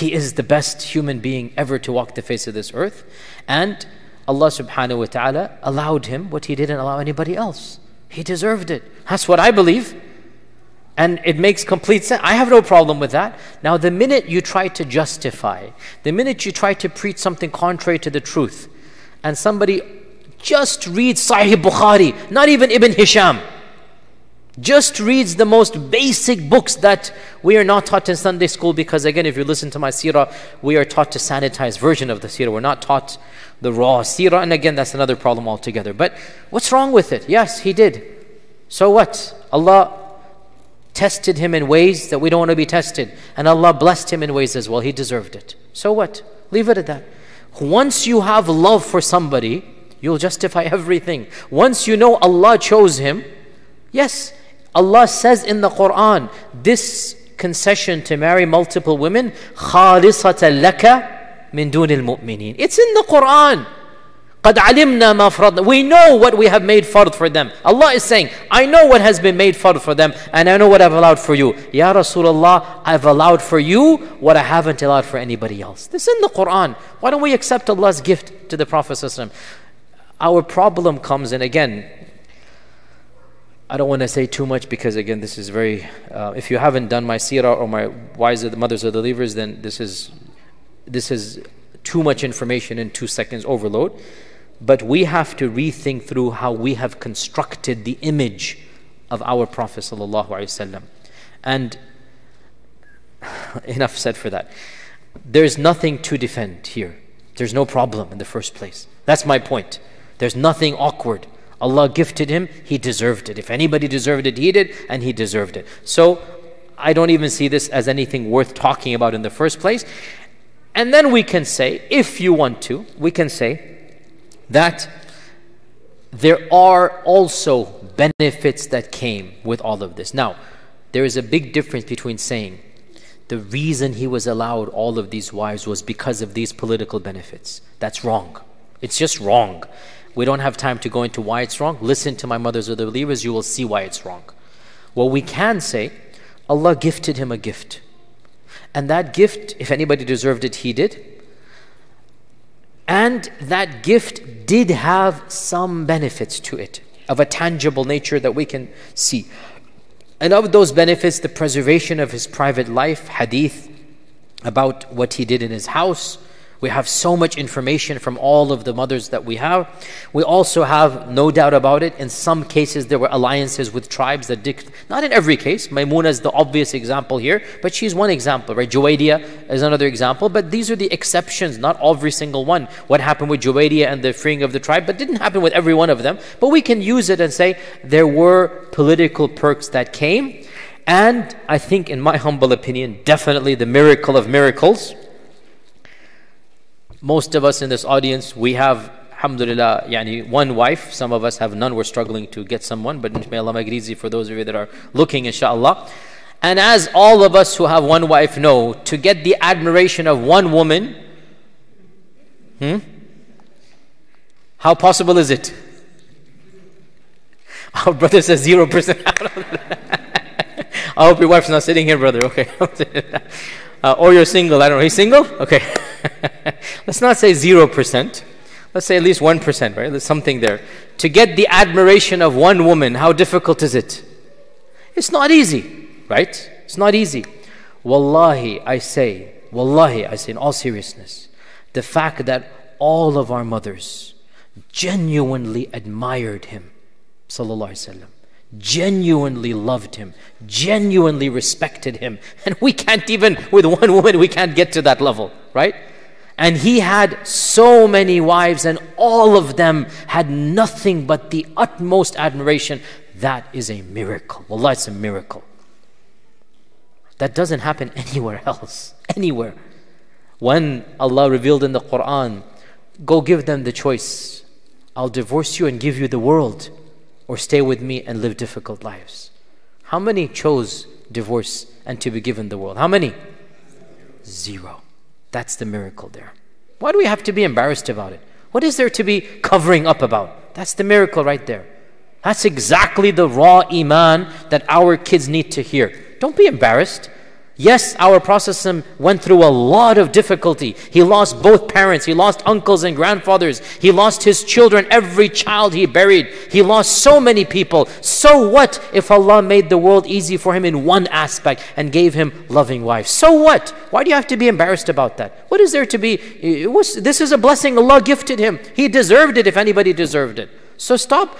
He is the best human being ever to walk the face of this earth. And Allah subhanahu wa ta'ala allowed him what he didn't allow anybody else. He deserved it. That's what I believe. And it makes complete sense. I have no problem with that. Now, the minute you try to justify, the minute you try to preach something contrary to the truth, and somebody just reads Sahih Bukhari, not even Ibn Hisham, just reads the most basic books that we are not taught in Sunday school, because again, if you listen to my seerah, we are taught to sanitize version of the seerah. We're not taught the raw seerah. And again, that's another problem altogether. But what's wrong with it? Yes, he did. So what? Allah tested him in ways that we don't want to be tested. And Allah blessed him in ways as well. He deserved it. So what? Leave it at that. Once you have love for somebody, you'll justify everything. Once you know Allah chose him, yes, Allah says in the Quran, this concession to marry multiple women, خَالِصَةً لَكَ مِن دُونِ الْمُؤْمِنِينَ. It's in the Quran. قَدْ عَلِمْنَا مَا فَرَضْنَا. We know what we have made fard for them. Allah is saying, I know what has been made fard for them, and I know what I've allowed for you. Ya Rasulullah, I've allowed for you what I haven't allowed for anybody else. This is in the Quran. Why don't we accept Allah's gift to the Prophet ﷺ? Our problem comes, and again, I don't want to say too much because again, this is very, uh, if you haven't done my seerah or my Wives of the Mothers of the Believers, then this is, this is too much information in two seconds overload. But we have to rethink through how we have constructed the image of our Prophet Sallallahu Alaihi Wasallam. And enough said for that. There's nothing to defend here. There's no problem in the first place. That's my point. There's nothing awkward. Allah gifted him, he deserved it. If anybody deserved it, he did, and he deserved it. So I don't even see this as anything worth talking about in the first place. And then we can say, if you want to, we can say that there are also benefits that came with all of this. Now, there is a big difference between saying the reason he was allowed all of these wives was because of these political benefits. That's wrong. It's just wrong. We don't have time to go into why it's wrong. Listen to my Mothers of the Believers, you will see why it's wrong. What we can say, Allah gifted him a gift. And that gift, if anybody deserved it, he did. And that gift did have some benefits to it, of a tangible nature that we can see. And of those benefits, the preservation of his private life, hadith about what he did in his house. We have so much information from all of the mothers that we have. We also have, no doubt about it, in some cases there were alliances with tribes that did, not in every case. Maymuna is the obvious example here, but she's one example, right? Juwaydia is another example, but these are the exceptions, not every single one. What happened with Juwaydia and the freeing of the tribe, but didn't happen with every one of them. But we can use it and say there were political perks that came. And I think, in my humble opinion, definitely the miracle of miracles. Most of us in this audience, we have, alhamdulillah, yani one wife. Some of us have none. We're struggling to get someone, but may Allah make it easy for those of you that are looking, inshallah. And as all of us who have one wife know, to get the admiration of one woman, hmm, how possible is it? Our brother says zero percent. I hope your wife's not sitting here, brother. Okay. Uh, or you're single. I don't know. He's single? Okay. Let's not say zero percent. Let's say at least one percent, right? There's something there. To get the admiration of one woman, how difficult is it? It's not easy, right? It's not easy. Wallahi, I say, Wallahi, I say in all seriousness, the fact that all of our mothers genuinely admired him, Sallallahu Alaihi Wasallam, genuinely loved him, genuinely respected him, and we can't even, with one woman, we can't get to that level, right? And he had so many wives, and all of them had nothing but the utmost admiration. That is a miracle. Wallah, it's a miracle. That doesn't happen anywhere else, anywhere. When Allah revealed in the Quran, go give them the choice, I'll divorce you and give you the world, or stay with me and live difficult lives. How many chose divorce and to be given the world? How many? Zero. That's the miracle there. Why do we have to be embarrassed about it? What is there to be covering up about? That's the miracle right there. That's exactly the raw iman that our kids need to hear. Don't be embarrassed. Yes, our Prophet went through a lot of difficulty. He lost both parents. He lost uncles and grandfathers. He lost his children. Every child he buried. He lost so many people. So what if Allah made the world easy for him in one aspect and gave him loving wives? So what? Why do you have to be embarrassed about that? What is there to be? It was, this is a blessing Allah gifted him. He deserved it if anybody deserved it. So stop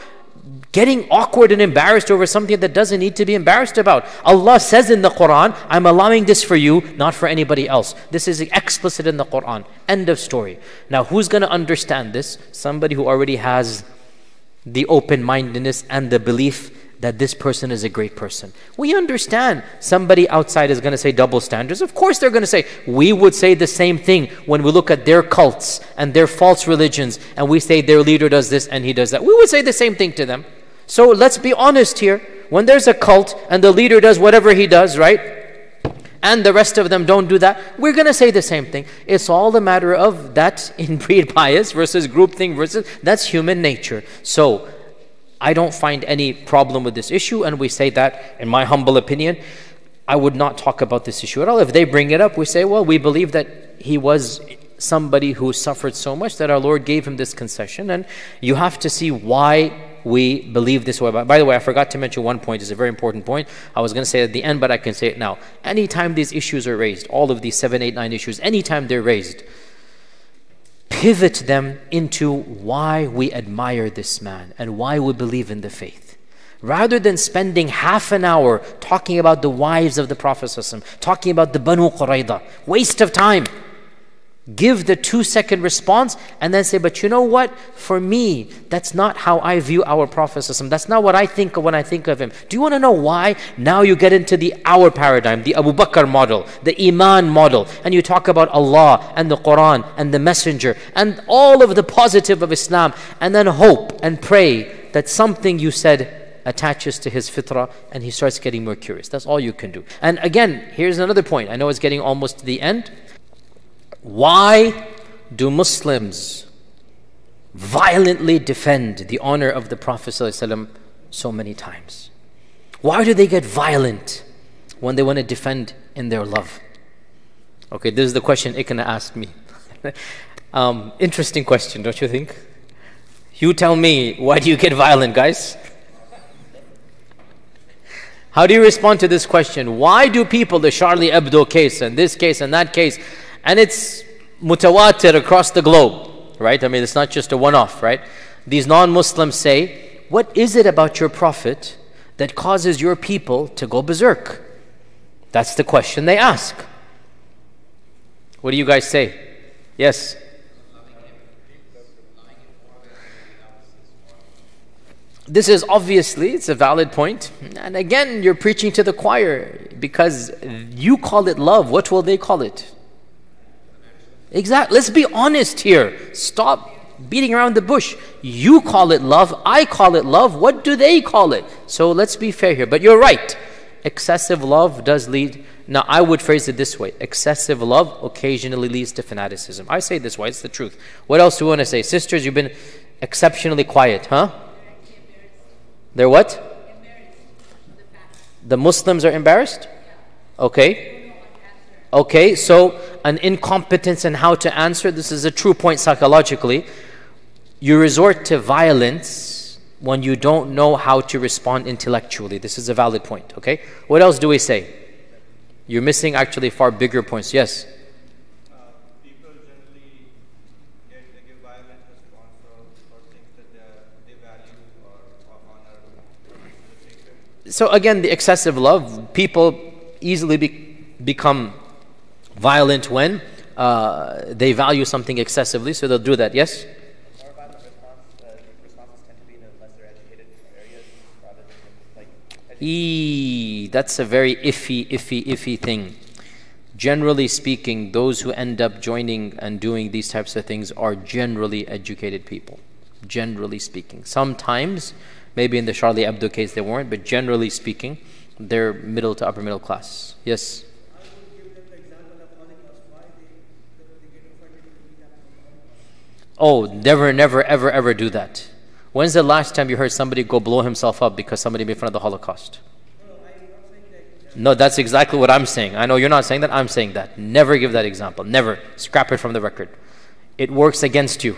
getting awkward and embarrassed over something that doesn't need to be embarrassed about. Allah says in the Quran, I'm allowing this for you, not for anybody else. This is explicit in the Quran. End of story. Now, who's going to understand this? Somebody who already has the open-mindedness and the belief that this person is a great person. We understand somebody outside is going to say double standards. Of course they're going to say, we would say the same thing when we look at their cults and their false religions, and we say their leader does this and he does that. We would say the same thing to them. So let's be honest here. When there's a cult and the leader does whatever he does, right? And the rest of them don't do that, we're going to say the same thing. It's all a matter of that inbreed bias versus groupthink versus, that's human nature. So I don't find any problem with this issue, and we say that, in my humble opinion, I would not talk about this issue at all. If they bring it up, we say, well, we believe that he was somebody who suffered so much that our Lord gave him this concession, and you have to see why we believe this way. By the way, I forgot to mention one point. It's a very important point. I was going to say it at the end, but I can say it now. Anytime these issues are raised, all of these seven, eight, nine issues, anytime they're raised, pivot them into why we admire this man and why we believe in the faith. Rather than spending half an hour talking about the wives of the Prophet ﷺ, talking about the Banu Qurayza, waste of time. Give the two-second response and then say, but you know what? For me, that's not how I view our Prophet ﷺ. That's not what I think of when I think of him. Do you want to know why? Now you get into the our paradigm, the Abu Bakr model, the Iman model, and you talk about Allah and the Quran and the Messenger and all of the positive of Islam, and then hope and pray that something you said attaches to his fitrah and he starts getting more curious. That's all you can do. And again, here's another point. I know it's getting almost to the end. Why do Muslims violently defend the honor of the Prophet ﷺ so many times? Why do they get violent when they want to defend in their love? Okay, this is the question I C N A asked me. um, interesting question, don't you think? You tell me, why do you get violent, guys? How do you respond to this question? Why do people, the Charlie Hebdo case and this case and that case, and it's mutawatir across the globe, right? I mean, it's not just a one-off, right? These non-Muslims say, what is it about your Prophet that causes your people to go berserk? That's the question they ask. What do you guys say? Yes? This is obviously, it's a valid point. And again, you're preaching to the choir, because you call it love. What will they call it? Exactly. Let's be honest here. Stop beating around the bush. You call it love. I call it love. What do they call it? So let's be fair here. But you're right. Excessive love does lead. Now, I would phrase it this way. Excessive love occasionally leads to fanaticism. I say this way. It's the truth. What else do we want to say? Sisters, you've been exceptionally quiet, huh? They're what? The Muslims are embarrassed? Okay. Okay, so an incompetence in how to answer, this is a true point psychologically. You resort to violence when you don't know how to respond intellectually. This is a valid point, okay? What else do we say? You're missing actually far bigger points. Yes? Uh, people generally get a violent response for things that they value or honor. So again, the excessive love, people easily be become... violent when uh, they value something excessively, so they'll do that. Yes? More about the response, uh, responses tend to be in the lesser educated areas rather than like educated. Eee, that's a very iffy, iffy, iffy thing. Generally speaking, those who end up joining and doing these types of things are generally educated people. Generally speaking. Sometimes, maybe in the Charlie Hebdo case they weren't, but generally speaking, they're middle to upper middle class. Yes? Oh, never, never, ever, ever do that. When's the last time you heard somebody go blow himself up because somebody made fun of the Holocaust? No, that's exactly what I'm saying. I know you're not saying that. I'm saying that. Never give that example. Never. Scrap it from the record. It works against you.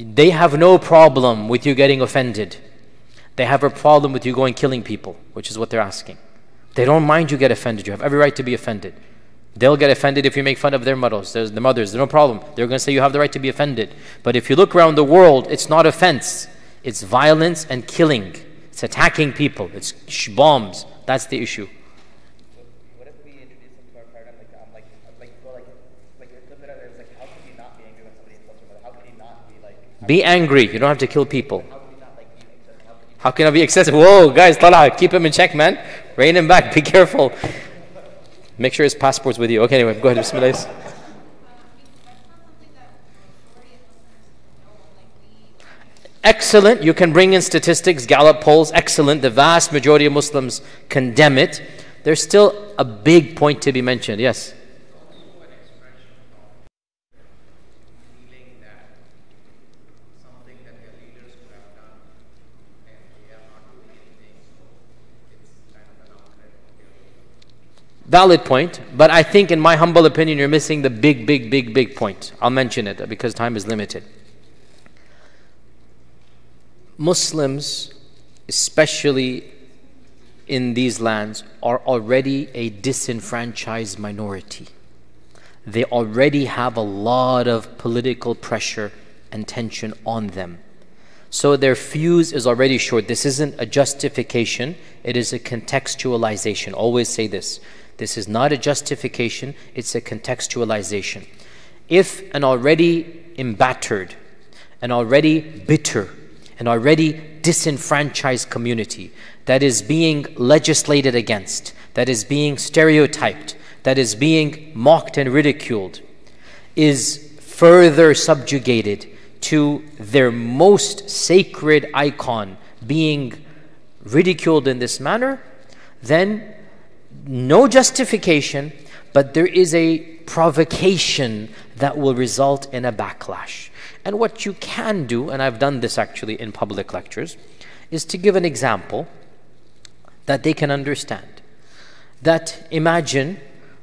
They have no problem with you getting offended. They have a problem with you going killing people, which is what they're asking. They don't mind you get offended. You have every right to be offended. They'll get offended if you make fun of their mothers. There's the mothers, there's no problem. They're going to say you have the right to be offended. But if you look around the world, it's not offense. It's violence and killing. It's attacking people. It's bombs. That's the issue. So what if we introduce them to our paradigm? Like, um, like, like, well, like, like, it's like, how could you not be angry when somebody insults you? How could you not be like... Be angry. You don't have to kill people. How could you not, like, be, how could you How can I be excessive? Whoa, guys, Talha, keep him in check, man. Rein him back. Be careful. Make sure his passport's with you. Okay, anyway, go ahead. Bismillah. Excellent. You can bring in statistics, Gallup polls. Excellent. The vast majority of Muslims condemn it. There's still a big point to be mentioned. Yes. Valid point, but I think in my humble opinion you're missing the big, big, big, big point. I'll mention it because time is limited. Muslims, especially in these lands, are already a disenfranchised minority. They already have a lot of political pressure and tension on them. So their fuse is already short. This isn't a justification, it is a contextualization. Always say this. This is not a justification, it's a contextualization. If an already embattered, an already bitter, an already disenfranchised community that is being legislated against, that is being stereotyped, that is being mocked and ridiculed, is further subjugated to their most sacred icon being ridiculed in this manner, then no justification, but there is a provocation that will result in a backlash. And what you can do, and I've done this actually in public lectures, is to give an example that they can understand. That imagine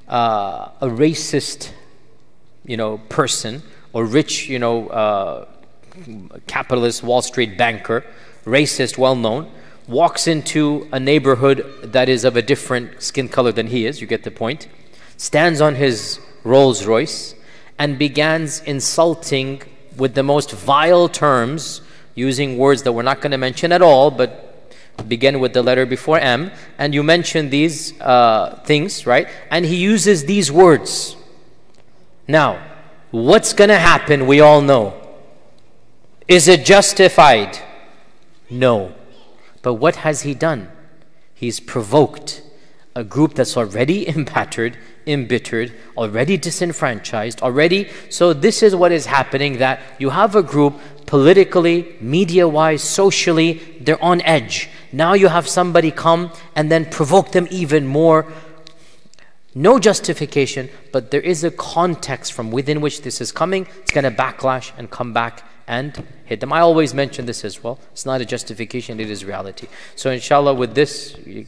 uh, a racist, you know, person or rich, you know, uh, capitalist Wall Street banker, racist, well-known, walks into a neighborhood that is of a different skin color than he is, you get the point, stands on his Rolls Royce and begins insulting with the most vile terms, using words that we're not going to mention at all, but begin with the letter before M, and you mention these uh, things, right? And he uses these words. Now, what's going to happen, we all know. Is it justified? No. But what has he done? He's provoked a group that's already embattered, embittered, already disenfranchised, already. So this is what is happening, that you have a group politically, media-wise, socially, they're on edge. Now you have somebody come and then provoke them even more. No justification, but there is a context from within which this is coming. It's going to backlash and come back and hit them. I always mention this as well. It's not a justification, it is reality. So inshallah with this... You...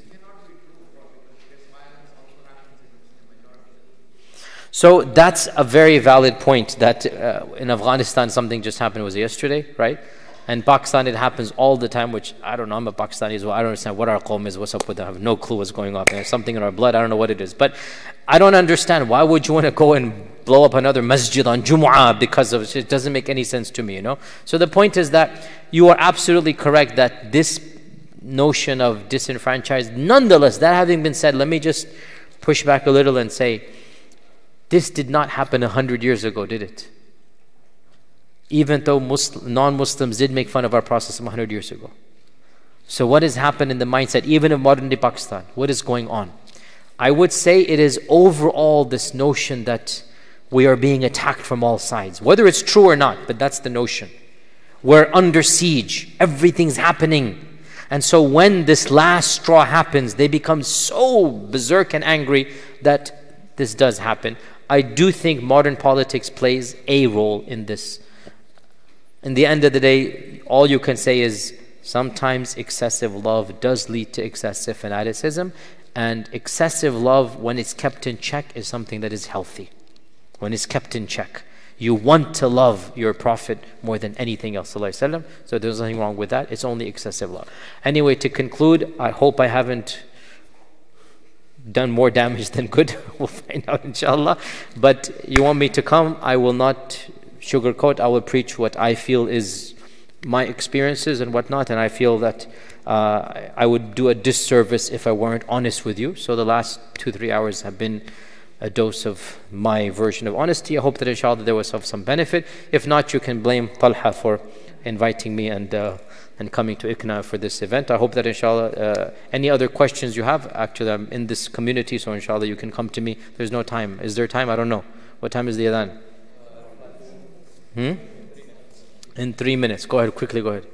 So that's a very valid point that uh, in Afghanistan something just happened, was yesterday, right? And Pakistan, it happens all the time, which I don't know. I'm a Pakistani as well. I don't understand what our qawm is. What's up with that? I have no clue what's going on. There's something in our blood. I don't know what it is. But I don't understand. Why would you want to go and blow up another masjid on Jumu'ah because of it? It doesn't make any sense to me, you know? So the point is that you are absolutely correct that this notion of disenfranchised, nonetheless, that having been said, let me just push back a little and say, this did not happen a hundred years ago, did it? Even though non-Muslims did make fun of our process a hundred years ago. So what has happened in the mindset, even of modern-day Pakistan? What is going on? I would say it is overall this notion that we are being attacked from all sides. Whether it's true or not, but that's the notion. We're under siege. Everything's happening. And so when this last straw happens, they become so berserk and angry that this does happen. I do think modern politics plays a role in this. In the end of the day, all you can say is sometimes excessive love does lead to excessive fanaticism, and excessive love, when it's kept in check, is something that is healthy. When it's kept in check, you want to love your Prophet more than anything else, so there's nothing wrong with that. It's only excessive love. Anyway, to conclude, I hope I haven't done more damage than good. We'll find out, inshallah. But you want me to come, I will not sugarcoat. I will preach what I feel is my experiences and whatnot, and I feel that uh, I would do a disservice if I weren't honest with you. So the last two, three hours have been a dose of my version of honesty. I hope that inshallah there was of some benefit. If not, you can blame Talha for inviting me and uh, and coming to I C N A for this event. I hope that inshallah, uh, any other questions you have, actually I'm in this community, so inshallah you can come to me. There's no time. Is there time? I don't know. What time is the adhan? Hmm? In three minutes. Go ahead, quickly go ahead.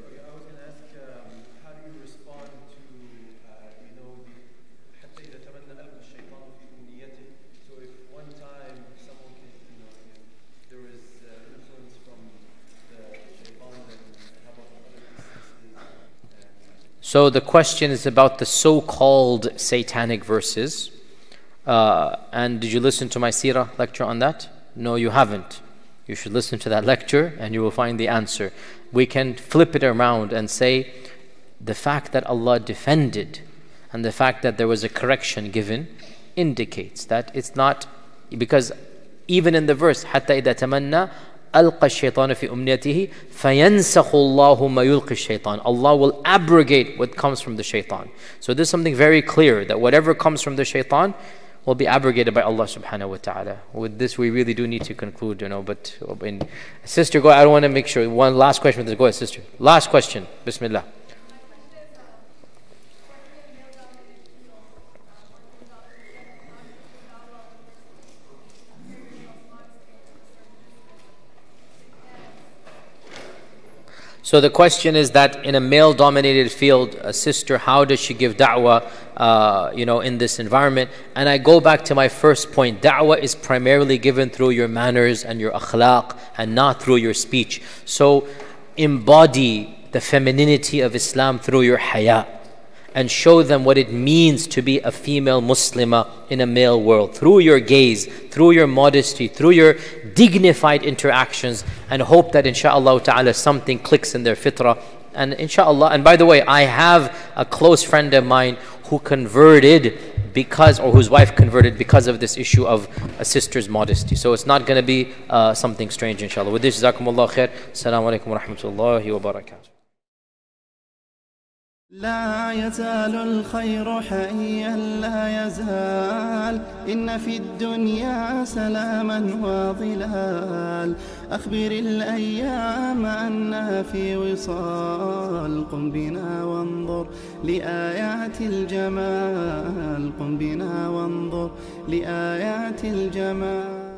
So the question is about the so-called satanic verses. Uh, and did you listen to my seerah lecture on that? No, you haven't. You should listen to that lecture and you will find the answer. We can flip it around and say the fact that Allah defended and the fact that there was a correction given indicates that it's not, because even in the verse, حَتَّى إِذَا تَمَنَّى أَلْقَى الشَّيْطَانَ فِي أُمْنِيَتِهِ فَيَنْسَخُ اللَّهُ مَا يُلْقِي الشَّيْطَانَ. Allah will abrogate what comes from the shaitan. So there's something very clear that whatever comes from the shaitan will be abrogated by Allah subhanahu wa ta'ala. With this we really do need to conclude, you know, but in, sister, go, I want to make sure, one last question with this. Go ahead, sister. Last question, bismillah. So the question is that in a male-dominated field, a sister, how does she give da'wah, uh, you know, in this environment? And I go back to my first point. Da'wah is primarily given through your manners and your akhlaq and not through your speech. So embody the femininity of Islam through your haya and show them what it means to be a female Muslima in a male world. Through your gaze, through your modesty, through your dignified interactions, and hope that insha'Allah ta'ala something clicks in their fitrah. And insha'Allah, and by the way, I have a close friend of mine who converted because, or whose wife converted because of this issue of a sister's modesty. So it's not going to be uh, something strange insha'Allah. With this, jazakumullah khair. Assalamu alaikum wa rahmatullahi wa barakatuh. لا يزال الخير حيا لا يزال إن في الدنيا سلاما وظلال أخبر الأيام أنها في وصال قم بنا وانظر لآيات الجمال قم بنا وانظر لآيات الجمال